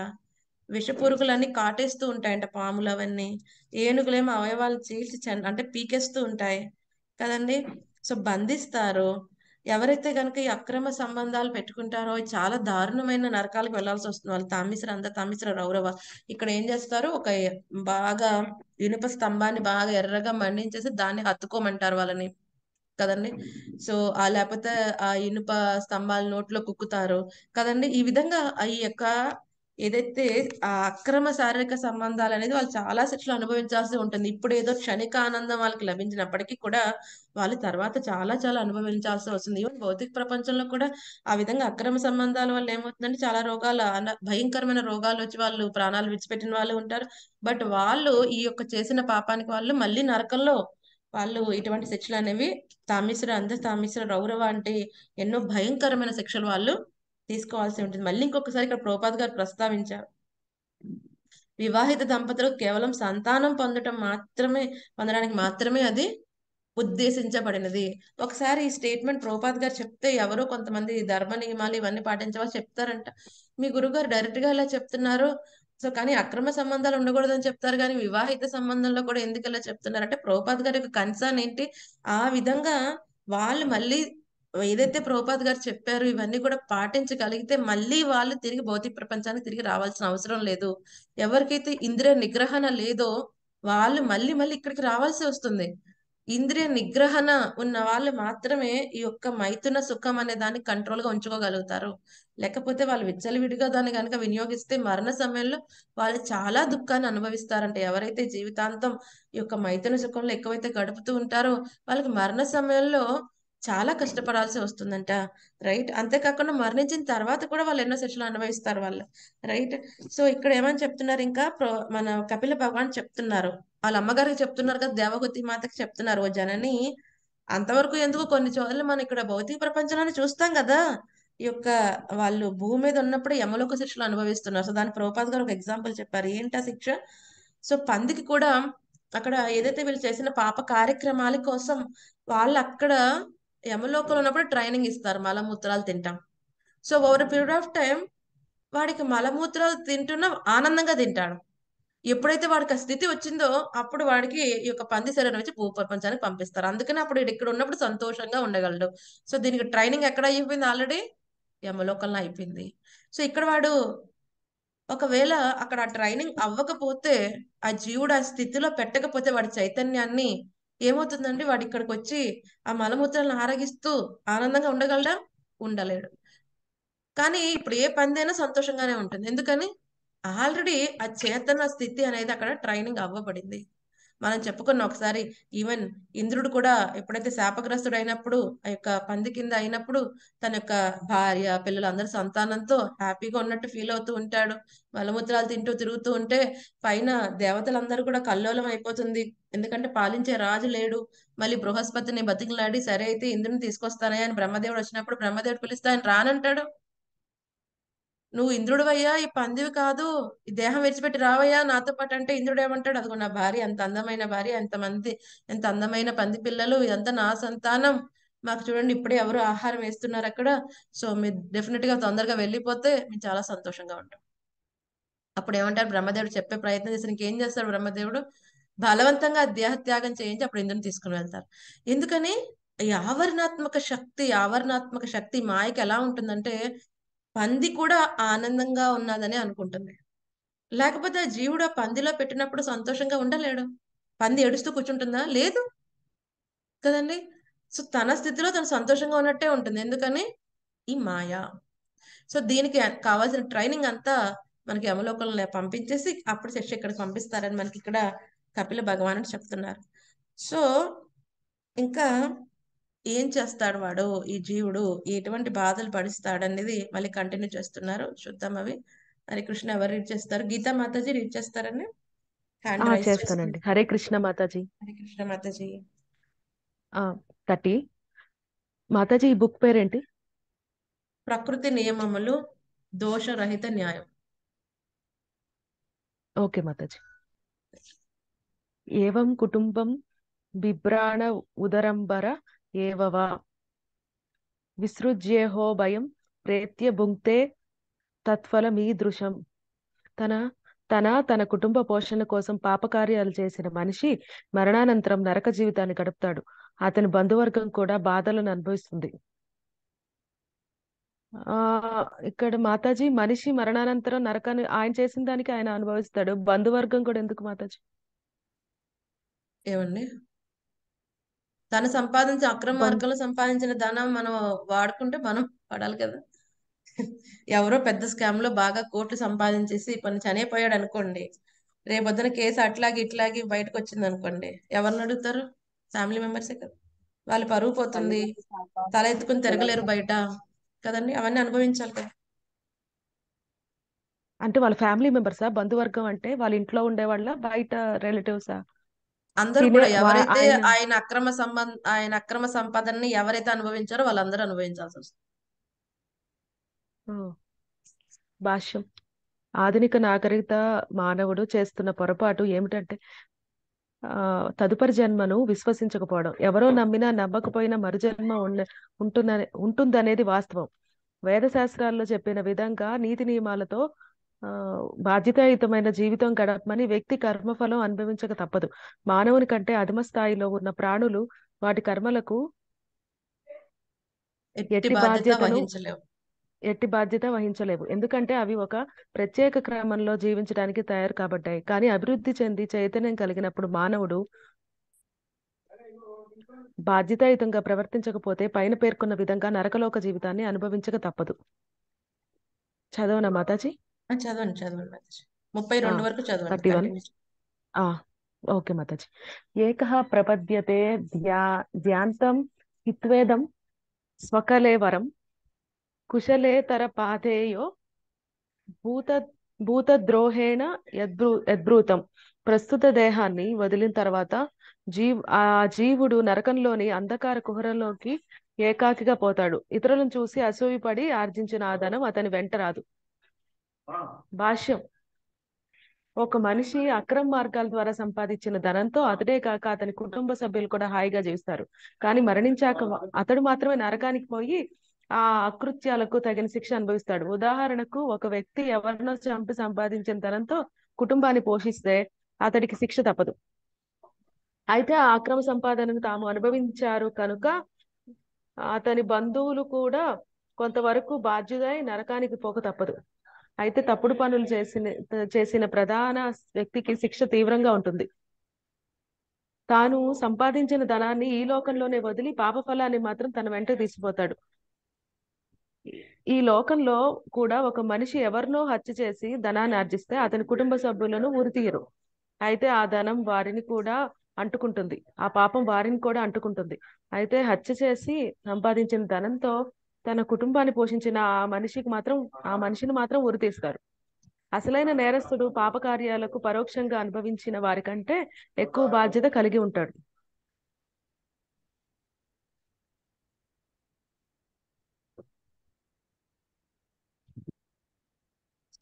విషపురుగులన్నీ కాటేస్తూ ఉంటాయంట, పాములు అవన్నీ. ఏనుగులేమో అవయవాలు చీల్చి అంటే పీకేస్తూ ఉంటాయి కదండి. సో బంధిస్తారు. ఎవరైతే కనుక ఈ అక్రమ సంబంధాలు పెట్టుకుంటారో చాలా దారుణమైన నరకాలకు వెళ్లాల్సి వస్తుంది వాళ్ళు. తామిశ్ర అంత తామిశ్ర రౌరవ. ఇక్కడ ఏం చేస్తారు, ఒక బాగా ఇనుప స్తంభాన్ని బాగా ఎర్రగా మండించేసి దాన్ని హత్తుకోమంటారు వాళ్ళని కదండి. సో ఆ లేకపోతే ఆ ఇనుప స్తంభాల నోట్లో కుక్కుతారు కదండి. ఈ విధంగా ఆ యొక్క ఏదైతే ఆ అక్రమ శారీరక సంబంధాలు అనేది వాళ్ళు చాలా శిక్షలు అనుభవించాల్సి ఉంటుంది. ఇప్పుడు ఏదో క్షణిక ఆనందం వాళ్ళకి లభించినప్పటికీ కూడా వాళ్ళు తర్వాత చాలా చాలా అనుభవించాల్సి వస్తుంది. ఈవెన్ భౌతిక ప్రపంచంలో కూడా ఆ విధంగా అక్రమ సంబంధాల వల్ల ఏమవుతుందంటే చాలా రోగాలు భయంకరమైన రోగాలు వచ్చి వాళ్ళు ప్రాణాలు విడిచిపెట్టిన వాళ్ళు ఉంటారు. బట్ వాళ్ళు ఈ యొక్క చేసిన పాపానికి వాళ్ళు మళ్ళీ నరకంలో వాళ్ళు ఇటువంటి శిక్షలు అనేవి తామిశ్ర అంధ తామిశ్ర రౌరవ అంటే ఎన్నో భయంకరమైన శిక్షలు వాళ్ళు తీసుకోవాల్సి ఉంటుంది. మళ్ళీ ఇంకొకసారి ఇక్కడ ప్రభుపాద్ గారు ప్రస్తావించారు, వివాహిత దంపతులు కేవలం సంతానం పొందటం మాత్రమే పొందడానికి మాత్రమే అది ఉద్దేశించబడినది. ఒకసారి ఈ స్టేట్మెంట్ ప్రభుపాద్ గారు చెప్తే ఎవరో కొంతమంది ధర్మ నియమాలు ఇవన్నీ పాటించవాళ్ళు చెప్తారంట. మీ గురుగారు డైరెక్ట్ గా ఇలా చెప్తున్నారు, సో కానీ అక్రమ సంబంధాలు ఉండకూడదని చెప్తారు, కానీ వివాహిత సంబంధంలో కూడా ఎందుకు ఇలా చెప్తున్నారు అంటే ప్రభుపాద్ గారి యొక్క కన్సర్న్ ఏంటి, ఆ విధంగా వాళ్ళు మళ్ళీ ఏదైతే ప్రభుపాద్ గారు చెప్పారు ఇవన్నీ కూడా పాటించగలిగితే మళ్ళీ వాళ్ళు తిరిగి భౌతిక ప్రపంచానికి తిరిగి రావాల్సిన అవసరం లేదు. ఎవరికైతే ఇంద్రియ నిగ్రహణ లేదో వాళ్ళు మళ్ళీ మళ్ళీ ఇక్కడికి రావాల్సి వస్తుంది. ఇంద్రియ నిగ్రహణ ఉన్న వాళ్ళు మాత్రమే ఈ యొక్క మైథున సుఖం అనే దాన్ని కంట్రోల్ గా ఉంచుకోగలుగుతారు. లేకపోతే వాళ్ళు విచ్చలవిడిగా దాన్ని కనుక వినియోగిస్తే మరణ సమయంలో వాళ్ళు చాలా దుఃఖాన్ని అనుభవిస్తారంటే, ఎవరైతే జీవితాంతం ఈ యొక్క మైథున సుఖంలో ఎక్కువైతే గడుపుతూ ఉంటారో వాళ్ళకి మరణ సమయంలో చాలా కష్టపడాల్సి వస్తుందంట. రైట్, అంతేకాకుండా మరణించిన తర్వాత కూడా వాళ్ళు ఎన్నో శిక్షలు అనుభవిస్తారు వాళ్ళు. రైట్, సో ఇక్కడ ఏమని చెప్తున్నారు, ఇంకా మన కపిల భగవాన్ చెప్తున్నారు, వాళ్ళ అమ్మగారికి చెప్తున్నారు కదా, దేవగుతి మాతకి చెప్తున్నారు, ఓ జనని అంతవరకు ఎందుకు కొన్ని చోట్ల మనం ఇక్కడ భౌతిక ప్రపంచంలోనే చూస్తాం కదా, ఈ యొక్క వాళ్ళు భూమి మీద ఉన్నప్పుడు యమలోక శిక్షలు అనుభవిస్తున్నారు. సో దాని ప్రభుపాద్ గారు ఒక ఎగ్జాంపుల్ చెప్పారు, ఏంటా శిక్ష, సో పందికి కూడా అక్కడ ఏదైతే వీళ్ళు చేసిన పాప కార్యక్రమాల కోసం వాళ్ళు అక్కడ యమలోకంలో ఉన్నప్పుడు ట్రైనింగ్ ఇస్తారు, మలమూత్రాలు తింటాం. So over period of time వాడికి మలమూత్రాలు తింటున్న ఆనందంగా తింటాడు. ఎప్పుడైతే వాడికి ఆ స్థితి వచ్చిందో అప్పుడు వాడికి ఈ యొక్క పంది శరీరం వచ్చి భూ ప్రపంచానికి పంపిస్తారు. అందుకని అప్పుడు ఇక్కడ ఉన్నప్పుడు సంతోషంగా ఉండగలడు. సో దీనికి ట్రైనింగ్ ఎక్కడ అయిపోయింది, ఆల్రెడీ యమలోకంలో అయిపోయింది. సో ఇక్కడ వాడు ఒకవేళ అక్కడ ఆ ట్రైనింగ్ అవ్వకపోతే, ఆ జీవుడు ఆ స్థితిలో పెట్టకపోతే వాడి చైతన్యాన్ని ఏమవుతుందండి, వాడు ఇక్కడికి వచ్చి ఆ మలమూత్రాలను ఆరగిస్తూ ఆనందంగా ఉండగలడా, ఉండలేడు. కానీ ఇప్పుడు ఏ పందైనా సంతోషంగానే ఉంటుంది, ఎందుకని ఆల్రెడీ ఆ చేతన స్థితి అనేది అక్కడ ట్రైనింగ్ అవ్వబడింది. మనం చెప్పుకున్న ఒకసారి ఈవెన్ ఇంద్రుడు కూడా ఎప్పుడైతే శాపగ్రస్తుడు అయినప్పుడు ఆ యొక్క పంది కింద అయినప్పుడు తన యొక్క భార్య పిల్లలు అందరి సంతానంతో హ్యాపీగా ఉన్నట్టు ఫీల్ అవుతూ ఉంటాడు. మలమూత్రాలు తింటూ తిరుగుతూ ఉంటే పైన దేవతలందరూ కూడా కల్లోలం అయిపోతుంది, ఎందుకంటే పాలించే రాజు లేడు. మళ్ళీ బృహస్పతిని బతికిలాడి సరే అయితే ఇంద్రుని తీసుకొస్తానే అని బ్రహ్మదేవుడు వచ్చినప్పుడు బ్రహ్మదేవుడు పిలిస్తే ఆయన రానంటాడు. నువ్వు ఇంద్రుడు అయ్యా, ఈ పందివి కాదు, ఈ దేహం విడిచిపెట్టి రావయ్యా నాతో పాటు అంటే ఇంద్రుడు ఏమంటాడు, అదిగో నా భార్య, అంత అందమైన భార్య, ఎంతమంది ఎంత అందమైన పంది పిల్లలు, ఇదంతా నా సంతానం, మాకు చూడండి ఇప్పుడే ఎవరు ఆహారం వేస్తున్నారు అక్కడ, సో మీరు డెఫినెట్ గా తొందరగా వెళ్ళిపోతే మేము చాలా సంతోషంగా ఉంటాం. అప్పుడు ఏమంటారు, బ్రహ్మదేవుడు చెప్పే ప్రయత్నం చేసి ఇంకేం చేస్తాడు బ్రహ్మదేవుడు, బలవంతంగా దేహత్యాగం చేయించి అప్పుడు ఇంద్రుని తీసుకుని వెళ్తారు. ఎందుకని ఈ ఆవరణాత్మక శక్తి, ఆవరణాత్మక శక్తి మాయకి ఎలా ఉంటుందంటే పంది కూడా ఆనందంగా ఉన్నదని అనుకుంటుంది. లేకపోతే ఆ జీవుడు ఆ పందిలో పెట్టినప్పుడు సంతోషంగా ఉండలేడు. పంది ఏడుస్తూ కూర్చుంటుందా, లేదు కదండి. సో తన స్థితిలో తను సంతోషంగా ఉన్నట్టే ఉంటుంది, ఎందుకని ఈ మాయ. సో దీనికి కావాల్సిన ట్రైనింగ్ అంతా మనకి యమలోకంలో పంపించేసి అప్పుడు శిక్ష ఇక్కడికి పంపిస్తారని మనకి ఇక్కడ కపిల భగవాన్ అని చెప్తున్నారు. సో ఇంకా ఏం చేస్తాడు వాడు, ఈ జీవుడు ఎటువంటి బాధలు పడిస్తాడనేది మళ్ళీ కంటిన్యూ చేస్తున్నారు, చూద్దాం అవి. హరే కృష్ణ, ఎవరు రీడ్ చేస్తారు, గీతా మాతాజీ రీడ్ చేస్తారండి, హ్యాండ్ రైజ్ చేస్తానండి. హరే కృష్ణ మాతాజీ, హరే కృష్ణ మాతాజీ. థర్టీ మాతాజీ, ఈ బుక్ పేరేంటి? ప్రకృతి నియమములు దోషరహిత న్యాయం. ఓకే మాతాజీ. ఏవం కుటుంబం బిభ్రాణ ఉదరంబర ఏవవా విసృజ్యేహో భయం ప్రేత్య భుంక్తే తత్ఫలమీదృశం. తన తన తన కుటుంబ పోషణ కోసం పాపకార్యాలు చేసిన మనిషి మరణానంతరం నరక జీవితాన్ని గడుపుతాడు. అతని బంధువర్గం కూడా బాధలను అనుభవిస్తుంది. ఆ ఇక్కడ మాతాజీ, మనిషి మరణానంతరం నరకాన్ని ఆయన చేసిన దానికి ఆయన అనుభవిస్తాడు, బంధువర్గం కూడా ఎందుకు మాతాజీ? ఏమండి, తను సంపాదించిన అక్రమ మార్గంలో సంపాదించిన ధనం మనం వాడుకుంటే మనం పడాలి కదా. ఎవరో పెద్ద స్కామ్ లో బాగా కోట్లు సంపాదించేసి పని చనిపోయాడు అనుకోండి, రేపొద్దున కేసు అట్లాగి ఇట్లాగి బయటకు వచ్చింది అనుకోండి, ఎవరిని అడుగుతారు, ఫ్యామిలీ మెంబర్సే కదా, వాళ్ళు పరువు పోతుంది, తల ఎత్తుకుని తిరగలేరు బయట కదండి, అవన్నీ అనుభవించాలి కదా. అంటే వాళ్ళ ఫ్యామిలీ మెంబర్సా, బంధువర్గం అంటే వాళ్ళ ఇంట్లో ఉండే వాళ్ళ బయట రిలేటివ్సా, అందరూ కూడా ఎవరైతే ఆయన అక్రమ సంబంధ ఆయన అక్రమ సంపాదనని ఎవరైతే అనుభవించారో వాళ్ళందరూ అనుభవించాల్సి వస్తుంది. భాష్యం, ఆధునిక నాగరికత మానవుడు చేస్తున్న పొరపాటు ఏమిటంటే ఆ తదుపరి జన్మను విశ్వసించకపోవడం. ఎవరో నమ్మినా నమ్మకపోయినా మరుజన్మ ఉన్న ఉంటున్న ఉంటుందనేది వాస్తవం. వేద శాస్త్రాల్లో చెప్పిన విధంగా నీతి నియమాలతో బాధ్యతాయుతమైన జీవితం గడపమని వ్యక్తి కర్మఫలం అనుభవించక తప్పదు. మానవుని కంటే అధమ స్థాయిలో ఉన్న ప్రాణులు వాటి కర్మలకు ఎట్టి బాధ్యత వహించలేవు. ఎట్టి బాధ్యత వహించలేవు ఎందుకంటే అవి ఒక ప్రత్యేక క్రమంలో జీవించడానికి తయారు కాబట్టాయి. కానీ అభివృద్ధి చెంది చైతన్యం కలిగినప్పుడు మానవుడు బాధ్యతాయుతంగా ప్రవర్తించకపోతే పైన పేర్కొన్న విధంగా నరకలోక జీవితాన్ని అనుభవించక తప్పదు. చదవనా మాతాజీ? చదవండి చదవండి మాతాజీ, ముప్పై రెండు వరకు చదవండి. ఓకే మాతాజీ. ఏకః ప్రపద్యతే ధ్యాంతం హిత్వేదం స్వకలేవరం కుశలేతర పాథేయో భూత భూతద్రోహేణ యద్భూ యద్భూతం. ప్రస్తుత దేహాన్ని వదిలిన తర్వాత జీవ్ ఆ జీవుడు నరకంలోని అంధకార కుహరంలోకి ఏకాకిగా పోతాడు. ఇతరులను చూసి అసూయపడి ఆర్జించిన ఆదానం అతని వెంట రాదు. భాష్యం: ఒక మనిషి అక్రమ మార్గాల ద్వారా సంపాదించిన ధనంతో అతడే కాక అతని కుటుంబ సభ్యులు కూడా హాయిగా జీవిస్తారు. కానీ మరణించాక అతడు మాత్రమే నరకానికి పోయి ఆ అకృత్యాలకు తగిన శిక్ష అనుభవిస్తాడు. ఉదాహరణకు, ఒక వ్యక్తి ఎవరినో చంపి సంపాదించిన ధనంతో కుటుంబాన్ని పోషిస్తే అతడికి శిక్ష తప్పదు. అయితే ఆ అక్రమ సంపాదనను తాము అనుభవించారు కనుక అతని బంధువులు కూడా కొంతవరకు బాధ్యులై నరకానికి పోక తప్పదు. అయితే తప్పుడు పనులు చేసిన చేసిన ప్రధాన వ్యక్తికి శిక్ష తీవ్రంగా ఉంటుంది. తాను సంపాదించిన ధనాన్ని ఈ లోకంలోనే వదిలి పాప ఫలాన్ని మాత్రం తన వెంట తీసిపోతాడు. ఈ లోకంలో కూడా ఒక మనిషి ఎవరినో హత్య చేసి ధనాన్ని ఆర్జిస్తే అతని కుటుంబ సభ్యులను ఊరి తీయరు. అయితే ఆ ధనం వారిని కూడా అంటుకుంటుంది, ఆ పాపం వారిని కూడా అంటుకుంటుంది. అయితే హత్య చేసి సంపాదించిన ధనంతో తన కుటుంబాన్ని పోషించిన ఆ మనిషికి మాత్రం ఆ మనిషిని మాత్రం ఉరితీస్తారు. అసలైన నేరస్తుడు పాపకార్యాలకు పరోక్షంగా అనుభవించిన వారికంటే ఎక్కువ బాధ్యత కలిగి ఉంటాడు.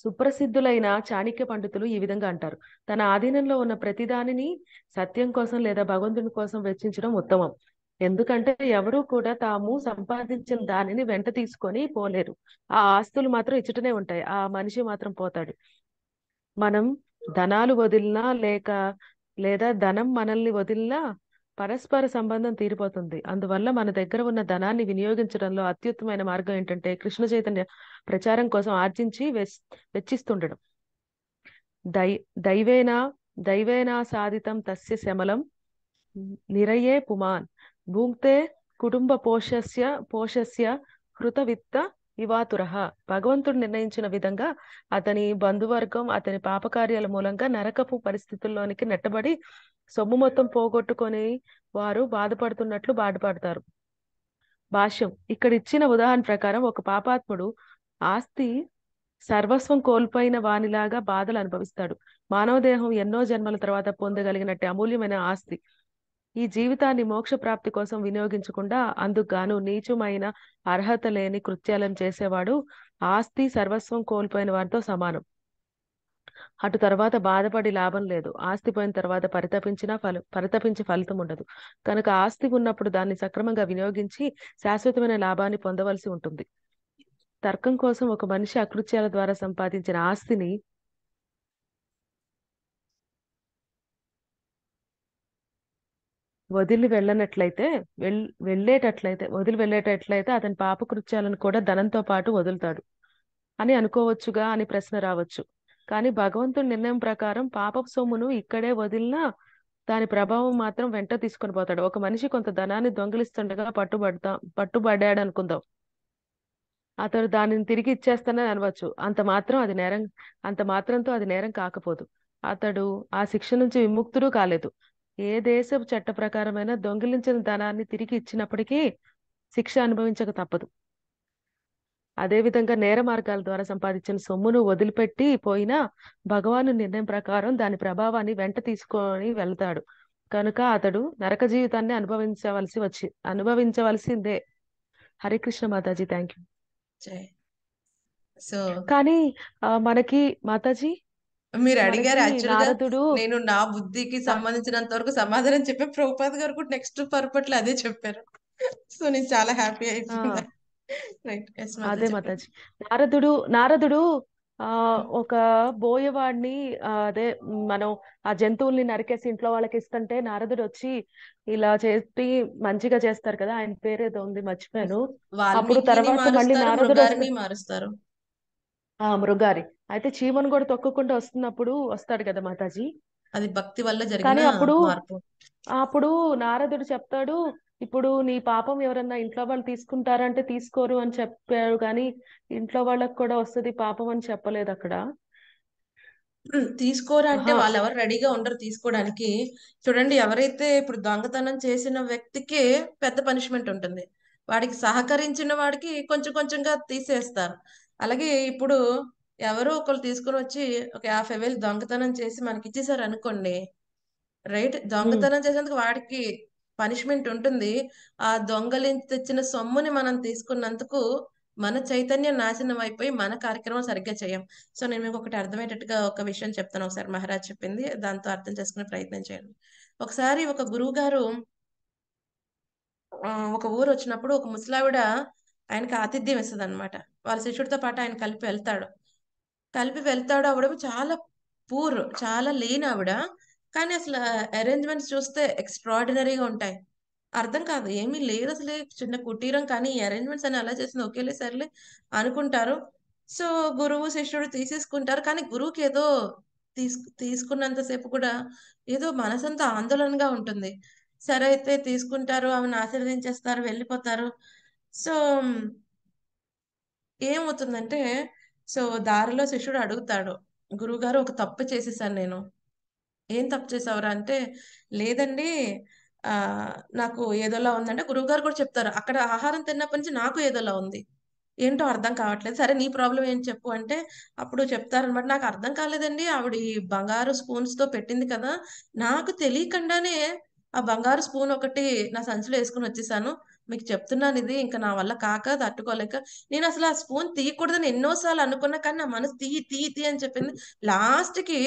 సుప్రసిద్ధులైన చాణక్య పండితులు ఈ విధంగా అంటారు: తన ఆధీనంలో ఉన్న ప్రతిదానిని సత్యం కోసం లేదా భగవంతుని కోసం వెచ్చించడం ఉత్తమం. ఎందుకంటే ఎవరూ కూడా తాము సంపాదించిన దానిని వెంట తీసుకొని పోలేరు. ఆ ఆస్తులు మాత్రం ఇచ్చటనే ఉంటాయి, ఆ మనిషి మాత్రం పోతాడు. మనం ధనాలు వదిలినా లేక లేదా ధనం మనల్ని వదిలినా పరస్పర సంబంధం తీరిపోతుంది. అందువల్ల మన దగ్గర ఉన్న ధనాన్ని వినియోగించడంలో అత్యుత్తమైన మార్గం ఏంటంటే కృష్ణ చైతన్య ప్రచారం కోసం ఆర్జించి వెచ్చిస్తుండడం. దై దైవేనా దైవేనా సాధితం తస్య శమలం నిరయే పుమాన్ భుంక్తే కుటుంబ పోషస్య పోషస్య హృతవిత్త ఇవాతురః. భగవంతుడు నిర్ణయించిన విధంగా అతని బంధువర్గం అతని పాపకార్యాల మూలంగా నరకపు పరిస్థితుల్లోనికి నెట్టబడి సొమ్ము మొత్తం పోగొట్టుకొని వారు బాధపడుతున్నట్లు బాధపడతారు. భాష్యం: ఇక్కడ ఇచ్చిన ఉదాహరణ ప్రకారం ఒక పాపాత్ముడు ఆస్తి సర్వస్వం కోల్పోయిన వానిలాగా బాధలు అనుభవిస్తాడు. మానవ దేహం ఎన్నో జన్మల తర్వాత పొందగలిగినట్టు అమూల్యమైన ఆస్తి. ఈ జీవితాన్ని మోక్ష ప్రాప్తి కోసం వినియోగించకుండా అందుకుగాను నీచమైన అర్హత లేని కృత్యాలను చేసేవాడు ఆస్తి సర్వస్వం కోల్పోయిన వారితో సమానం. అటు తర్వాత బాధపడి లాభం లేదు. ఆస్తి పోయిన తర్వాత పరితపించినా ఫల పరితపించి ఫలితం ఉండదు. కనుక ఆస్తి ఉన్నప్పుడు దాన్ని సక్రమంగా వినియోగించి శాశ్వతమైన లాభాన్ని పొందవలసి ఉంటుంది. తర్కం కోసం ఒక మనిషి అకృత్యాల ద్వారా సంపాదించిన ఆస్తిని వదిలి వెళ్ళనట్లయితే వెళ్ వెళ్ళేటట్లయితే వదిలి వెళ్ళేటట్లయితే అతని పాపకృత్యాలను కూడా ధనంతో పాటు వదులుతాడు అని అనుకోవచ్చుగా అని ప్రశ్న రావచ్చు. కానీ భగవంతుడి నిర్ణయం ప్రకారం పాపపు సొమ్మును ఇక్కడే వదిలినా దాని ప్రభావం మాత్రం వెంట తీసుకొని పోతాడు. ఒక మనిషి కొంత ధనాన్ని దొంగిలిస్తుండగా పట్టుబడతా పట్టుబడ్డాడు అనుకుందాం. అతడు దానిని తిరిగి ఇచ్చేస్తానని అనవచ్చు. అంత మాత్రం అది నేరం అంత మాత్రంతో అది నేరం కాకపోదు. అతడు ఆ శిక్ష నుంచి విముక్తుడు కాలేదు. ఏ దేశపు చట్ట ప్రకారమైనా దొంగిలించిన ధనాన్ని తిరిగి ఇచ్చినప్పటికీ శిక్ష అనుభవించక తప్పదు. అదేవిధంగా నేర మార్గాల ద్వారా సంపాదించిన సొమ్మును వదిలిపెట్టి పోయినా భగవాను నిర్ణయం ప్రకారం దాని ప్రభావాన్ని వెంట తీసుకొని వెళ్తాడు. కనుక అతడు నరక జీవితాన్ని అనుభవించవలసి వచ్చి అనుభవించవలసిందే. Hare Krishna Mataji, thank you. So కానీ మనకి మాతాజీ మీరు అడిగారు యాక్చువల్గా, నేను నా బుద్ధికి సంబంధించినంత వరకు సమాధానం చెప్పే ప్రభుపాద్ గారు కూడా నెక్స్ట్ పర్పట్లో అదే చెప్పారు. సో నేను చాలా హ్యాపీ అయిపోయింది. అదే మాతాజీ, నారదుడు నారదుడు ఆ ఒక బోయవాడిని ఆ, అదే మనం ఆ జంతువుల్ని నరికేసి ఇంట్లో వాళ్ళకి ఇస్తుంటే నారదుడు వచ్చి ఇలా చేసి మంచిగా చేస్తారు కదా, ఆయన పేరేదో ఉంది మర్చిపోయాను. అప్పుడు వాల్మీకిని తర్వాత మళ్ళీ మారుస్తారు, నారదుడు వస్తు మృగారిని మారుస్తారు. ఆ మృగారి అయితే చీమను కూడా తొక్కుకుంటూ వస్తున్నప్పుడు వస్తాడు కదా మాతాజీ. అది భక్తి వల్ల జరిగిన కానీ అప్పుడు మార్పు. అప్పుడు నారదుడు చెప్తాడు, ఇప్పుడు నీ పాపం ఎవరన్నా ఇంట్లో వాళ్ళు తీసుకుంటారంటే తీసుకోరు అని చెప్పాడు, కానీ ఇంట్లో వాళ్ళకి కూడా వస్తుంది పాపం అని చెప్పలేదు అక్కడ. ఉమ్, తీసుకోరా అంటే ఆహా వాళ్ళు ఎవరు రెడీగా ఉండరు తీసుకోవడానికి. చూడండి, ఎవరైతే ఇప్పుడు దొంగతనం చేసిన వ్యక్తికి పెద్ద పనిష్మెంట్ ఉంటుంది, వాడికి సహకరించిన వాడికి కొంచెం కొంచెంగా తీసేస్తారు. అలాగే ఇప్పుడు ఎవరో ఒకరు తీసుకుని వచ్చి ఒక యాభై వేలు దొంగతనం చేసి మనకి ఇచ్చేసారు అనుకోండి, రైట్? ఉమ్, దొంగతనం చేసినందుకు వాడికి పనిష్మెంట్ ఉంటుంది. ఆ దొంగలించి తెచ్చిన సొమ్ముని మనం తీసుకున్నందుకు మన చైతన్యం నాశనం అయిపోయి మన కార్యక్రమం సరిగ్గా చేయం. సో నేను మీకు ఒకటి అర్థమయ్యేటట్టుగా ఒక విషయం చెప్తాను. ఒకసారి మహారాజ్ చెప్పింది, దాంతో అర్థం చేసుకునే ప్రయత్నం చేయండి. ఒకసారి ఒక గురువు గారు ఆ, ఒక ఊరు వచ్చినప్పుడు ఒక ముసలావిడ ఆయనకి ఆతిథ్యం ఇస్తుంది అనమాట. వాళ్ళ శిష్యుడితో పాటు ఆయన కలిపి వెళ్తాడు కలిపి వెళ్తాడు ఆవిడ చాలా పూర్, చాలా లేని ఆవిడ. కానీ అసలు అరేంజ్మెంట్స్ చూస్తే ఎక్స్ట్రాడినరీగా ఉంటాయి, అర్థం కాదు, ఏమీ లేదు అసలు, చిన్న కుటీరం. కానీ అరేంజ్మెంట్స్ అని అలా చేసింది, ఒకేలే సర్లే అనుకుంటారు. సో గురువు శిష్యుడు తీసేసుకుంటారు, కానీ గురువుకి ఏదో తీసుకు తీసుకున్నంతసేపు కూడా ఏదో మనసంతా ఆందోళనగా ఉంటుంది. సరే అయితే తీసుకుంటారు, ఆమెను ఆశీర్వదించేస్తారు, వెళ్ళిపోతారు. సో ఏమవుతుందంటే, సో దారిలో శిష్యుడు అడుగుతాడు, గురువుగారు ఒక తప్పు చేసేసాను నేను. ఏం తప్పు చేసావురా అంటే, లేదండి ఆ నాకు ఏదోలా ఉందంటే గురువుగారు కూడా చెప్తారు. అక్కడ ఆహారం తిన్నప్పటి నుంచి నాకు ఏదోలా ఉంది, ఏంటో అర్థం కావట్లేదు. సరే నీ ప్రాబ్లం ఏం చెప్పు అంటే అప్పుడు చెప్తారనమాట. నాకు అర్థం కాలేదండి, ఆవిడ ఈ బంగారు స్పూన్స్ తో పెట్టింది కదా, నాకు తెలియకుండానే ఆ బంగారు స్పూన్ ఒకటి నా సంచిలో వేసుకుని వచ్చేసాను. మీకు చెప్తున్నాను, ఇది ఇంకా నా వల్ల కాక తట్టుకోలేక నేను అసలు ఆ స్పూన్ తీయకూడదని ఎన్నోసార్లు అనుకున్నా, కానీ నా మనసు తీ తీ తీ అని చెప్పింది. లాస్ట్ కి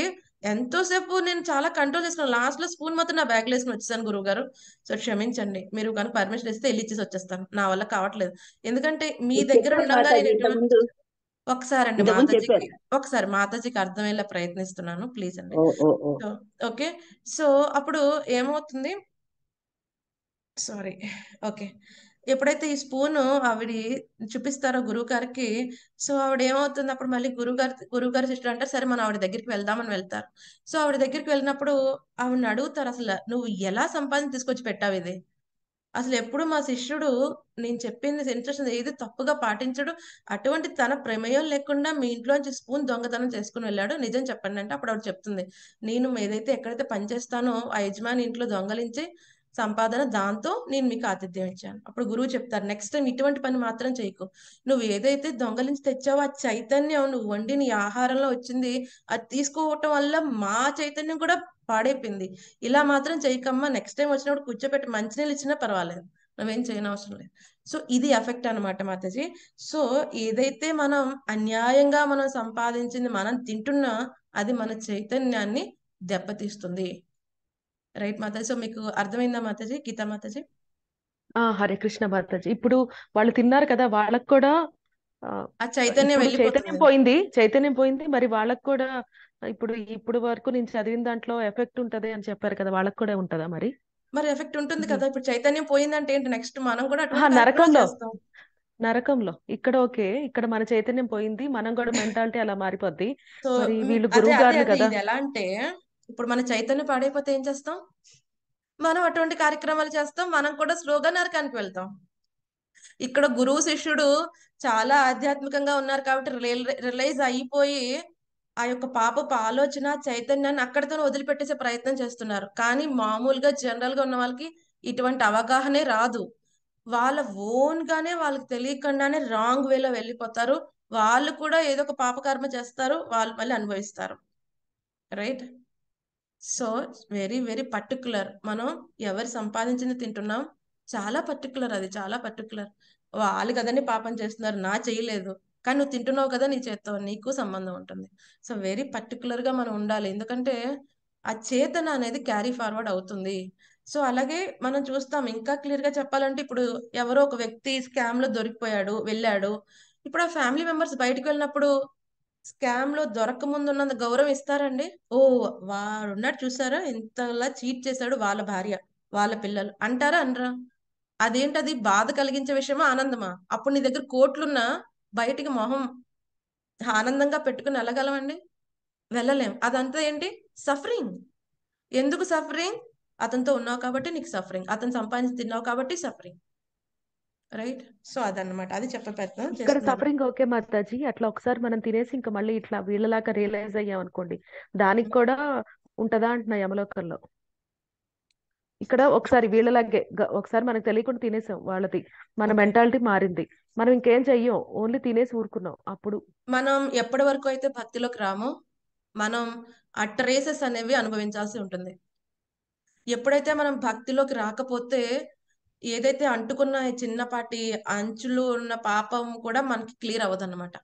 ఎంతోసేపు నేను చాలా కంట్రోల్ చేసిన, లాస్ట్ లో స్పూన్ మాత్రం నా బ్యాగ్ వేసుకుని వచ్చేసాను గురువుగారు. సో క్షమించండి, మీరు కానీ పర్మిషన్ ఇస్తే వెళ్ళి ఇచ్చేసి వచ్చేస్తాను, నా వల్ల కావట్లేదు. ఎందుకంటే మీ ఇది దగ్గర చెప్పారు ఉండగా నేను మాతాజీ ఎటువంటి ఇంతకుముందు, ఒకసారి అండి ఇంతకుముందు మాతాజీకి, చెప్పారు. ఒకసారి మాతాజీకి అర్థమయ్యేలా ప్రయత్నిస్తున్నాను, ప్లీజ్ అండి. Oh oh oh so okay, so అప్పుడు ఏమవుతుంది, సారీ, ఓకే, ఎప్పుడైతే ఈ స్పూన్ ఆవిడ చూపిస్తారో గురువు గారికి, సో ఆవిడ ఏమవుతుంది అప్పుడు మళ్ళీ గురువు గారి గురువు గారి సిస్టర్ అంటారు. సరే మనం ఆవిడ దగ్గరికి వెళ్దామని వెళ్తారు. సో ఆవిడ దగ్గరికి వెళ్ళినప్పుడు ఆవిడని అడుగుతారు, అసలు నువ్వు ఎలా సంపాదన తీసుకొచ్చి పెట్టావు ఇది? అసలు ఎప్పుడు మా శిష్యుడు నేను చెప్పింది ఇన్స్ట్రక్షన్ ఏది తప్పుగా పాటించడు, అటువంటి తన ప్రమేయం లేకుండా మీ ఇంట్లోంచి స్పూన్ దొంగతనం చేసుకుని వెళ్ళాడు, నిజం చెప్పండి అంటే. అప్పుడు ఆవిడ చెప్తుంది, నేను ఏదైతే ఎక్కడైతే పనిచేస్తానో ఆ యజమాని ఇంట్లో దొంగలించి సంపాదన, దాంతో నేను మీకు ఆతిథ్యం ఇచ్చాను. అప్పుడు గురువు చెప్తారు, నెక్స్ట్ టైం ఇటువంటి పని మాత్రం చేయకు. నువ్వు ఏదైతే దొంగలించి తెచ్చావో ఆ చైతన్యం, నువ్వు వండి నీ ఆహారంలో వచ్చింది, అది తీసుకోవటం వల్ల మా చైతన్యం కూడా పాడైపోయింది. ఇలా మాత్రం చేయకమ్మా, నెక్స్ట్ టైం వచ్చినప్పుడు కూర్చోబెట్టి మంచినీళ్ళు ఇచ్చినా పర్వాలేదు, నువ్వేం చేయని అవసరం లేదు. సో ఇది ఎఫెక్ట్ అనమాట మాతాజీ. సో ఏదైతే మనం అన్యాయంగా మనం సంపాదించింది మనం తింటున్నా అది మన చైతన్యాన్ని దెబ్బతీస్తుంది, రైట్ మాతాజీ? సో మీకు అర్థమైందా మాతాజీ, గీతా మాతాజీ? ఆ హరే కృష్ణ మాతాజీ. ఇప్పుడు వాళ్ళు తిన్నారు కదా, వాళ్ళకు కూడా ఆ, ఆ చైతన్యం ఇప్పుడు చైతన్యం వెళ్ళిపోతుందండి. పోయింది, చైతన్యం పోయింది, మరి వాళ్ళకు కూడా ఇప్పుడు ఇప్పుడు వరకు నేను చదివిన దాంట్లో ఎఫెక్ట్ ఉంటది అని చెప్పారు కదా, వాళ్ళకు కూడా ఉంటదా మరి? మరి ఎఫెక్ట్ ఉంటుంది కదా, ఇప్పుడు చైతన్యం పోయిందంటే ఏంటి, నెక్స్ట్ మనం కూడా ఆహా అటువంటి కార్యక్రమాలు నరకంలో, చేస్తాం. నరకంలో ఇక్కడ ఓకే, ఇక్కడ మన చైతన్యం పోయింది, మనం కూడా మెంటాలిటీ అలా మారిపోద్ది. సో మరి మ్, వీళ్ళు అదే గురువు అదే గారులు అదే కదా. ఇది ఎలా అంటే, ఇప్పుడు మన చైతన్యం పాడైపోతే ఏం చేస్తాం, మనం అటువంటి కార్యక్రమాలు చేస్తాం, మనం కూడా స్లోగా నరకానికి వెళ్తాం. ఇక్కడ గురువు శిష్యుడు చాలా ఆధ్యాత్మికంగా ఉన్నారు కాబట్టి రియల్- రియలైజ్ అయిపోయి ఆ యొక్క పాపపు ఆలోచన చైతన్యాన్ని అక్కడితో వదిలిపెట్టేసే ప్రయత్నం చేస్తున్నారు. కానీ మామూలుగా జనరల్ గా ఉన్న వాళ్ళకి ఇటువంటి అవగాహనే రాదు, వాళ్ళ ఓన్ గానే వాళ్ళకి తెలియకుండానే రాంగ్ వేలో వెళ్ళిపోతారు. వాళ్ళు కూడా ఏదో ఒక పాపకర్మ చేస్తారు, వాళ్ళు మళ్ళీ అనుభవిస్తారు, right? So very very particular, మనం ఎవరు సంపాదించింది తింటున్నాం, చాలా పర్టికులర్, అది చాలా పర్టికులర్. వాళ్ళు కదండి పాపం చేస్తున్నారు, నా చేయలేదు, కానీ నువ్వు తింటున్నావు కదా, నీ చేత్తో నీకు సంబంధం ఉంటుంది. సో వెరీ పర్టికులర్ గా మనం ఉండాలి, ఎందుకంటే ఆ చేతన అనేది క్యారీ ఫార్వర్డ్ అవుతుంది. సో అలాగే మనం చూస్తాం, ఇంకా క్లియర్ గా చెప్పాలంటే, ఇప్పుడు ఎవరో ఒక వ్యక్తి స్కామ్ లో దొరికిపోయాడు, వెళ్ళాడు. ఇప్పుడు ఆ ఫ్యామిలీ మెంబర్స్ బయటకు వెళ్ళినప్పుడు స్కామ్ లో దొరకముందు ఉన్నంత గౌరవం ఇస్తారండి? ఓ వాడు ఉన్నాడు చూసారా ఇంతలా చీట్ చేశాడు వాళ్ళ భార్య వాళ్ళ పిల్లలు అంటారా అనరా? అదేంటది బాధ కలిగించే విషయమా ఆనందమా? అప్పుడు నీ దగ్గర కోట్లున్నా బయటికి మొహం ఆనందంగా పెట్టుకుని వెళ్ళగలమండి? వెళ్ళలేం. అదంతా ఏంటి? సఫరింగ్. ఎందుకు సఫరింగ్? అతనితో ఉన్నావు కాబట్టి నీకు సఫరింగ్, అతను సంపాదించి తిన్నావు కాబట్టి సఫరింగ్, రైట్? సో అదన్నమాట, అది చెప్ప సఫరింగ్. ఓకే మాతాజీ, అట్లా ఒకసారి మనం తినేసి ఇంకా మళ్ళీ ఇట్లా వీళ్ళలాగా రియలైజ్ అయ్యాం అనుకోండి, దానికి కూడా ఉంటదా అంటున్నా యమలోకంలో. ఇక్కడ ఒకసారి వీళ్ళలాగే ఒకసారి మనకు తెలియకుండా తినేసాం, వాళ్ళది మన మెంటాలిటీ మారింది, మనం ఇంకేం చెయ్యం, ఓన్లీ తినేసి ఊరుకున్నాం. అప్పుడు మనం ఎప్పటి వరకు అయితే భక్తిలోకి రామో మనం ఆ ట్రేసెస్ అనేవి అనుభవించాల్సి ఉంటుంది. ఎప్పుడైతే మనం భక్తిలోకి రాకపోతే ఏదైతే అంటుకున్న చిన్నపాటి అంచులు ఉన్న పాపం కూడా మనకి క్లియర్ అవ్వదన్నమాట.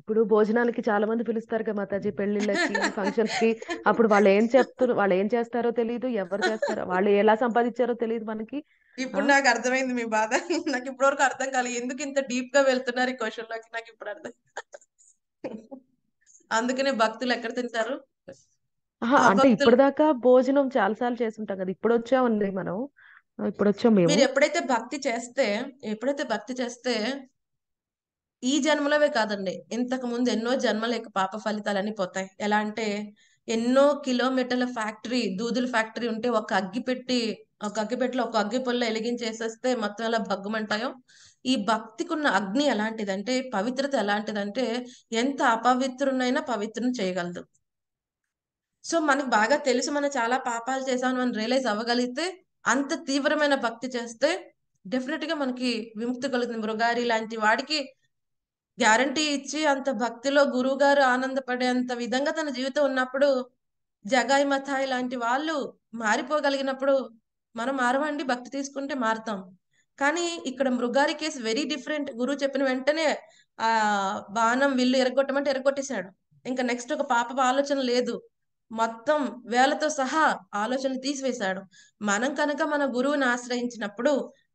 ఇప్పుడు భోజనాలకి చాలా మంది పిలుస్తారు కదా మాతాజీ, పెళ్లిళ్ళకి ఫంక్షన్స్ కి, అప్పుడు వాళ్ళు ఏం చెప్తారు, వాళ్ళు ఏం చేస్తారో తెలియదు, ఎవరు చేస్తారో, వాళ్ళు ఎలా సంపాదించారో తెలియదు మనకి. ఇప్పుడు నాకు అర్థమైంది మీ బాధ, నాకు ఇప్పటి వరకు అర్థం కాలేదు ఎందుకు ఇంత డీప్ గా వెళ్తున్నారు ఈ క్వశ్చన్ లోకి, నాకు ఇప్పుడు అర్థం. అందుకనే భక్తులు ఎక్కడ తింటారు అంటే, ఇప్పటిదాకా భోజనం చాలా సార్లు చేస్తుంటాం కదా, ఇప్పుడు వచ్చామండి మనం, ఇప్పుడు వచ్చాం. మీరు ఎప్పుడైతే భక్తి చేస్తే ఎప్పుడైతే భక్తి చేస్తే ఈ జన్మలోవే కాదండి, ఇంతకు ముందు ఎన్నో జన్మల యొక్క పాప ఫలితాలన్నీ పోతాయి. ఎలా అంటే ఎన్నో కిలోమీటర్ల ఫ్యాక్టరీ దూదుల ఫ్యాక్టరీ ఉంటే ఒక అగ్గి పెట్టి ఒక అగ్గిపెట్టలో ఒక అగ్గి పొల్ల ఎలిగించేసేస్తే మొత్తం ఎలా భగ్గుమంటాయో, ఈ భక్తికి ఉన్న అగ్ని ఎలాంటిదంటే పవిత్రత ఎలాంటిదంటే ఎంత అపవిత్రునైనా పవిత్రం చేయగలదు. సో మనకు బాగా తెలుసు మనం చాలా పాపాలు చేసామని మనం రియలైజ్ అవ్వగలిగితే అంత తీవ్రమైన భక్తి చేస్తే డెఫినెట్ గా మనకి విముక్తి కలుగుతుంది. మృగారి లాంటి వాడికి గ్యారంటీ ఇచ్చి అంత భక్తిలో గురువు గారు ఆనందపడేంత విధంగా తన జీవితం ఉన్నప్పుడు జగాయి మథాయి లాంటి వాళ్ళు మారిపోగలిగినప్పుడు మనం మారవండి, భక్తి తీసుకుంటే మారుతాం. కానీ ఇక్కడ మృగారి కేసు వెరీ డిఫరెంట్. గురువు చెప్పిన వెంటనే ఆ బాణం విల్లు ఎరగొట్టమంటే ఎరగొట్టేశాడు, ఇంకా నెక్స్ట్ ఒక పాప ఆలోచన లేదు, మొత్తం వేలతో సహా ఆలోచనలు తీసివేశాడు. మనం కనుక మన గురువుని ఆశ్రయించినప్పుడు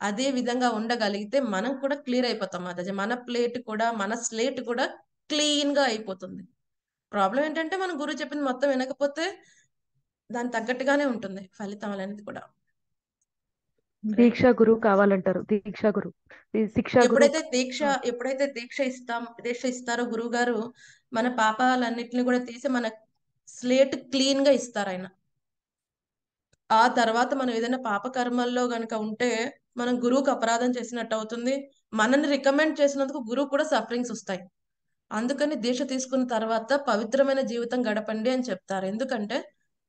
అదే విధంగా ఉండగలిగితే మనం కూడా క్లియర్ అయిపోతాం మాతాజీ, మన ప్లేట్ కూడా మన స్లేట్ కూడా క్లీన్ గా అయిపోతుంది. ప్రాబ్లం ఏంటంటే మనం గురువు చెప్పింది మొత్తం వినకపోతే దాని తగ్గట్టుగానే ఉంటుంది ఫలితం అనేది కూడా. దీక్ష గురువు కావాలంటారు, దీక్ష గురువు శిక్ష. ఎప్పుడైతే దీక్ష ఎప్పుడైతే దీక్ష ఇస్తాం దీక్ష ఇస్తారో గురువు గారు మన పాపాలన్నింటినీ కూడా తీసి మన స్లేట్ క్లీన్ గా ఇస్తారు ఆయన. ఆ తర్వాత మనం ఏదైనా పాపకర్మల్లో గనక ఉంటే మనం గురువుకు అపరాధం చేసినట్టు అవుతుంది, మనల్ని రికమెండ్ చేసినందుకు గురువు కూడా సఫరింగ్స్ వస్తాయి. అందుకని దీక్ష తీసుకున్న తర్వాత పవిత్రమైన జీవితం గడపండి అని చెప్తారు. ఎందుకంటే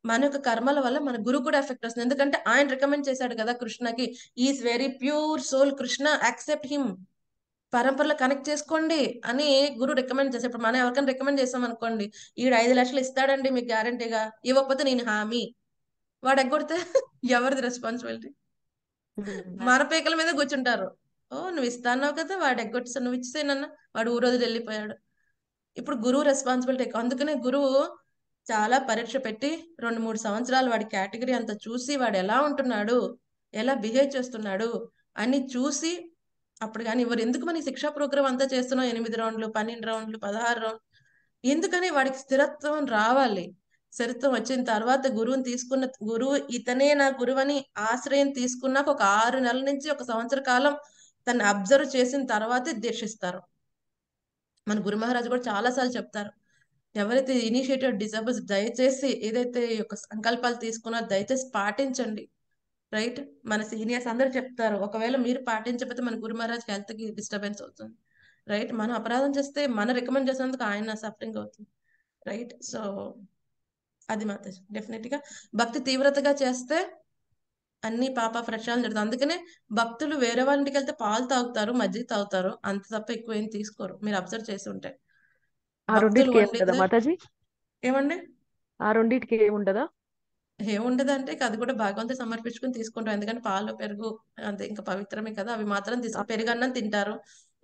మన యొక్క కర్మల వల్ల మన గురువు కూడా ఎఫెక్ట్ వస్తుంది, ఎందుకంటే ఆయన రికమెండ్ చేశాడు కదా కృష్ణకి, is very pure soul Krishna accept him, పరంపరలో కనెక్ట్ చేసుకోండి అని గురువు రికమెండ్ చేసే. ఇప్పుడు మనం ఎవరికైనా రికమెండ్ చేసాం అనుకోండి, ఈడు ఐదు లక్షలు ఇస్తాడండి మీకు గ్యారంటీగా, ఇవ్వకపోతే నేను హామీ, వాడు ఎగ్గొడితే ఎవరిది రెస్పాన్సిబిలిటీ? మన పేకల మీద కూర్చుంటారు. ఓ నువ్వు ఇస్తాన్నావు కదా, వాడు ఎగ్గొట్టా, నువ్వు ఇచ్చేసేనన్నా, వాడు ఊ రోజు వెళ్ళిపోయాడు. ఇప్పుడు గురువు రెస్పాన్సిబిలిటీ. అందుకనే గురువు చాలా పరీక్ష పెట్టి రెండు మూడు సంవత్సరాలు వాడి కేటగిరీ అంతా చూసి వాడు ఎలా ఉంటున్నాడు ఎలా బిహేవ్ చేస్తున్నాడు అని చూసి అప్పుడు కానీ ఇవ్వరు. ఎందుకు మన శిక్షా ప్రోగ్రాం అంతా చేస్తున్నాం, ఎనిమిది రౌండ్లు పన్నెండు రౌండ్లు పదహారు రౌండ్లు, ఎందుకని? వాడికి స్థిరత్వం రావాలి. స్థిరత్వం వచ్చిన తర్వాత గురువుని తీసుకున్న గురువు ఇతనే నా గురువు అని ఆశ్రయం తీసుకున్నాక ఒక ఆరు నెలల నుంచి ఒక సంవత్సర కాలం తను అబ్జర్వ్ చేసిన తర్వాతే దీక్షిస్తారు. మన గురు మహారాజు కూడా చాలా సార్లు చెప్తారు, ఎవరైతే ఇనిషియేటెడ్ డిజాబుల్స్ దయచేసి ఏదైతే యొక్క సంకల్పాలు తీసుకున్నారో దయచేసి పాటించండి, రైట్? మన సీనియర్స్ అందరూ చెప్తారు, ఒకవేళ మీరు పాటించకపోతే మన గురు మహారాజ్ హెల్త్ కి డిస్టర్బెన్స్ అవుతుంది, రైట్? మనం అపరాధం చేస్తే మన రికమెండ్ చేసినందుకు ఆయన సఫరింగ్ అవుతుంది, రైట్? సో అది మాత్రం డెఫినెట్ గా భక్తి తీవ్రతగా చేస్తే అన్ని పాప ప్రక్షాళన జరుగుతుంది. అందుకనే భక్తులు వేరే వాళ్ళ ఇంటికి వెళ్తే పాలు తాగుతారు, మజ్జిగ తాగుతారు, అంత తప్ప ఎక్కువ ఏం తీసుకోరు, మీరు అబ్జర్వ్ చేసి ఉంటే. ఏమండి ఆ రెండింటికి ఏముండదా? ఏముండదు అంటే అది కూడా భగవంతుడు సమర్పించుకుని తీసుకుంటాం, ఎందుకంటే పాలు పెరుగు అంతే ఇంకా పవిత్రమే కదా, అవి మాత్రం తీసుకు పెరుగు అన్నం తింటారు,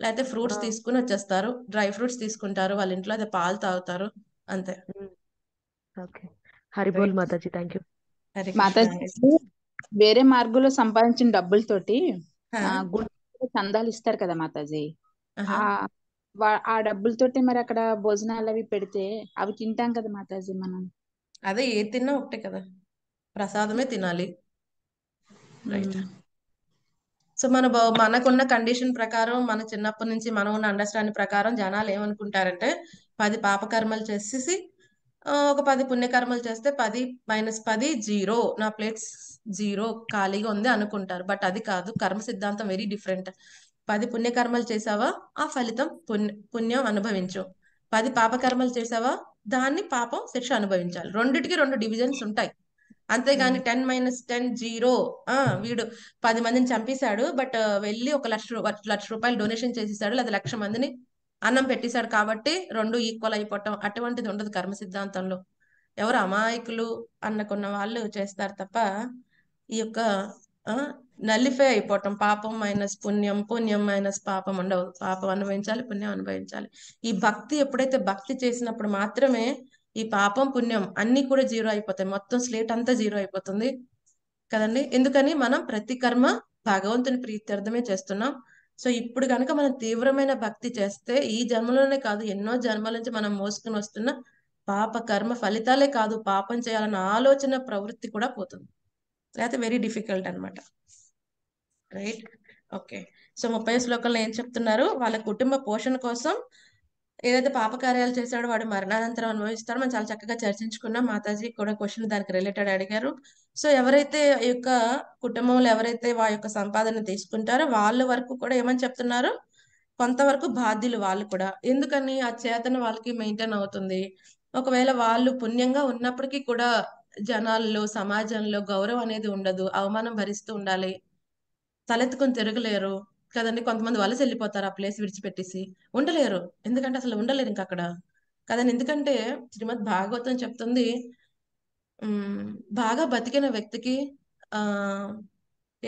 లేకపోతే ఫ్రూట్స్ తీసుకుని వచ్చేస్తారు, డ్రై ఫ్రూట్స్ తీసుకుంటారు వాళ్ళ ఇంట్లో, అదే పాలు తాగుతారు అంతే. Haribol Mataji, thank you. మాతాజీ, వేరే మార్గంలో సంపాదించిన డబ్బులతోటి గుడి చందాలు ఇస్తారు కదా మాతాజీ, ఆ డబ్బులతోటే మరి అక్కడ భోజనాలు అవి పెడితే అవి తింటాం కదా మాతాజీ మనం. అదే ఏ తిన్నా ఒకటే కదా, ప్రసాదమే తినాలి. రైట్. ఉమ్, సో మన బ- మనకున్న కండిషన్ ప్రకారం, మన చిన్నప్పటి నుంచి మనం ఉన్న అండర్స్టాండింగ్ ప్రకారం జనాలు ఏమనుకుంటారంటే పది పాపకర్మలు చేసేసి ఆ, ఒక పది పుణ్యకర్మలు చేస్తే పది మైనస్ పది జీరో, నా ప్లేట్స్ జీరో ఖాళీగా ఉంది అనుకుంటారు. బట్ అది కాదు, కర్మ సిద్ధాంతం వెరీ డిఫరెంట్. పది పుణ్యకర్మలు చేసావా ఆ ఫలితం పుణ్య పుణ్యం అనుభవించు, పది పాపకర్మలు చేసావా దాన్ని పాపం శిక్ష అనుభవించాలి. రెండిటికి రెండు డివిజన్స్ ఉంటాయి. అంతేగాని um, ten minus ten zero. ఆ వీడు పది మందిని చంపేశాడు, బట్ వెళ్ళి ఒక లక్ష రూ- లక్ష రూపాయలు డొనేషన్ చేసేసాడు, లేదా లక్ష మందిని అన్నం పెట్టేశాడు, కాబట్టి రెండు ఈక్వల్ అయిపోవటం అటువంటిది ఉండదు కర్మ సిద్ధాంతంలో. ఎవరు అమాయకులు అన్నకున్న వాళ్ళు చేస్తారు తప్ప, ఈ యొక్క ఆ, నలిఫై అయిపోవటం, పాపం మైనస్ పుణ్యం, పుణ్యం మైనస్ పాపం ఉండవు. పాపం అనుభవించాలి, పుణ్యం అనుభవించాలి. ఈ భక్తి ఎప్పుడైతే భక్తి చేసినప్పుడు మాత్రమే ఈ పాపం పుణ్యం అన్ని కూడా జీరో అయిపోతాయి, మొత్తం స్లేట్ అంతా జీరో అయిపోతుంది కదండి. ఎందుకని మనం ప్రతి కర్మ భగవంతుని ప్రీత్యర్థమే చేస్తున్నాం. సో ఇప్పుడు కనుక మనం తీవ్రమైన భక్తి చేస్తే, ఈ జన్మలోనే కాదు ఎన్నో జన్మల నుంచి మనం మోసుకుని వస్తున్న పాప కర్మ ఫలితాలే కాదు, పాపం చేయాలన్న ఆలోచన ప్రవృత్తి కూడా పోతుంది. లేకపోతే వెరీ డిఫికల్ట్ అన్నమాట. రైట్. ఓకే. సో ముప్పై శ్లోకంలో ఏం చెప్తున్నారు? వాళ్ళ కుటుంబ పోషణ కోసం ఏదైతే పాపకార్యాలు చేశాడో వాడు మరణానంతరం అనుభవిస్తాడు. మనం చాలా చక్కగా చర్చించుకున్నాం. మాతాజీ కూడా క్వశ్చన్ దానికి రిలేటెడ్ అడిగారు. సో ఎవరైతే ఈ యొక్క కుటుంబంలో ఎవరైతే వారి యొక్క సంపాదన తీసుకుంటారో వాళ్ళ వరకు కూడా ఏమని చెప్తున్నారు, కొంతవరకు బాధ్యులు వాళ్ళు కూడా. ఎందుకని ఆ చేతన వాళ్ళకి మెయింటైన్ అవుతుంది. ఒకవేళ వాళ్ళు పుణ్యంగా ఉన్నప్పటికీ కూడా జనాల్లో సమాజంలో గౌరవం అనేది ఉండదు, అవమానం భరిస్తూ ఉండాలి, తలెత్తుకొని తిరగలేరు కదండి. కొంతమంది వలస వెళ్ళిపోతారు, ఆ ప్లేస్ విడిచిపెట్టేసి ఉండలేరు, ఎందుకంటే అసలు ఉండలేరు ఇంక అక్కడ కదండి. ఎందుకంటే శ్రీమద్ భాగవతం చెప్తుంది, ఉమ్, బాగా బతికిన వ్యక్తికి ఆ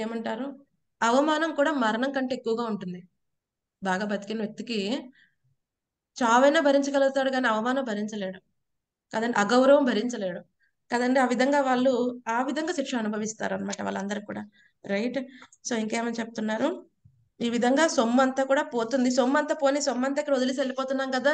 ఏమంటారు, అవమానం కూడా మరణం కంటే ఎక్కువగా ఉంటుంది. బాగా బతికిన వ్యక్తికి చావైనా భరించగలుగుతాడు, కానీ అవమానం భరించలేడు కదండి, అగౌరవం భరించలేడు కదండి. ఆ విధంగా వాళ్ళు ఆ విధంగా శిక్ష అనుభవిస్తారు అనమాట వాళ్ళందరూ కూడా. రైట్. సో ఇంకేమని చెప్తున్నారు, ఈ విధంగా సొమ్ము అంతా కూడా పోతుంది. సొమ్ము అంతా పోని సొమ్ము అంతా ఇక్కడ వదిలేసి వెళ్ళిపోతున్నాం కదా,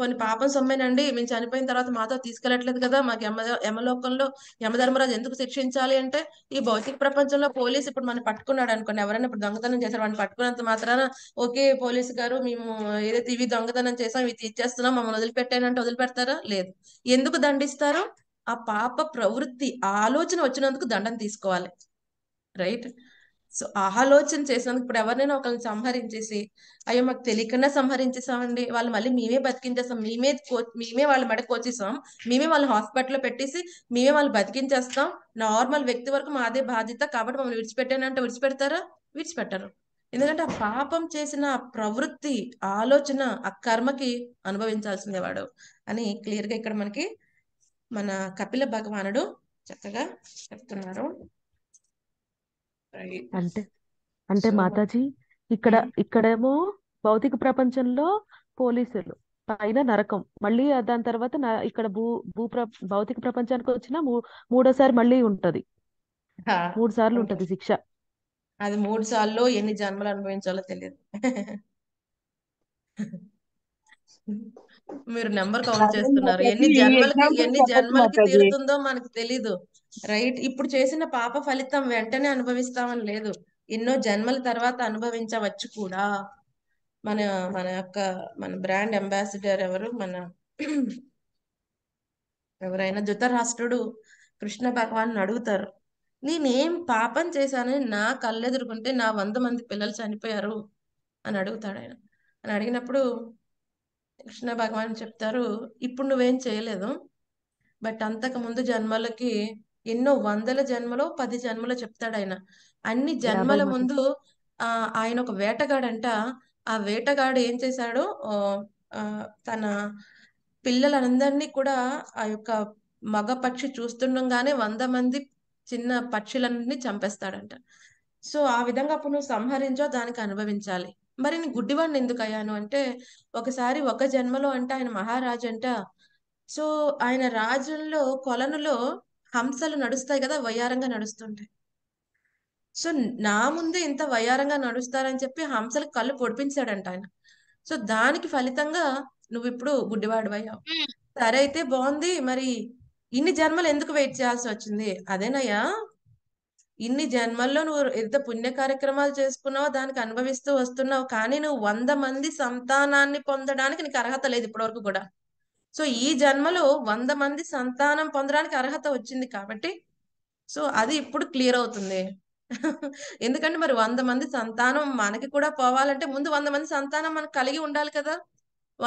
కొన్ని పాపం సొమ్మేనండి, మేము చనిపోయిన తర్వాత మాతో తీసుకెళ్ళట్లేదు కదా, మాకు యమ యమలోకంలో యమధర్మరాజు ఎందుకు శిక్షించాలి అంటే, ఈ భౌతిక ప్రపంచంలో పోలీస్ ఇప్పుడు మనం పట్టుకున్నాడు అనుకోండి, ఎవరైనా ఇప్పుడు దొంగతనం చేశారు, వాడిని పట్టుకున్నంత మాత్రాన ఓకే పోలీసు గారు మేము ఏదైతే ఇవి దొంగతనం చేసాం ఇవి ఇచ్చేస్తున్నాం మమ్మల్ని వదిలిపెట్టానంటే వదిలిపెడతారా? లేదు. ఎందుకు దండిస్తారు? ఆ పాప ప్రవృత్తి ఆ ఆలోచన వచ్చినందుకు దండం తీసుకోవాలి. రైట్. సో ఆలోచన చేసినందుకు, ఇప్పుడు ఎవరినైనా ఒకరిని సంహరించేసి అయ్యో మాకు తెలియకుండా సంహరించేసామండి, వాళ్ళు మళ్ళీ మేమే బతికించేస్తాం, మేమే కో మేమే వాళ్ళ మెడ కోచేసాం, మేమే వాళ్ళ హాస్పిటల్లో పెట్టేసి మేమే వాళ్ళు బతికించేస్తాం, నార్మల్ వ్యక్తి వరకు మాదే బాధ్యత కాబట్టి మమ్మల్ని విడిచిపెట్టానంటే విడిచిపెడతారా? విడిచిపెట్టరు. ఎందుకంటే ఆ పాపం చేసిన ఆ ప్రవృత్తి ఆలోచన ఆ కర్మకి అనుభవించాల్సిందే వాడు అని క్లియర్ గా ఇక్కడ మనకి మన కపిల భగవానుడు చక్కగా చెప్తున్నారు. రైట్. అంటే అంటే సో మాతాజీ ఇక్కడ ఉమ్, ఇక్కడేమో భౌతిక ప్రపంచంలో పోలీసులు, పైన నరకం, మళ్ళీ ఆ దాని తర్వాత న- ఇక్కడ భూ భూ ప్ర- భౌతిక ప్రపంచానికి వచ్చిన మూ మూడోసారి మళ్ళీ ఉంటది, ఆ, మూడు సార్లు ఉంటది ఉంటుంది. శిక్ష. అది మూడు సార్లు ఎన్ని జన్మలు అనుభవించాలో తెలియదు. మీరు నెంబర్ కౌంట్ అదే చేస్తున్నారు, మాతాజీ ఎన్ని ఈ జన్మలకి ఎగ్జాంపుల్ ఎన్ని చెప్పొచ్చు జన్మలకి మాతాజీ. తీరుతుందో మనకు తెలీదు. రైట్. ఇప్పుడు చేసిన పాప ఫలితం వెంటనే అనుభవిస్తామని లేదు, ఎన్నో జన్మల తర్వాత అనుభవించవచ్చు కూడా. మన మన యొక్క మన బ్రాండ్ అంబాసిడర్ ఎవరు, మన ఎవరైనా ధృతరాష్ట్రుడు కృష్ణ భగవాన్ అడుగుతారు, నేనేం పాపం చేశానని నా కళ్ళెదురుకుంటే నా వంద మంది పిల్లలు చనిపోయారు అని అడుగుతాడు ఆయన. అని అడిగినప్పుడు కృష్ణ భగవాన్ చెప్తారు, ఇప్పుడు నువ్వేం చేయలేదు, బట్ అంతకు ముందు జన్మలకి ఎన్నో వందల జన్మలో పది జన్మలో చెప్తాడు ఆయన. అన్ని యాభై జన్మల ముందు మాతాజీ. ఆ ఆయన ఒక వేటగాడంట, ఆ వేటగాడు ఏం చేశాడు, ఆ, ఆ, తన పిల్లలందరినీ కూడా ఆ యొక్క మగ పక్షి చూస్తుండగానే వంద మంది చిన్న పక్షులన్నీ చంపేస్తాడంట. సో ఆ విధంగా అప్పుడు నువ్వు సంహరించో దానికి అనుభవించాలి. మరి నేను గుడ్డివాడిని ఎందుకు అయ్యాను అంటే, ఒకసారి ఒక జన్మలో అంటే ఆయన మహారాజు అంట. సో ఆయన రాజ్యంలో కొలనులో హంసలు నడుస్తాయి కదా, వయ్యారంగా నడుస్తుంటాయి. సో నా ముందే ఇంత వయ్యారంగా నడుస్తారని చెప్పి హంసలకు కళ్ళు పొడిపించాడంట ఆయన. సో దానికి ఫలితంగా నువ్వు ఇప్పుడు గుడ్డివాడివయ్యావు. సరే అయితే బాగుంది, మరి ఇన్ని జన్మలు ఎందుకు వెయిట్ చేయాల్సి వచ్చింది? అదేనయ్యా, ఇన్ని జన్మల్లో నువ్వు ఎంత పుణ్య కార్యక్రమాలు చేసుకున్నావో దానికి అనుభవిస్తూ వస్తున్నావు, కానీ నువ్వు వంద మంది సంతానాన్ని పొందడానికి నీకు అర్హత లేదు ఇప్పటివరకు కూడా. సో ఈ జన్మలో వంద మంది సంతానం పొందడానికి అర్హత వచ్చింది కాబట్టి సో అది ఇప్పుడు క్లియర్ అవుతుంది. ఎందుకంటే మరి వంద మంది సంతానం మనకి కూడా పోవాలంటే ముందు వంద మంది సంతానం మనకు కలిగి ఉండాలి కదా,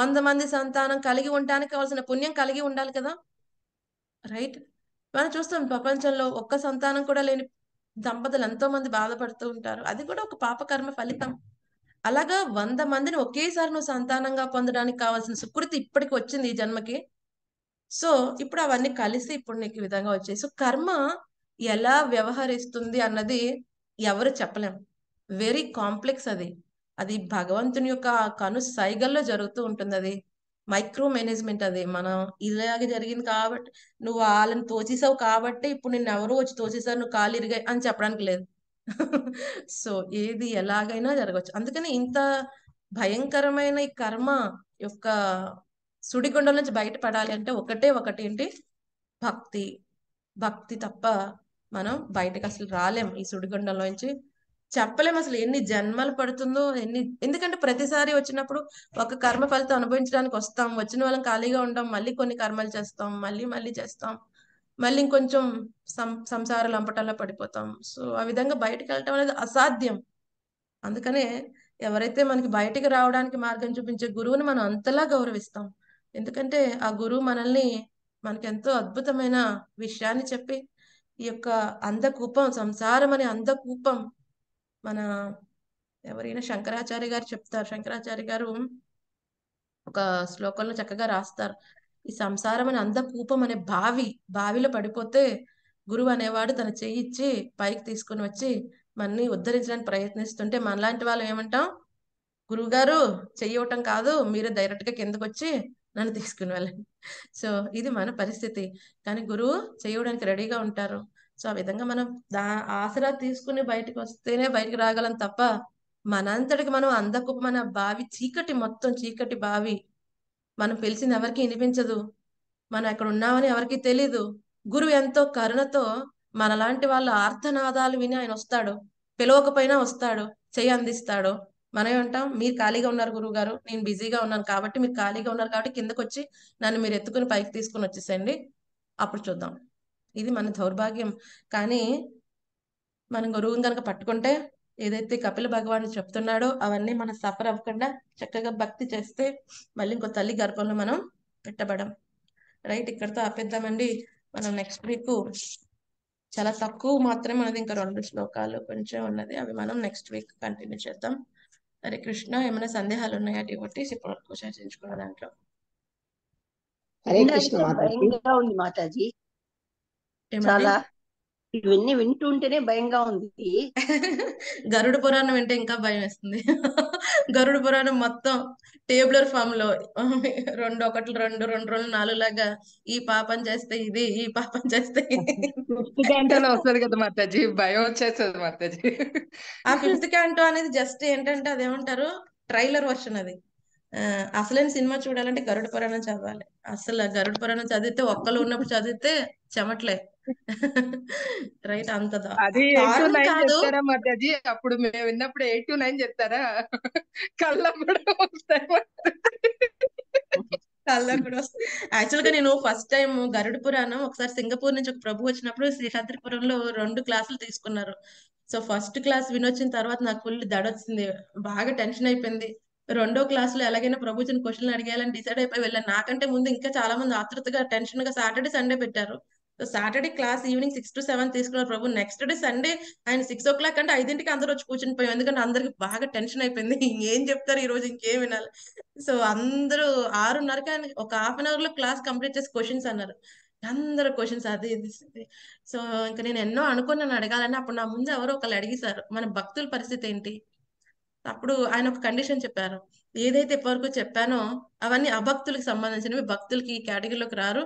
వంద మంది సంతానం కలిగి ఉండడానికి కావాల్సిన పుణ్యం కలిగి ఉండాలి కదా, రైట్? మనం చూస్తాం ప్రపంచంలో ఒక్క సంతానం కూడా లేని దంపతులు ఎంతో మంది బాధపడుతూ ఉంటారు, అది కూడా ఒక పాపకర్మ ఫలితం. అలాగా వంద మందిని ఒకేసారి నువ్వు సంతానంగా పొందడానికి కావాల్సిన సుకృతి ఇప్పటికి వచ్చింది ఈ జన్మకి. సో ఇప్పుడు అవన్నీ కలిసి ఇప్పుడు నీకు విధంగా వచ్చాయి. సో కర్మ ఎలా వ్యవహరిస్తుంది అన్నది ఎవరు చెప్పలేం, వెరీ కాంప్లెక్స్. అది అది భగవంతుని యొక్క కను సైగల్లో జరుగుతూ ఉంటుంది, అది మైక్రో మేనేజ్మెంట్. అది మనం ఇలాగే జరిగింది కాబట్టి నువ్వు వాళ్ళని తోచేసావు కాబట్టి ఇప్పుడు నిన్ను ఎవరు వచ్చి తోచేసారు నువ్వు కాలు ఇరిగాయి అని చెప్పడానికి లేదు. సో ఏది ఎలాగైనా జరగవచ్చు. అందుకని ఇంత భయంకరమైన ఈ కర్మ యొక్క సుడిగుండం నుంచి బయటపడాలి అంటే ఒకటే ఒకటి ఏంటి, భక్తి. భక్తి తప్ప మనం బయటకు అసలు రాలేం ఈ సుడిగుండంలోంచి, చెప్పలేము అసలు ఎన్ని జన్మలు పడుతుందో ఎన్ని. ఎందుకంటే ప్రతిసారి వచ్చినప్పుడు ఒక కర్మ ఫలితం అనుభవించడానికి వస్తాం, వచ్చిన వాళ్ళం ఖాళీగా ఉండం, మళ్ళీ కొన్ని కర్మలు చేస్తాం, మళ్ళీ మళ్ళీ చేస్తాం, మళ్ళీ ఇంకొంచెం సం సంసార లంపటంలో పడిపోతాం. సో ఆ విధంగా బయటకు వెళ్ళటం అనేది అసాధ్యం. అందుకనే ఎవరైతే మనకి బయటకు రావడానికి మార్గం చూపించే గురువుని మనం అంతలా గౌరవిస్తాం, ఎందుకంటే ఆ గురువు మనల్ని మనకెంతో అద్భుతమైన విషయాన్ని చెప్పి ఈ యొక్క అంధకూపం, సంసారం అనే అంధకూపం. మన ఎవరైనా శంకరాచార్య గారు చెప్తారు, శంకరాచార్య గారు ఒక శ్లోకంలో చక్కగా రాస్తారు, ఈ సంసారం అనే అంధకూపం అనే బావి, బావిలో పడిపోతే గురువు అనేవాడు తన చెయ్యి ఇచ్చి పైకి తీసుకుని వచ్చి మనని ఉద్ధరించడానికి ప్రయత్నిస్తుంటే మనలాంటి వాళ్ళు ఏమంటాం, గురువు గారు చెయ్యి ఇవ్వటం కాదు మీరే డైరెక్ట్గా కిందకు వచ్చి నన్ను తీసుకుని వెళ్ళండి. సో ఇది మన పరిస్థితి, కానీ గురువు చేయడానికి రెడీగా ఉంటారు. సో ఆ విధంగా మనం దా ఆసరా తీసుకుని బయటకు వస్తేనే బయటకు రాగలం తప్ప మనంతటికి మనం అందకు మన బావి చీకటి, మొత్తం చీకటి బావి. మనం పిలిచింది ఎవరికి వినిపించదు, మనం ఎక్కడ ఉన్నామని ఎవరికి తెలీదు. గురువు ఎంతో కరుణతో మనలాంటి వాళ్ళ ఆర్తనాదాలు విని ఆయన వస్తాడు, పిలవకపోయినా వస్తాడు, చేయి అందిస్తాడు. మనమే ఉంటాం, మీరు ఖాళీగా ఉన్నారు గురువు గారు, నేను బిజీగా ఉన్నాను కాబట్టి మీరు ఖాళీగా ఉన్నారు కాబట్టి కిందకు వచ్చి నన్ను మీరు ఎత్తుకుని పైకి తీసుకుని వచ్చేసేయండి, అప్పుడు చూద్దాం. ఇది మన దౌర్భాగ్యం. కానీ మనం గురువుని కనుక పట్టుకుంటే ఏదైతే కపిల భగవానుడు చెప్తున్నాడో అవన్నీ మనం సఫర్ అవ్వకుండా చక్కగా భక్తి చేస్తే మళ్ళీ ఇంకో తల్లి గర్భంలో మనం పెట్టబడం, రైట్? ఇక్కడితో ఆపేద్దామండి. మనం నెక్స్ట్ వీక్ చాలా తక్కువ మాత్రమే ఉన్నది, ఇంకా రెండు శ్లోకాలు కొంచెం ఉన్నది, అవి మనం నెక్స్ట్ వీక్ కంటిన్యూ చేద్దాం. హరే కృష్ణ. ఏమైనా సందేహాలు ఉన్నాయా డివోటీస్ ఇప్పటి వరకు చర్చించుకున్న దాంట్లో? హరే కృష్ణ. భయంగా ఉంది మాతాజీ, చాలా ఇవన్నీ వింటుంటేనే భయంగా ఉంది. గరుడ పురాణం వింటే ఇంకా భయం వేస్తుంది. గరుడ పురాణం మొత్తం టేబులర్ ఫామ్ లో రెండు ఒకటి రెండు రెండు రెండు నాలుగు లాగా ఈ పాపం చేస్తే ఇది, ఈ పాపం చేస్తే వస్తుంది కదా మాతాజీ, భయం వచ్చేస్తుంది మాతాజీ. ఆ ఫిఫ్త్ క్యాంటో అనేది జస్ట్ ఏంటంటే అదేమంటారు ట్రైలర్ వర్షన్. అది అసలైన సినిమా చూడాలంటే గరుడ పురాణం చదవాలి. అసలు గరుడ పురాణం చదివితే ఒక్కళ్ళు ఉన్నప్పుడు చదివితే చెమట్లే, రైట్? అంత మాతాజీ అప్పుడు మేము విన్నప్పుడు ఎయిట్ టు నైన్ చెప్తారా, కళ్ళ కళ్ళప్పుడు వస్తాయి. యాక్చువల్ గా నేను ఫస్ట్ టైం గరుడ పురాణం ఒకసారి సింగపూర్ నుంచి ఒక ప్రభు వచ్చినప్పుడు శ్రీశాద్రిపురంలో రెండు క్లాసులు తీసుకున్నారు. సో ఫస్ట్ క్లాస్ వినొచ్చిన తర్వాత నాకు ఫుల్ దడొచ్చింది, బాగా టెన్షన్ అయిపోయింది. రెండో క్లాస్ లో ఎలాగైనా ప్రభుత్వం క్వశ్చన్లు అడిగేయాలని డిసైడ్ అయిపోయి వెళ్ళాను. నాకంటే ముందు ఇంకా చాలా మంది ఆతృతగా టెన్షన్ గా సాటర్డే సండే పెట్టారు. So Saturday class evening six to seven తీసుకున్నారు ప్రభు. నెక్స్ట్ డే సండే ఆయన సిక్స్ ఓ క్లాక్ అంటే ఐదింటికి అందరూ వచ్చి కూర్చుని పోయాం, ఎందుకంటే అందరికి బాగా టెన్షన్ అయిపోయింది, ఇంకేం చెప్తారు ఈ రోజు, ఇంకేం వినాలి. సో అందరూ ఆరున్నరకి ఆయన ఒక హాఫ్ అన్ అవర్ లో క్లాస్ కంప్లీట్ చేసి క్వశ్చన్స్ అన్నారు, అందరు క్వశ్చన్స్ అది ఇది. సో ఇంకా నేను ఎన్నో అనుకుని నన్ను అడగాలని అప్పుడు నా ముందు ఎవరో ఒకళ్ళు అడిగేశారు, మన భక్తుల పరిస్థితి ఏంటి. అప్పుడు ఆయన ఒక కండిషన్ చెప్పారు, ఏదైతే ఇప్పటివరకు చెప్పానో అవన్నీ అభక్తులకు సంబంధించినవి, భక్తులకి ఈ కేటగిరీలోకి రారు,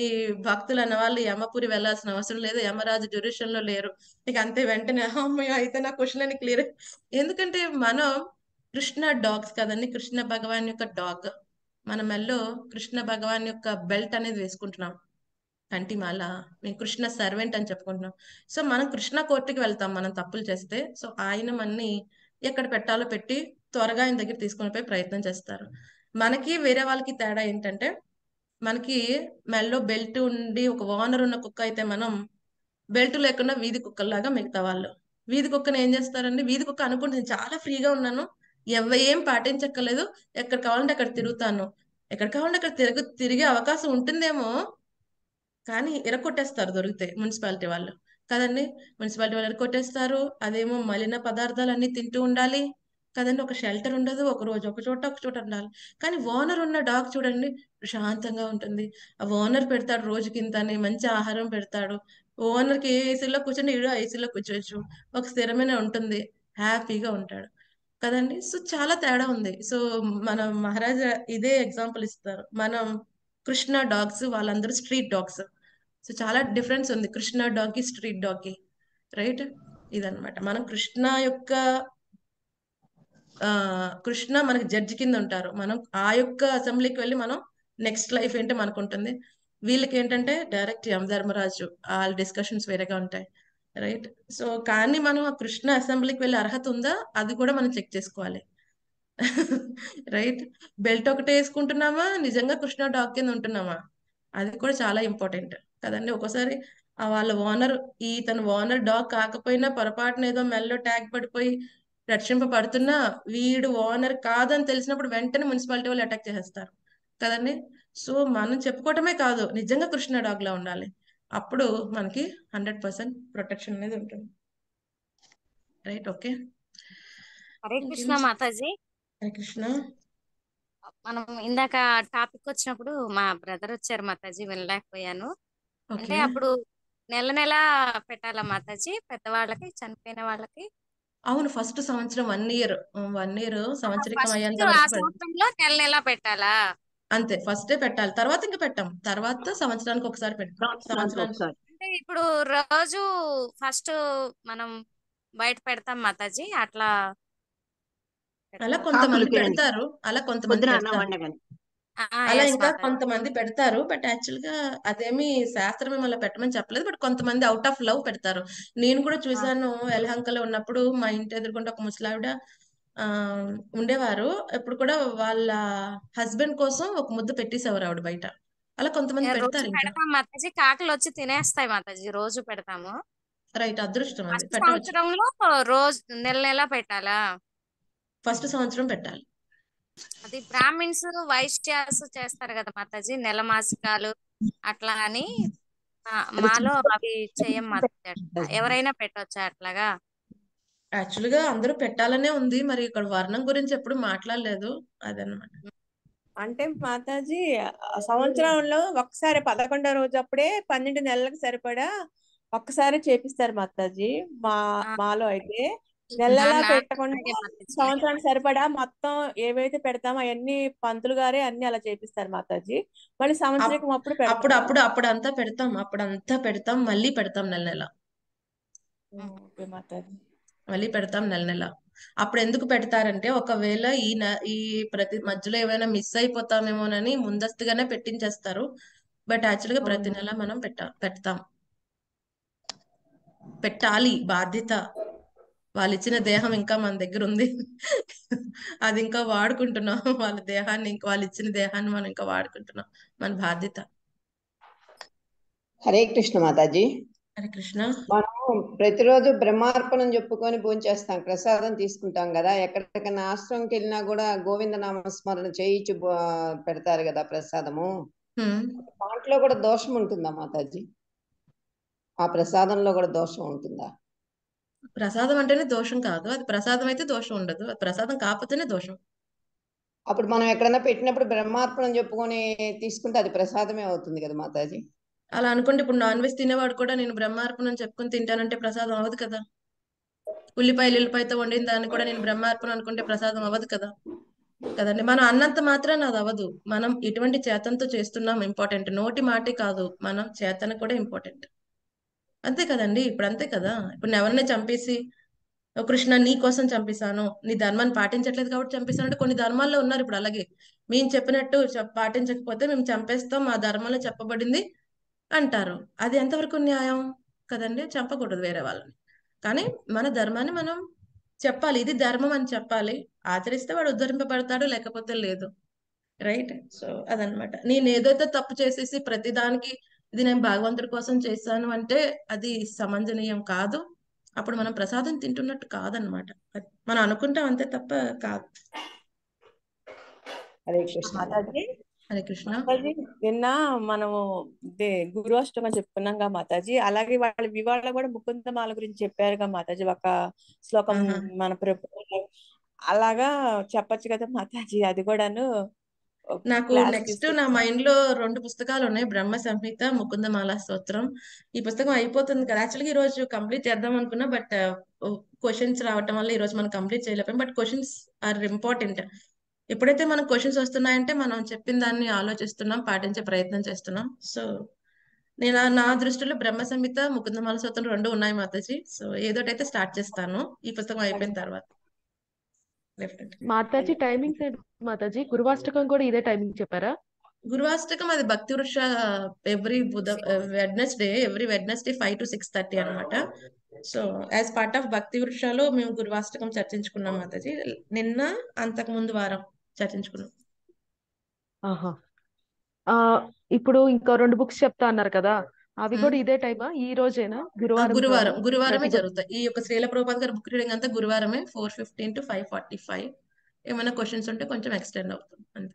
ఈ భక్తులు అన్న వాళ్ళు యమపురి వెళ్లాల్సిన అవసరం లేదు, యమరాజు డ్యూరేషన్ లో లేరు. ఇక అంతే వెంటనే అమ్మయ్య అయితే నా క్వశ్చన్ అని క్లియర్. ఎందుకంటే మనం కృష్ణ డాగ్స్ కదండి, కృష్ణ భగవాన్ యొక్క డాగ్. మన మెల్లో కృష్ణ భగవాన్ యొక్క బెల్ట్ అనేది వేసుకుంటున్నాం, కంటిమాల. మేము కృష్ణ సర్వెంట్ అని చెప్పుకుంటున్నాం. సో మనం కృష్ణ కోర్టుకి వెళ్తాం మనం తప్పులు చేస్తే. సో ఆయన మనని ఎక్కడ పెట్టాలో పెట్టి త్వరగా ఆయన దగ్గర తీసుకుని పోయి ప్రయత్నం చేస్తారు. మనకి వేరే వాళ్ళకి తేడా ఏంటంటే, మనకి మెల్లో బెల్ట్ ఉండి ఒక ఓనర్ ఉన్న కుక్క అయితే, మనం బెల్ట్ లేకుండా వీధి కుక్కల్లాగా మిగతా వాళ్ళు. వీధి కుక్కను ఏం చేస్తారండి, వీధి కుక్క అనుకుంటుంది చాలా ఫ్రీగా ఉన్నాను, ఎవ ఏం పాటించక్కర్లేదు, ఎక్కడ కావాలంటే అక్కడ తిరుగుతాను, ఎక్కడ కావాలంటే అక్కడ తిరుగు తిరిగే అవకాశం ఉంటుందేమో కానీ ఇరకొట్టేస్తారు దొరికితే మున్సిపాలిటీ వాళ్ళు కదండి. మున్సిపాలిటీ వాళ్ళు ఇరకొట్టేస్తారు. అదేమో మలిన పదార్థాలు అన్ని తింటూ ఉండాలి కదండి. ఒక షెల్టర్ ఉండదు, ఒక రోజు ఒక చోట ఒక చోట ఉండాలి. కానీ ఓనర్ ఉన్న డాగ్ చూడండి ప్రశాంతంగా ఉంటుంది. ఆ ఓనర్ పెడతాడు రోజుకింతని, మంచి ఆహారం పెడతాడు. ఓనర్కి ఏ ఏసీలో కూర్చొని ఈడు ఏసీలో కూర్చోవచ్చు, ఒక స్థిరమైన ఉంటుంది, హ్యాపీగా ఉంటాడు కదండి. సో చాలా తేడా ఉంది. సో మనం మహారాజా ఇదే ఎగ్జాంపుల్ ఇస్తారు. మనం కృష్ణ డాగ్స్, వాళ్ళందరూ స్ట్రీట్ డాగ్స్. సో చాలా డిఫరెన్స్ ఉంది కృష్ణ డాగ్కి స్ట్రీట్ డాగ్కి, రైట్? ఇదనమాట. మనం కృష్ణ యొక్క ఆ కృష్ణ మనకి జడ్జి కింద ఉంటారు. మనం ఆ యొక్క అసెంబ్లీకి వెళ్ళి మనం నెక్స్ట్ లైఫ్ ఏంటో మనకు ఉంటుంది. వీళ్ళకి ఏంటంటే డైరెక్ట్ యమ ధర్మరాజు, వాళ్ళ డిస్కషన్స్ వేరేగా ఉంటాయి, రైట్? సో కానీ మనం ఆ కృష్ణ అసెంబ్లీకి వెళ్ళే అర్హత ఉందా అది కూడా మనం చెక్ చేసుకోవాలి, రైట్? బెల్ట్ ఒకటే వేసుకుంటున్నామా, నిజంగా కృష్ణ డాగ్ కింద ఉంటున్నామా, అది కూడా చాలా ఇంపార్టెంట్ కదండి. ఒక్కోసారి వాళ్ళ ఓనర్ ఈ తన ఓనర్ డాగ్ కాకపోయినా పొరపాటున ఏదో మెల్లో ట్యాగ్ పడిపోయి రక్షింపబడుతున్నా, వీడు ఓనర్ కాదని తెలిసినప్పుడు వెంటనే మున్సిపాలిటీ వాళ్ళు అటాక్ చేసేస్తారు కదండి. సో మనం చెప్పుకోవటమే కాదు, నిజంగా కృష్ణ డాగ్ లా ఉండాలి, అప్పుడు మనకి హండ్రెడ్ పర్సెంట్ ప్రొటెక్షన్ అనేది ఉంటుంది, రైట్? ఓకే, హరే కృష్ణ మాతాజీ. హరే కృష్ణ. మనం ఇందాక టాపిక్ వచ్చినప్పుడు మా బ్రదర్ వచ్చారు మాతాజీ, వినలేకపోయాను. అంటే అప్పుడు నెల నెల పెట్టాలా మాతాజీ పెద్దవాళ్ళకి, చనిపోయిన వాళ్ళకి? అవును, ఫస్ట్ సంవత్సరం వన్ ఇయర్ వన్ ఇయర్ సంవత్సరంలో నెల నెల పెట్టాలా? అంతే, ఫస్ట్ డే పెట్టాలి, తర్వాత ఇంకా పెట్టాం, తర్వాత సంవత్సరానికి ఒకసారి పెట్టాం. సంవత్సరానికి అంటే ఇప్పుడు రోజు ఫస్ట్ మనం బయట పెడతాం మాతాజీ. అట్లా అలా కొంతమంది పెడతారు, అలా కొంతమంది అలా ఇంకా కొంతమంది పెడతారు. బట్ యాక్చువల్ గా అదేమి శాస్త్రమే మళ్ళీ పెట్టమని చెప్పలేదు. బట్ కొంతమంది అవుట్ ఆఫ్ లవ్ పెడతారు. నేను కూడా చూసాను, ఎలహంకలో ఉన్నప్పుడు మా ఇంటి ఎదుర్కొంటే ఒక ముసలావిడ ఆ ఉండేవారు. ఇప్పుడు కూడా వాళ్ళ హస్బెండ్ కోసం ఒక ముద్ద పెట్టేసేవారు ఆవిడ బయట. అలా కొంతమంది పెడతారు. మాతాజీ కాకులు వచ్చి తినేస్తాయి మాతాజీ, రోజు పెడతాము, రైట్? అదృష్టం అది. సంవత్సరంలో రోజు నెల నెల పెట్టాలా? ఫస్ట్ సంవత్సరం పెట్టాలి. అది బ్రాహ్మిన్స్ వైశ్యాస్ చేస్తారు కదా మాతాజీ, నెల మాసికాలు అట్లా అని. మాలో అవి చేయం మాతాజీ. ఎవరైనా పెట్టొచ్చా అట్లాగా? యాక్చువల్ గా అందరూ పెట్టాలనే ఉంది, మరి ఇక్కడ వర్ణం గురించి ఎప్పుడు మాట్లాడలేదు అదనమాట. అంటే మాతాజీ సంవత్సరంలో ఒకసారి పదకొండో రోజు అప్పుడే పన్నెండు నెలలకు సరిపడా ఒక్కసారి చేపిస్తారు మాతాజీ. మా మాలో అయితే నెలలా పెట్టకుండా సంవత్సరానికి సరిపడా మొత్తం ఏవైతే పెడతామో అవన్నీ పంతులు గారే అన్ని అలా చేపిస్తారు మాతాజీ. మళ్ళీ సంవత్సరం అప్పుడు అప్పుడు అప్పుడు అప్పుడు అంతా పెడతాం, అప్పుడు అంతా పెడతాం, మళ్ళీ పెడతాం నెల నెల. ఓకే మాతాజీ, మళ్ళీ పెడతాం నెల నెల. అప్పుడు ఎందుకు పెడతారంటే, ఒకవేళ ఈ ఈ ప్రతి మధ్యలో ఏమైనా మిస్ అయిపోతామేమోనని ముందస్తుగానే పెట్టించేస్తారు. బట్ యాక్చువల్ గా ప్రతి నెల మనం పెట్టా పెడతాం పెట్టాలి. బాధ్యత, వాళ్ళు ఇచ్చిన దేహం ఇంకా మన దగ్గర ఉంది, అది ఇంకా వాడుకుంటున్నాం. వాళ్ళ దేహాన్ని, ఇంకా వాళ్ళు ఇచ్చిన దేహాన్ని మనం ఇంకా వాడుకుంటున్నాం, మన బాధ్యత. హరే కృష్ణ మాతాజీ. హరే కృష్ణ. మనం ప్రతిరోజు బ్రహ్మార్పణం చెప్పుకొని భోంచేస్తాం, ప్రసాదం తీసుకుంటాం కదా. ఎక్కడికైనా ఆశ్రమంకి వెళ్ళినా కూడా గోవింద నామస్మరణ చేయించి పెడతారు కదా ప్రసాదము. దాంట్లో కూడా దోషం ఉంటుందా మాతాజీ? ఆ ప్రసాదంలో కూడా దోషం ఉంటుందా? ప్రసాదం అంటేనే దోషం కాదు, అది ప్రసాదం అయితే దోషం ఉండదు, అది ప్రసాదం కాకపోతేనే దోషం. అప్పుడు మనం ఎక్కడైనా పెట్టినప్పుడు బ్రహ్మార్పణం చెప్పుకొని తీసుకుంటే అది ప్రసాదమే అవుతుంది కదా మాతాజీ? అలా అనుకుంటే ఇప్పుడు నాన్ వెజ్ తినేవాడు కూడా నేను బ్రహ్మార్పణం చెప్పుకుని తింటానంటే ప్రసాదం అవ్వదు కదా. ఉల్లిపాయలు ఉల్లిపాయతో వండిన దాన్ని కూడా నేను బ్రహ్మార్పణం అనుకుంటే ప్రసాదం అవ్వదు కదా కదండి. మనం అన్నంత మాత్రాన్ని అది అవ్వదు. మనం ఎటువంటి చేతనతో చేస్తున్నాం ఇంపార్టెంట్, నోటి మాటే కాదు, మనం చేతన కూడా ఇంపార్టెంట్, అంతే కదండి. ఇప్పుడు అంతే కదా, ఇప్పుడు ఎవరినే చంపేసి కృష్ణ నీ కోసం చంపేశాను, నీ ధర్మాన్ని పాటించట్లేదు కాబట్టి చంపేశాను అంటే కొన్ని ధర్మాల్లో ఉన్నారు ఇప్పుడు. అలాగే మేము చెప్పినట్టు పాటించకపోతే మేము చంపేస్తాం, మా ధర్మంలో చెప్పబడింది అంటారు. అది ఎంతవరకు న్యాయం కదండి, చంపకూడదు వేరే వాళ్ళని. కానీ మన ధర్మాన్ని మనం చెప్పాలి, ఇది ధర్మం అని చెప్పాలి, ఆచరిస్తే వాడు ఉద్ధరింపబడతాడు లేకపోతే లేదు. రైట్, సో అదనమాట. నేను ఏదైతే తప్పు చేసేసి ప్రతిదానికి ఇది నేను భగవంతుడి కోసం చేశాను అంటే అది సమంజనీయం కాదు, అప్పుడు మనం ప్రసాదం తింటున్నట్టు కాదనమాట. మనం అనుకుంటాం అంతే తప్ప కాదు. హరే కృష్ణ. హరే కృష్ణ. మాతాజీ నిన్న మనము గురువాష్టమ చెప్పుకున్నాంగా మాతాజీ, అలాగే వాళ్ళ వివాళ్ళ కూడా ముకుందమాల గురించి చెప్పారుగా మాతాజీ ఒక శ్లోకం మన ప్రభుత్వం, అలాగా చెప్పచ్చు కదా మాతాజీ అది కూడాను. నాకు నెక్స్ట్ నా మైండ్ లో రెండు పుస్తకాలు ఉన్నాయి, బ్రహ్మ సంహిత, ముకుందమాల స్తోత్రం. ఈ పుస్తకం అయిపోతుంది కదా, యాక్చువల్గా ఈ రోజు కంప్లీట్ చేద్దాం అనుకున్నా, బట్ క్వశ్చన్స్ రావటం వల్ల ఈ రోజు మనం కంప్లీట్ చేయలేకపోయాం. But questions are important. ఎప్పుడైతే మనకు క్వశ్చన్స్ వస్తున్నాయంటే మనం చెప్పిన దాన్ని ఆలోచిస్తున్నాం, పాటించే ప్రయత్నం చేస్తున్నాం. సో నేను నా దృష్టిలో బ్రహ్మ సంహిత, ముకుందమాల స్తోత్రం రెండు ఉన్నాయి మాతాజీ. సో ఏదోటైతే స్టార్ట్ చేస్తాను ఈ పుస్తకం అయిపోయిన తర్వాత. మాతాజీ టైమింగ్స్ మాతాజీ గురువాష్టకం కూడా ఇదే టైమింగ్ చెప్పారా? గురువాష్టకం అది భక్తి వృక్ష ఎవ్రీ బుధ Wednesday every Wednesday five to six thirty అనమాట. So as part of Bhakti వృక్షాలో మేము గురువాష్టకం చర్చించుకున్నాం మాతాజీ, నిన్న అంతకు ముందు వారం చర్చించుకున్నాం. ఆహా, ఇప్పుడు ఇంకా రెండు బుక్స్ చెప్తా అన్నారు కదా, అవి కూడా ఇదే టైమా? ఈ రోజేనా? గురువారం గురువారం గురువారమే జరుగుతాయి. ఈ యొక్క శ్రీల ప్రభుపాద గారి బుక్ రీడింగ్ అంతా గురువారమే four fifteen to five forty five. ఏమైనా క్వశ్చన్స్ ఉంటే కొంచెం ఎక్స్టెండ్ అవుతుంది అంతే.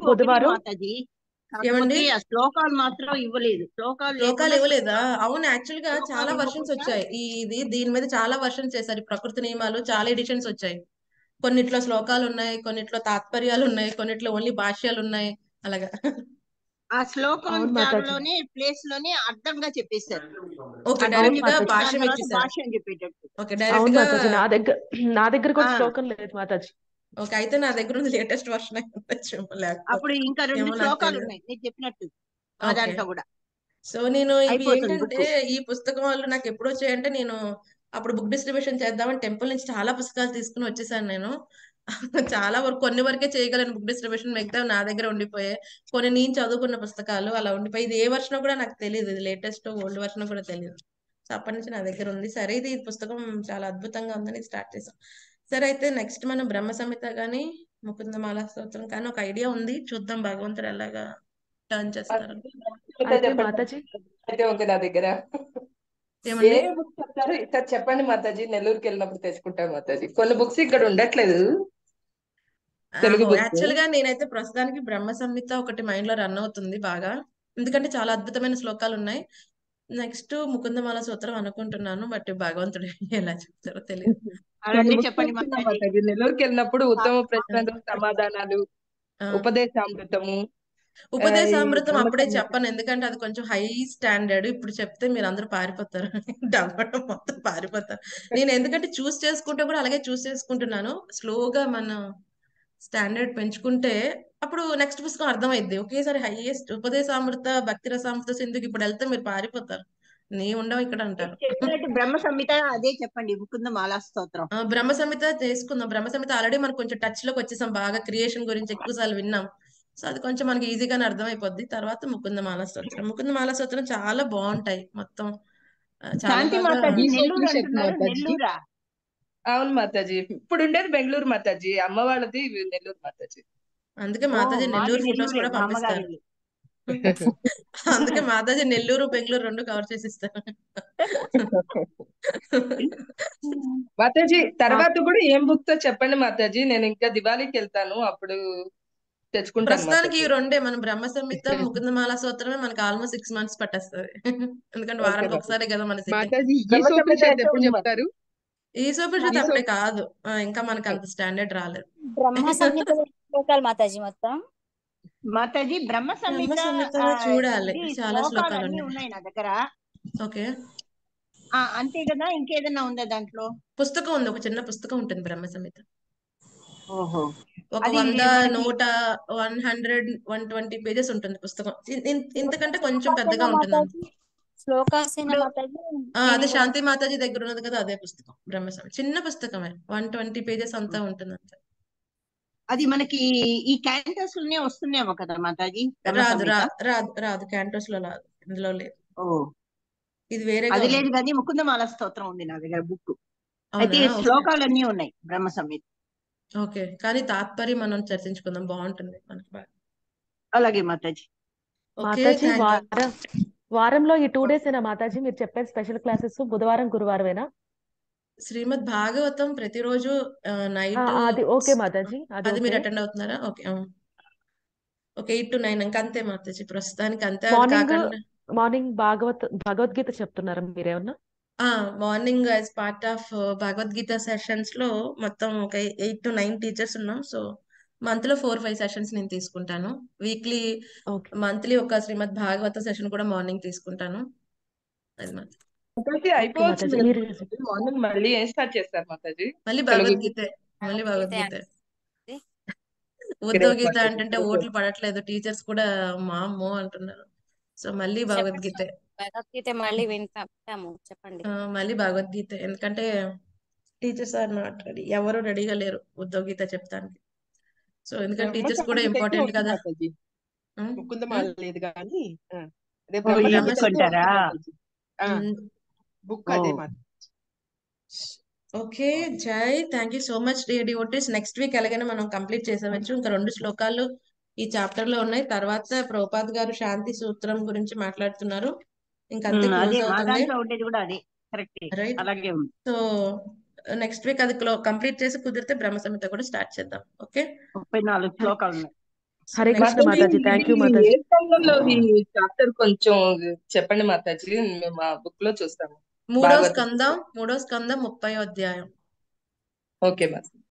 బుధవారం శ్లోకాలు మాత్రం ఇవ్వలేదు. శ్లోకాలు ఇవ్వలేదా? అవును, యాక్చువల్ గా చాలా వర్షన్స్ వచ్చాయి. ఇది దీని మీద చాలా వర్షన్స్ చేశారు. ప్రకృతి నియమాలు చాలా ఎడిషన్స్ వచ్చాయి. కొన్నిట్లో శ్లోకాలు ఉన్నాయి, కొన్నిట్లో తాత్పర్యాలు ఉన్నాయి, కొన్నిట్లో ఓన్లీ భాష్యాలు ఉన్నాయి. అలాగా ఆ శ్లోకం దానిలోనే ప్లేస్ లోనే అర్థంగా చెప్పేశారు. ఓకే, డైరెక్ట్ గా భాష్యం ఇచ్చేశారు, భాష్యం చెప్పేటట్టు. ఓకే, డైరెక్ట్ గా నా దగ్గర నా దగ్గర కూడా శ్లోకం లేదు మాతాజీ. ఓకే, అయితే నా దగ్గర ఉంది లేటెస్ట్ వర్షన్ అయిపోవచ్చు. అప్పుడు ఇంకా రెండు శ్లోకాలు ఉన్నాయి నేను చెప్పినట్టు అదంతా కూడా. సో నేను ఇవి ఏంటంటే ఈ పుస్తకం వాళ్ళు నాకు ఎప్పుడు వచ్చాయంటే, నేను అప్పుడు బుక్ డిస్ట్రిబ్యూషన్ చేద్దామని టెంపుల్ నుంచి చాలా పుస్తకాలు తీసుకుని వచ్చేసాను. నేను చాలా వరకు కొన్ని వరకే చేయగలను బుక్ డిస్ట్రిబ్యూషన్, మిగతా నా దగ్గర ఉండిపోయాయి. కొన్ని నేను చదువుకున్న పుస్తకాలు అలా ఉండిపోయి, ఇది ఏ వర్షన్ కూడా నాకు తెలియదు, ఇది లేటెస్ట్ ఓల్డ్ వర్షన్ కూడా తెలియదు. సో అప్పటి నుంచి నా దగ్గర ఉంది. సరే, ఇది పుస్తకం చాలా అద్భుతంగా ఉందని స్టార్ట్ చేసాం. సరే, అయితే నెక్స్ట్ మనం బ్రహ్మ సంహిత గానీ ముకుందమాల స్తోత్రం కానీ ఒక ఐడియా ఉంది, చూద్దాం భగవంతుడు ఎలాగా టర్న్ చేస్తారు. చెప్పండి మాతాజీ, నెల్లూరుకి వెళ్ళినప్పుడు తెచ్చుకుంటాం మాతాజీ. కొన్ని బుక్స్ ఇక్కడ ఉండట్లేదు. యాక్చువల్ గా నేనైతే ప్రస్తుతానికి బ్రహ్మ సంహిత ఒకటి మైండ్ లో రన్ అవుతుంది బాగా, ఎందుకంటే చాలా అద్భుతమైన శ్లోకాలు ఉన్నాయి. నెక్స్ట్ ముకుందమాల స్తోత్రం అనుకుంటున్నాను, బట్ భగవంతుడు ఎలా చెప్తారో తెలియదు. చెప్పండి. నెల్లూరుకి వెళ్ళినప్పుడు ఉత్తమ ప్రశ్నలకు సమాధానాలు, ఉపదేశామృతము. ఉపదేశామృతం అప్పుడే చెప్పను, ఎందుకంటే అది కొంచెం హై స్టాండర్డ్. ఇప్పుడు చెప్తే మీరు అందరూ పారిపోతారు, డబ్బడం మొత్తం పారిపోతారు. నేను ఎందుకంటే చూస్ చేసుకుంటే కూడా అలాగే చూస్ చేసుకుంటున్నాను. స్లోగా మనం స్టాండర్డ్ పెంచుకుంటే అప్పుడు నెక్స్ట్ పుస్తకం అర్థమైద్ది. ఒకేసారి హైయెస్ట్ ఉపదేశామృత, భక్తి రసామృత సింధుకి ఇప్పుడు వెళ్తే మీరు పారిపోతారు, నీ ఉండవు ఇక్కడ అంటారు. బ్రహ్మ సంహిత అదే చెప్పండి, ముకుందమాల స్తోత్రం. బ్రహ్మ సంహిత చేసుకుందాం. బ్రహ్మ సంహిత ఆల్రెడీ మనకు కొంచెం టచ్ లోకి వచ్చేసాం, బాగా క్రియేషన్ గురించి ఎక్కువ సార్లు విన్నాం. సో అది కొంచెం మనకి ఈజీగానే అర్థమైపోద్ది. తర్వాత ముకుందమాల స్తోత్రం. ముకుందమాల స్తోత్రం చాలా బాగుంటాయి మొత్తం. అవును మాతాజీ, ఇప్పుడు ఉండేది బెంగళూరు మాతాజీ, అమ్మ వాళ్ళది నెల్లూరు మాతాజీ. అందుకే మాతాజీ నెల్లూరు ఫొటోస్ కూడా పంపిస్తారు. అందుకే మాతాజీ నెల్లూరు బెంగళూరు రెండు కవర్ చేసిస్తారు మాతాజీ. తర్వాత కూడా ఏం బుక్ తో చెప్పండి మాతాజీ, నేను ఇంకా దివాళీకి వెళ్తాను అప్పుడు తెచ్చుకుంటాను. ప్రస్తుతానికి ఈ రెండే మనం, బ్రహ్మ సంహిత, ముకుందమాల స్తోత్రమే మనకి ఆల్మోస్ట్ సిక్స్ మంత్స్ పట్టేస్తుంది, ఎందుకంటే వారానికి ఒకసారి కదా మన చెప్తారు. ఈ సోపరిషత్ అప్పుడే కాదు, ఇంకా మనకి అంత స్టాండర్డ్ రాలేదు. బ్రహ్మ సంహిత శ్లోకాలు మాతాజీ మొత్తం మాతాజీ బ్రహ్మ సంహిత చూడాలి, చాలా శ్లోకాలు ఉన్నాయి నా దగ్గర. ఓకే, అంతే కదా, ఇంకేదన్నా ఉందా దాంట్లో? పుస్తకం ఉంది, ఒక చిన్న పుస్తకం ఉంటుంది బ్రహ్మ సంహిత. ఒక వంద నూట one hundred one twenty pages ఉంటుంది పుస్తకం. ఇంతకంటే కొంచెం పెద్దగా ఉంటుంది. శ్లోకాసేన మాతాజీ అదే శాంతి మాతాజీ దగ్గర ఉన్నది కదా అదే పుస్తకం బ్రహ్మసంహిత చిన్న పుస్తకమే వన్ ట్వంటీ పేజెస్ అంతా ఉంటుందంట అది మనకి ఈ క్యాంటోస్ లోనే వస్తున్నాయేమో కదా మాతాజీ రాదు రాదు రాదు క్యాంటోస్ లో రాదు ఇందులో లేదు ఓ ఇది వేరే అది లేదు కానీ ముకుందమాల స్తోత్రం ఉంది నా దగ్గర బుక్ అయితే శ్లోకాలన్నీ ఉన్నాయి బ్రహ్మసంహిత ఓకే కానీ తాత్పర్యం మనం చర్చించుకుందాం బాగుంటుంది మనకి అలాగే మాతాజీ మాతాజీ వారం వారంలో ఈ టూ డేస్ ఏనా మాతాజీ మీరు చెప్పే స్పెషల్ క్లాసెస్ బుధవారం గురువారమేనా శ్రీమద్ భాగవతం ప్రతిరోజు నైట్ అది ఓకే మాతాజీ అది మీరు అటెండ్ అవుతున్నారా okay okay eight to nine ఇంకా అంతే మాతాజీ ప్రస్తుతానికి అంతే మార్నింగ్ భాగవత్ భగవద్గీత చెప్తున్నారా మీరేమన్నా morning as part of Bhagavad Gita sessions లో మొత్తం ఒక ఎయిట్ టు నైన్ టీచర్స్ ఉన్నాం సో మంత్ లో ఫోర్ ఫైవ్ సెషన్స్ నేను తీసుకుంటాను వీక్లీ మంత్లీ ఒక శ్రీమద్ భాగవత సెషన్ కూడా మార్నింగ్ తీసుకుంటాను మళ్ళీ భగవద్గీత మళ్ళీ భగవద్గీత ఉద్దవ్ గీత అంటే ఓట్లు పడట్లేదు టీచర్స్ కూడా మా అమ్మో అంటున్నారు సో మళ్ళీ భగవద్గీత భగవద్గీత మళ్ళీ వింటాము చెప్పండి మళ్ళీ భగవద్గీత ఎందుకంటే టీచర్స్ ఆర్ నాట్ రెడీ ఎవరు రెడీగా లేరు ఉద్దవ్ గీత చెప్తానికి సో ఎందుకంటే టీచర్స్ కూడా ఇంపార్టెంట్ కదా ముకుందమాల లేదు కానీ ఓకే జై thank you so much dear devotees next week ఎలాగైనా మనం కంప్లీట్ చేసేవచ్చు ఇంకా రెండు శ్లోకాలు ఈ చాప్టర్ లో ఉన్నాయి తర్వాత ప్రభుపాద్ గారు శాంతి సూత్రం గురించి మాట్లాడుతున్నారు ఇంకా సో నెక్స్ట్ వీక్ అది కంప్లీట్ చేసి కుదిరితే బ్రహ్మసంహిత కూడా స్టార్ట్ చేద్దాం ఓకే చెప్పండి మాతాజీ మేము ఆ బుక్ లో చూస్తాము మూడో స్కందం మూడో స్కందం ముప్పై అధ్యాయం ఓకే మాతాజీ